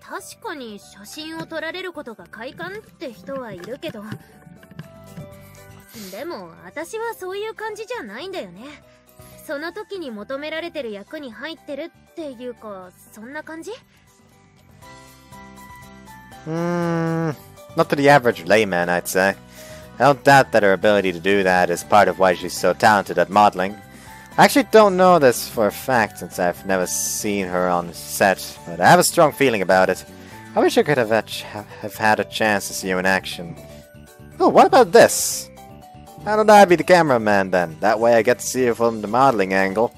to the average layman, I'd say. I don't doubt that her ability to do that is part of why she's so talented at modeling. I actually don't know this for a fact since I've never seen her on set, but I have a strong feeling about it. I wish I could have had a chance to see you in action. Oh, what about this? How did I be the cameraman then? That way I get to see you from the modeling angle.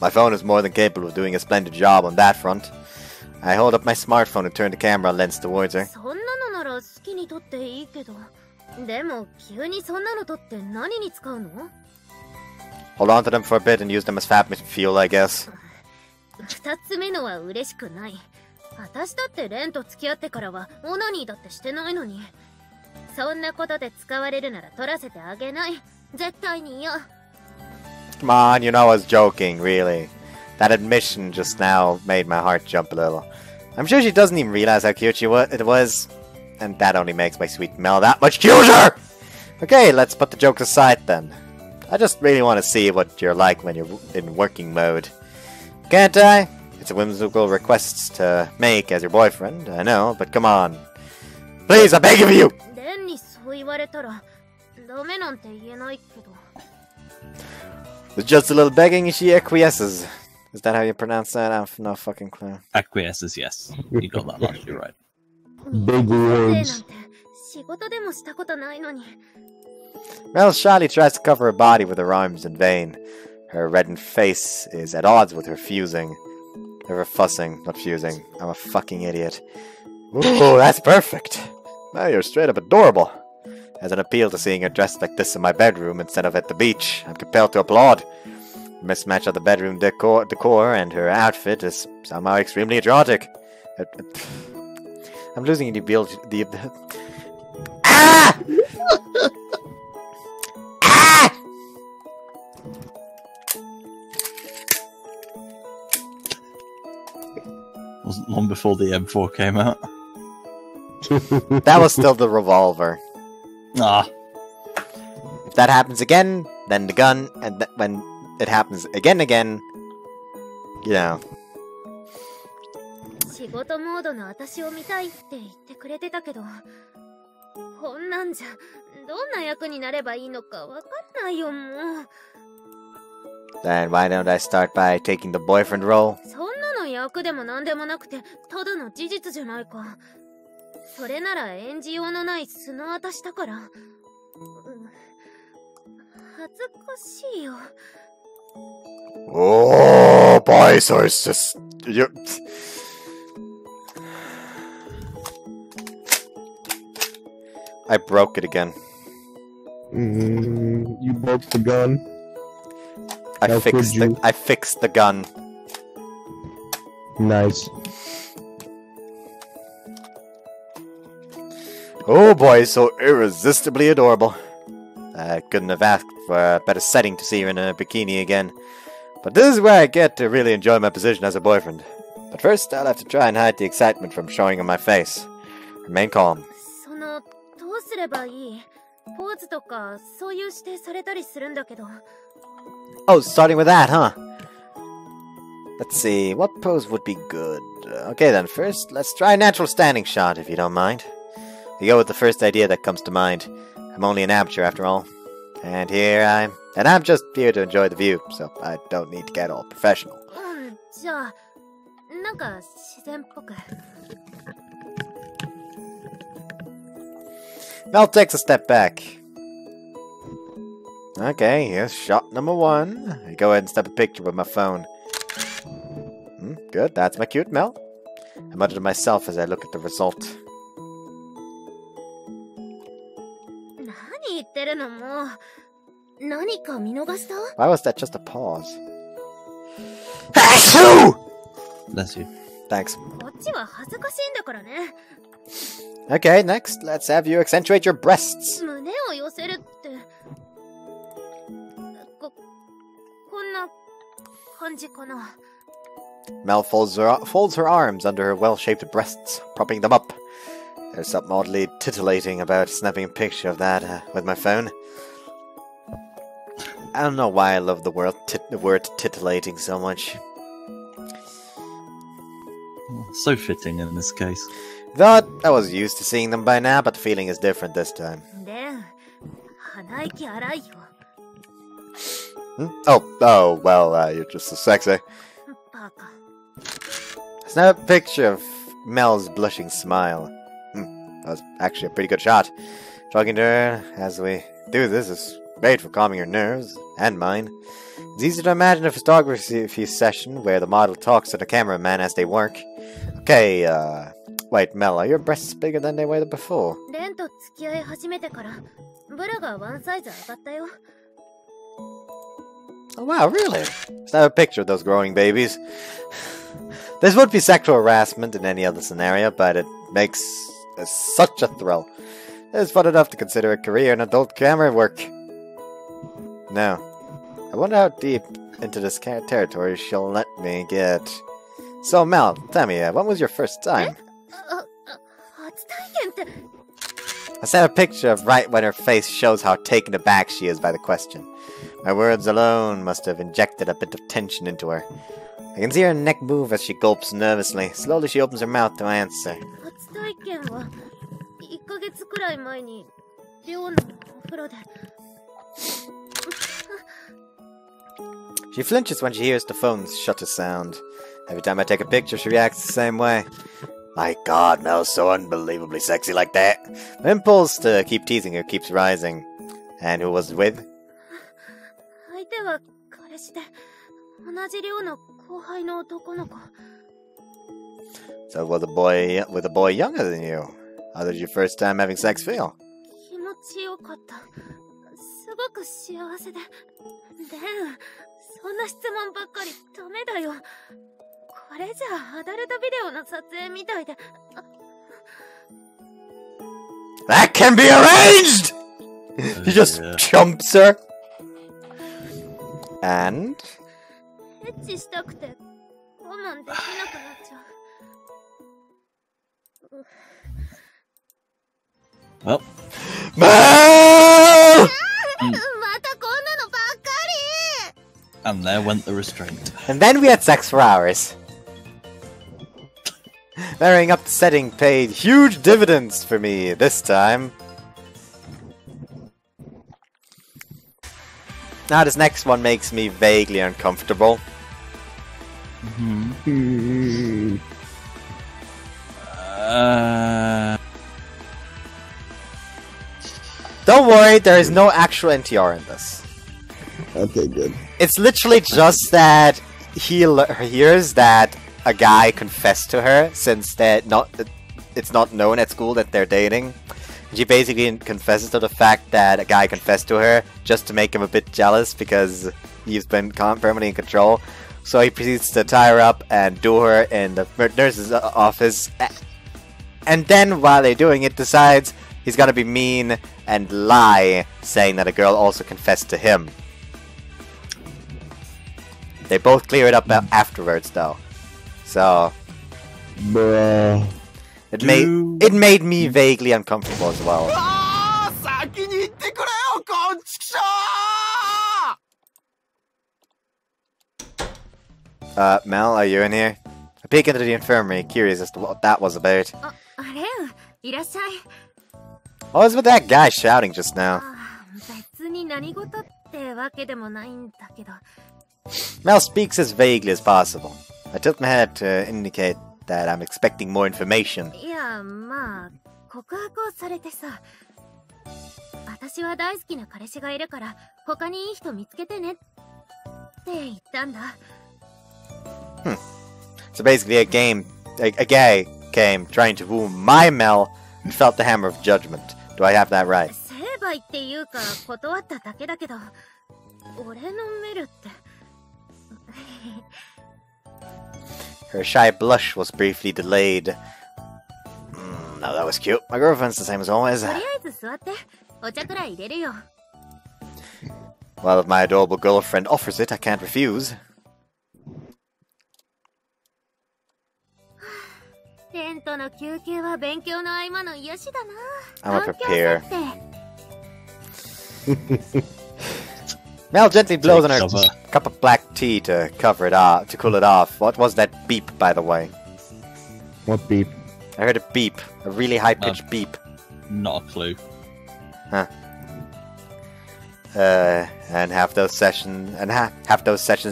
My phone is more than capable of doing a splendid job on that front. I hold up my smartphone and turn the camera lens towards her. Hold on to them for a bit and use them as fab fuel, I guess. Come on, you know I was joking, really. That admission just now made my heart jump a little. I'm sure she doesn't even realize how cute it was, and that only makes my sweet Mel that much cuter! Okay, let's put the jokes aside then. I just really want to see what you're like when you're in working mode. Can't I? It's a whimsical request to make as your boyfriend, I know, but come on. Please, I beg of you! With just a little begging, she acquiesces. Is that how you pronounce that? I have no fucking clue. Acquiesces, yes. You know that much, you're right. Big words. Mel shyly tries to cover her body with her arms in vain. Her reddened face is at odds with her fusing. Her fussing, not fusing. I'm a fucking idiot. Ooh, that's perfect. Now you're straight up adorable. As an appeal to seeing her dressed like this in my bedroom instead of at the beach, I'm compelled to applaud. The mismatch of the bedroom decor and her outfit is somehow extremely erotic. I'm losing the ability. Ah! Ah! Wasn't long before the M4 came out. That was still the revolver. Ah. If that happens again, then the gun, and when it happens again, you know. Then why don't I start by taking the boyfriend role? Oh, boy, so it's just... I broke it again. You broke the gun. I fixed the gun. Nice. Oh boy, so irresistibly adorable. I couldn't have asked for a better setting to see her in a bikini again. But this is where I get to really enjoy my position as a boyfriend. But first, I'll have to try and hide the excitement from showing on my face. Remain calm. Oh, starting with that, huh? Let's see, what pose would be good? Okay then, first, let's try a natural standing shot, if you don't mind. You go with the first idea that comes to mind. I'm only an amateur, after all. And here I'm... And I'm just here to enjoy the view, so I don't need to get all professional. Mel takes a step back. Okay, here's shot number one. I go ahead and snap a picture with my phone. Good, that's my cute Mel. I mutter to myself as I look at the result. Why was that just a pause? Bless you. Thanks. Okay, next, let's have you accentuate your breasts. Mel folds her arms under her well-shaped breasts, propping them up. There's something oddly titillating about snapping a picture of that with my phone. I don't know why I love the word titillating so much. So fitting in this case. Thought I was used to seeing them by now, but the feeling is different this time. Oh, well, you're just so sexy. It's not a picture of Mel's blushing smile. That was actually a pretty good shot. Talking to her as we do this is great for calming your nerves, and mine. It's easy to imagine a photography session where the model talks to the cameraman as they work. Okay, wait, Mel, are your breasts bigger than they were before? Oh wow, really? Let's have a picture of those growing babies. This would be sexual harassment in any other scenario, but it makes such a thrill. It's fun enough to consider a career in adult camera work. No. I wonder how deep into this territory she'll let me get. So Mel, tell me, when was your first time? I sent a picture of right when her face shows how taken aback she is by the question. My words alone must have injected a bit of tension into her. I can see her neck move as she gulps nervously. Slowly she opens her mouth to answer. She flinches when she hears the phone's shutter sound. Every time I take a picture, she reacts the same way. My god, Mel's so unbelievably sexy like that. My impulse to keep teasing her keeps rising. And who was it with? So it was a boy with a boy younger than you. How did your first time having sex feel? That can be arranged! He just jumps her. And? Well. Mel! And there went the restraint. And then we had sex for hours. Marrying up the setting paid huge dividends for me this time. Now this next one makes me vaguely uncomfortable. Mm-hmm. Don't worry, there is no actual NTR in this. Okay, good. It's literally just that he hears that a guy confessed to her, since it's not known at school that they're dating. She basically confesses to the fact that a guy confessed to her just to make him a bit jealous because he's been permanently in control. So he proceeds to tie her up and do her in the nurse's office. And then while they're doing it, decides he's gonna be mean and lie, saying that a girl also confessed to him. They both clear it up afterwards, though. So... Bruh... It made me vaguely uncomfortable as well. Mel, are you in here? I peek into the infirmary, curious as to what that was about. What was with that guy shouting just now? Mel speaks as vaguely as possible. I tilt my head to indicate that I'm expecting more information. So basically a guy came trying to woo my Mel and felt the hammer of judgment. Do I have that right? Her shy blush was briefly delayed. No, that was cute. My girlfriend's the same as always. Well, if my adorable girlfriend offers it, I can't refuse. I'm a prepare. Mel gently blows on her cup of black tea to cover it off, to cool it off. What was that beep, by the way? What beep? I heard a beep, a really high-pitched beep. Not a clue. Huh. And have those sessions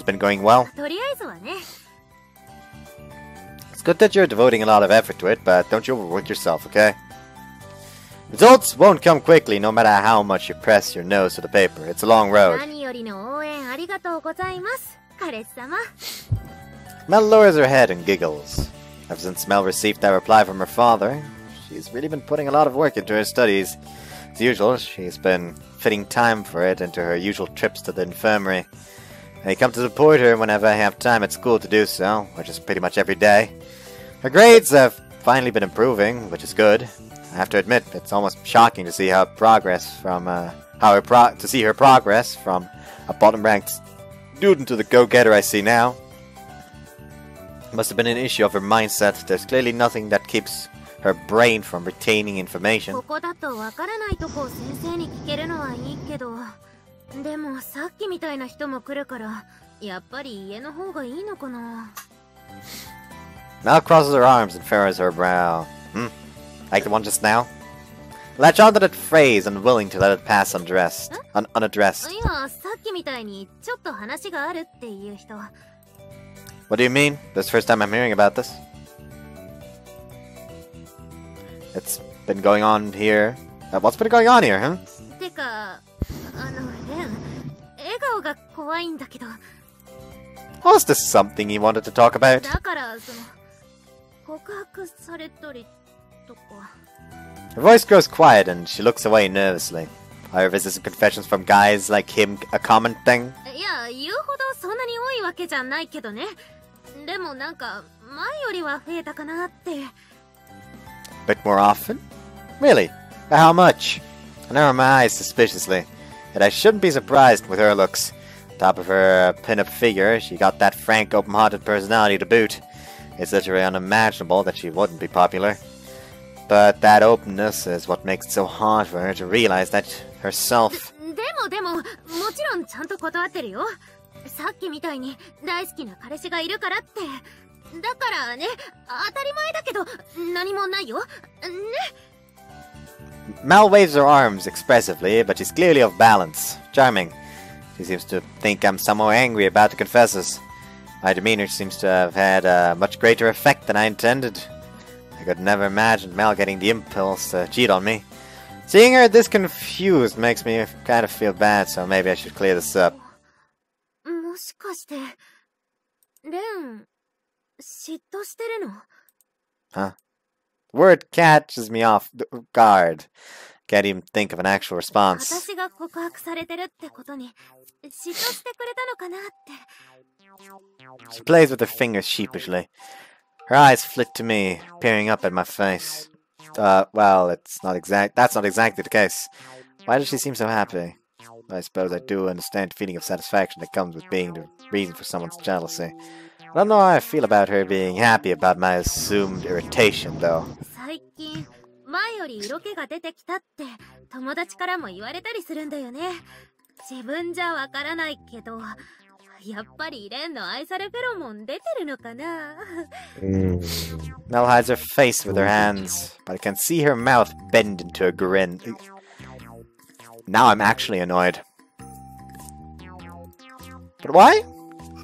been going well? It's good that you're devoting a lot of effort to it, but don't you overwork yourself, okay? Results won't come quickly, no matter how much you press your nose to the paper. It's a long road. Mel lowers her head and giggles. Ever since Mel received that reply from her father, she's really been putting a lot of work into her studies. As usual, she's been fitting time for it into her usual trips to the infirmary. I come to support her whenever I have time at school to do so, which is pretty much every day. Her grades have finally been improving, which is good. I have to admit, it's almost shocking to see her progress from to see her progress from a bottom-ranked student to the go-getter I see now. It must have been an issue of her mindset. There's clearly nothing that keeps her brain from retaining information. Mel crosses her arms and furrows her brow. Like the one just now? Latch onto that phrase, unwilling to let it pass unaddressed. What do you mean? This is the first time I'm hearing about this. It's been going on here. What's been going on here, huh? Was this something you wanted to talk about? Her voice grows quiet and she looks away nervously. Are revisiting confessions from guys like him a common thing? A bit more often? Really? By how much? I narrow my eyes suspiciously, and I shouldn't be surprised with her looks. On top of her pin-up figure, she got that frank, open-hearted personality to boot. It's literally unimaginable that she wouldn't be popular. But that openness is what makes it so hard for her to realize that herself. Mel waves her arms expressively, but she's clearly off balance. Charming. She seems to think I'm somewhat angry about the confessors. My demeanor seems to have had a much greater effect than I intended. I could never imagine Mel getting the impulse to cheat on me. Seeing her this confused makes me kind of feel bad, so maybe I should clear this up. Huh? The word catches me off guard. Can't even think of an actual response. She plays with her fingers sheepishly. Her eyes flit to me, peering up at my face. Well, that's not exactly the case. Why does she seem so happy? I suppose I do understand the feeling of satisfaction that comes with being the reason for someone's jealousy. I don't know how I feel about her being happy about my assumed irritation, though. Mel hides her face with her hands, but I can see her mouth bend into a grin. Now I'm actually annoyed. But why?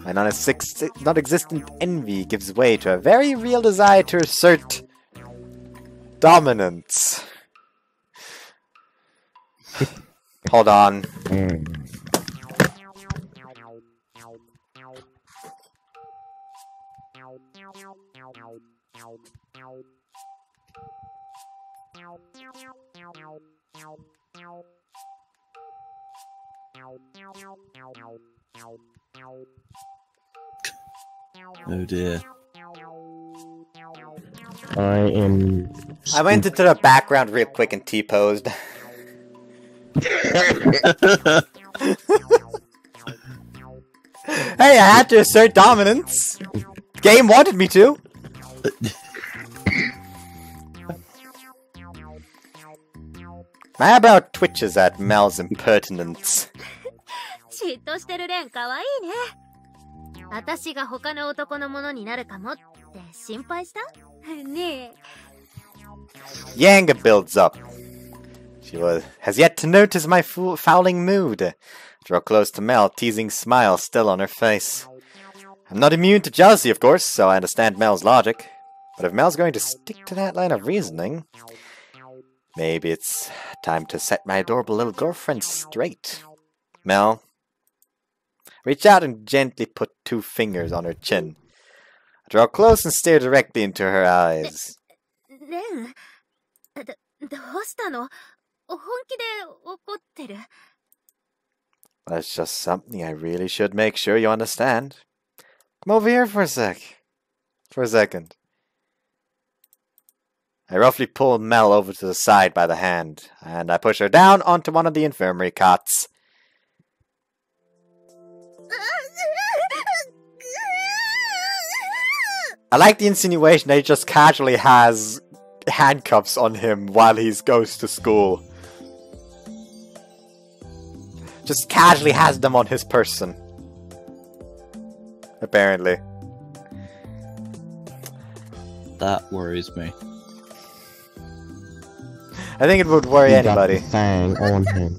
My non-existent envy gives way to a very real desire to assert dominance. Hold on. Oh dear. I went into the background real quick and T-posed. Hey, I had to assert dominance. The game wanted me to. My eyebrow twitches at Mel's impertinence. Yanga builds up. She has yet to notice my fouling mood. I draw close to Mel, teasing smile still on her face. I'm not immune to jealousy, of course, so I understand Mel's logic. But if Mel's going to stick to that line of reasoning, maybe it's time to set my adorable little girlfriend straight. Mel, reach out and gently put two fingers on her chin. I draw close and stare directly into her eyes. Ren, that's just something I really should make sure you understand. Come over here for a second. I roughly pull Mel over to the side by the hand, and I push her down onto one of the infirmary cots. I like the insinuation that he just casually has handcuffs on him while he goes to school. Just casually has them on his person. Apparently. That worries me. I think it would worry anybody. On him.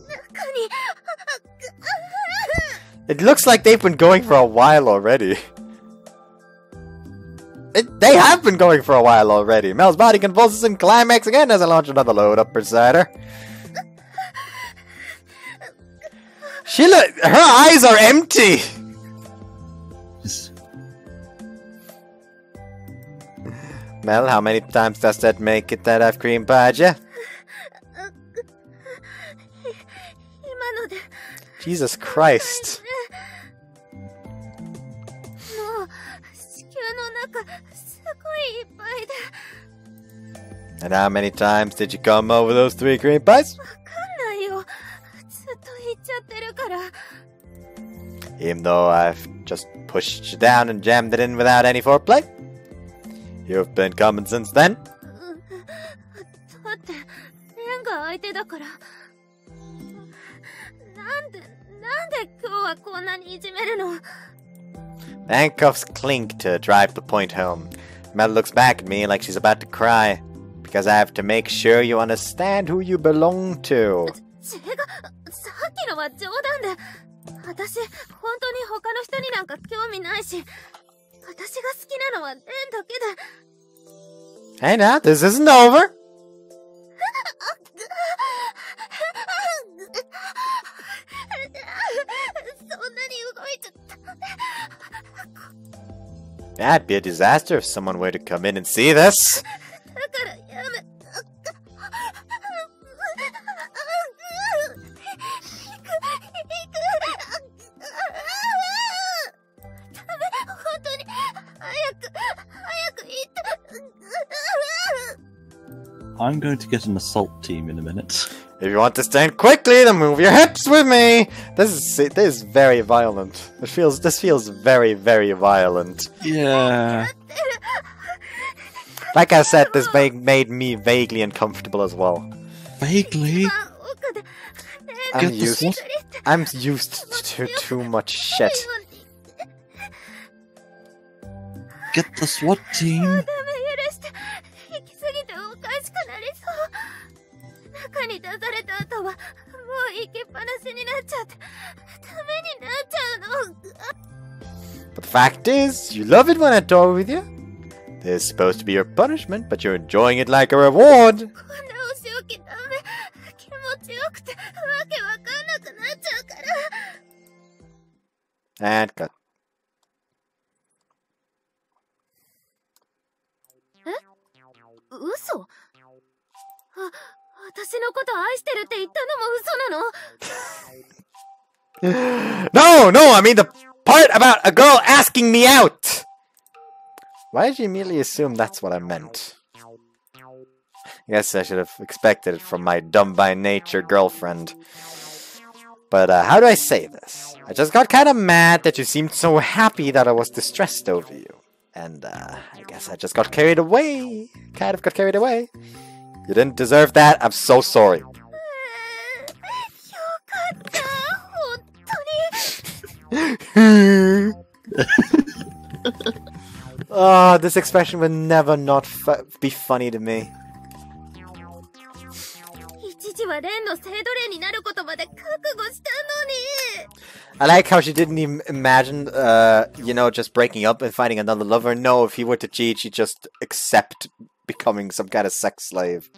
It looks like they've been going for a while already. They have been going for a while already. Mel's body convulses and climax again as I launch another load up beside her. Her eyes are empty! Mel, how many times does that make it that I've cream pied ya? Jesus Christ. And how many times did you come over those 3 cream pies? Even though I've just pushed you down and jammed it in without any foreplay? You've been coming since then? The handcuffs clink to drive the point home. Mel looks back at me like she's about to cry. Because I have to make sure you understand who you belong to. Hey now, this isn't over! That'd be a disaster if someone were to come in and see this! I'm going to get an assault team in a minute. If you want to stand quickly, then move your hips with me! This is very violent. This feels very, very violent. Yeah. Like I said, this made me vaguely uncomfortable as well. Vaguely? I'm used to too much shit. Get the SWAT team! But the fact is, you love it when I talk with you. This is supposed to be your punishment, but you're enjoying it like a reward. And cut. No, I mean the part about a girl asking me out! Why did you immediately assume that's what I meant? I guess I should have expected it from my dumb by nature girlfriend. But how do I say this? I just got kinda mad that you seemed so happy that I was distressed over you. And I guess I just got carried away. Kind of got carried away. You didn't deserve that. I'm so sorry. Oh, this expression would never not be funny to me. I like how she didn't even imagine, you know, just breaking up and finding another lover. No, if he were to cheat, she'd just accept becoming some kind of sex slave.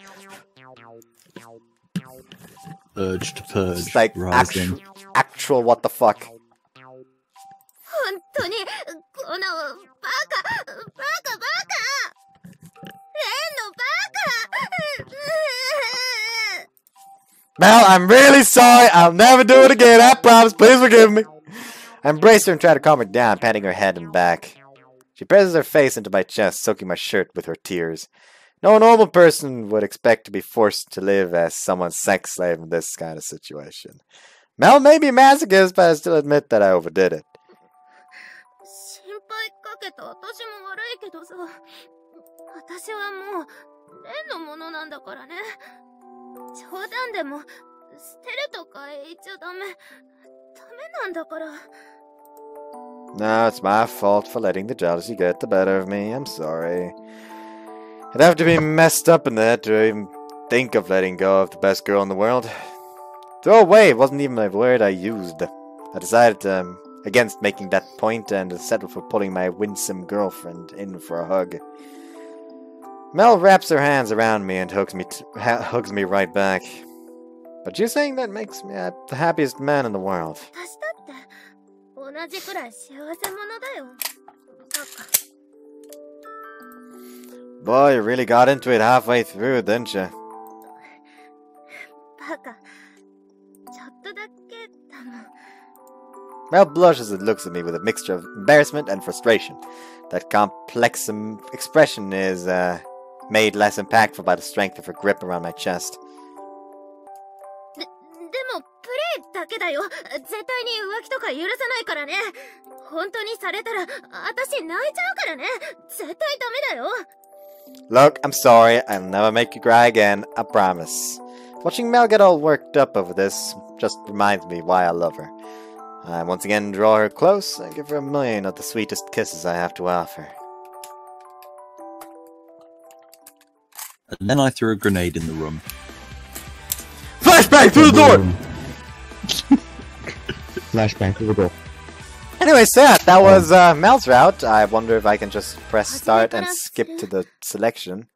Urge to purge. It's like actual what the fuck. Mel, I'm really sorry. I'll never do it again. I promise. Please forgive me. I embrace her and try to calm her down, patting her head and back. She presses her face into my chest, soaking my shirt with her tears. No normal person would expect to be forced to live as someone's sex slave in this kind of situation. Mel may be masochist, but I still admit that I overdid it. No, it's my fault for letting the jealousy get the better of me. I'm sorry. I'd have to be messed up in that to even think of letting go of the best girl in the world. Throw away wasn't even a word I used. I decided against making that point and settled for pulling my winsome girlfriend in for a hug. Mel wraps her hands around me and hugs me right back. But you saying that makes me the happiest man in the world. Boy, you really got into it halfway through, didn't you? Mel blushes and looks at me with a mixture of embarrassment and frustration. That complex expression is made less impactful by the strength of her grip around my chest. Look, I'm sorry. I'll never make you cry again. I promise. Watching Mel get all worked up over this just reminds me why I love her. I once again draw her close and give her a million of the sweetest kisses I have to offer. And then I threw a grenade in the room. Flashbang through the door! Flashbang through the door. Anyway, Seth, that was Mel's route. I wonder if I can just press start and skip to the selection.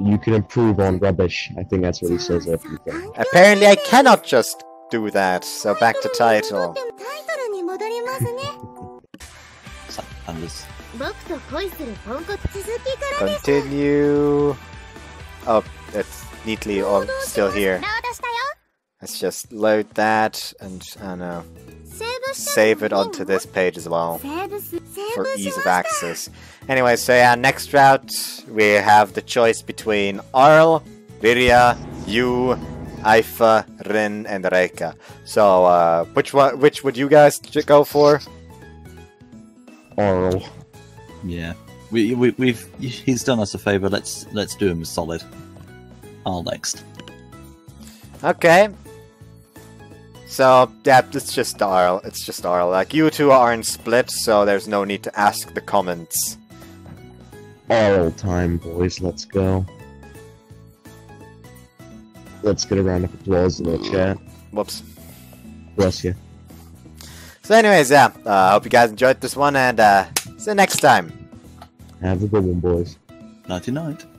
You can improve on rubbish. I think that's what he says. Apparently I cannot just do that, so back to title. Continue. Oh, that's neatly all still here. Let's just load that and, I don't know, save it onto this page as well for ease of access. Anyway, so yeah, next route we have the choice between Arl, Viria, Yu, Aifa, Rin, and Reika. So which would you guys go for? Arl. Yeah, he's done us a favor. Let's do him a solid. Arl next. Okay. So, yeah, it's just Arl. It's just Arl. Like, you two aren't split, so there's no need to ask the comments. Arl time, boys. Let's go. Let's get a round of applause in the chat. Whoops. Bless you. So anyways, yeah. I hope you guys enjoyed this one, and see you next time. Have a good one, boys. Nighty-night.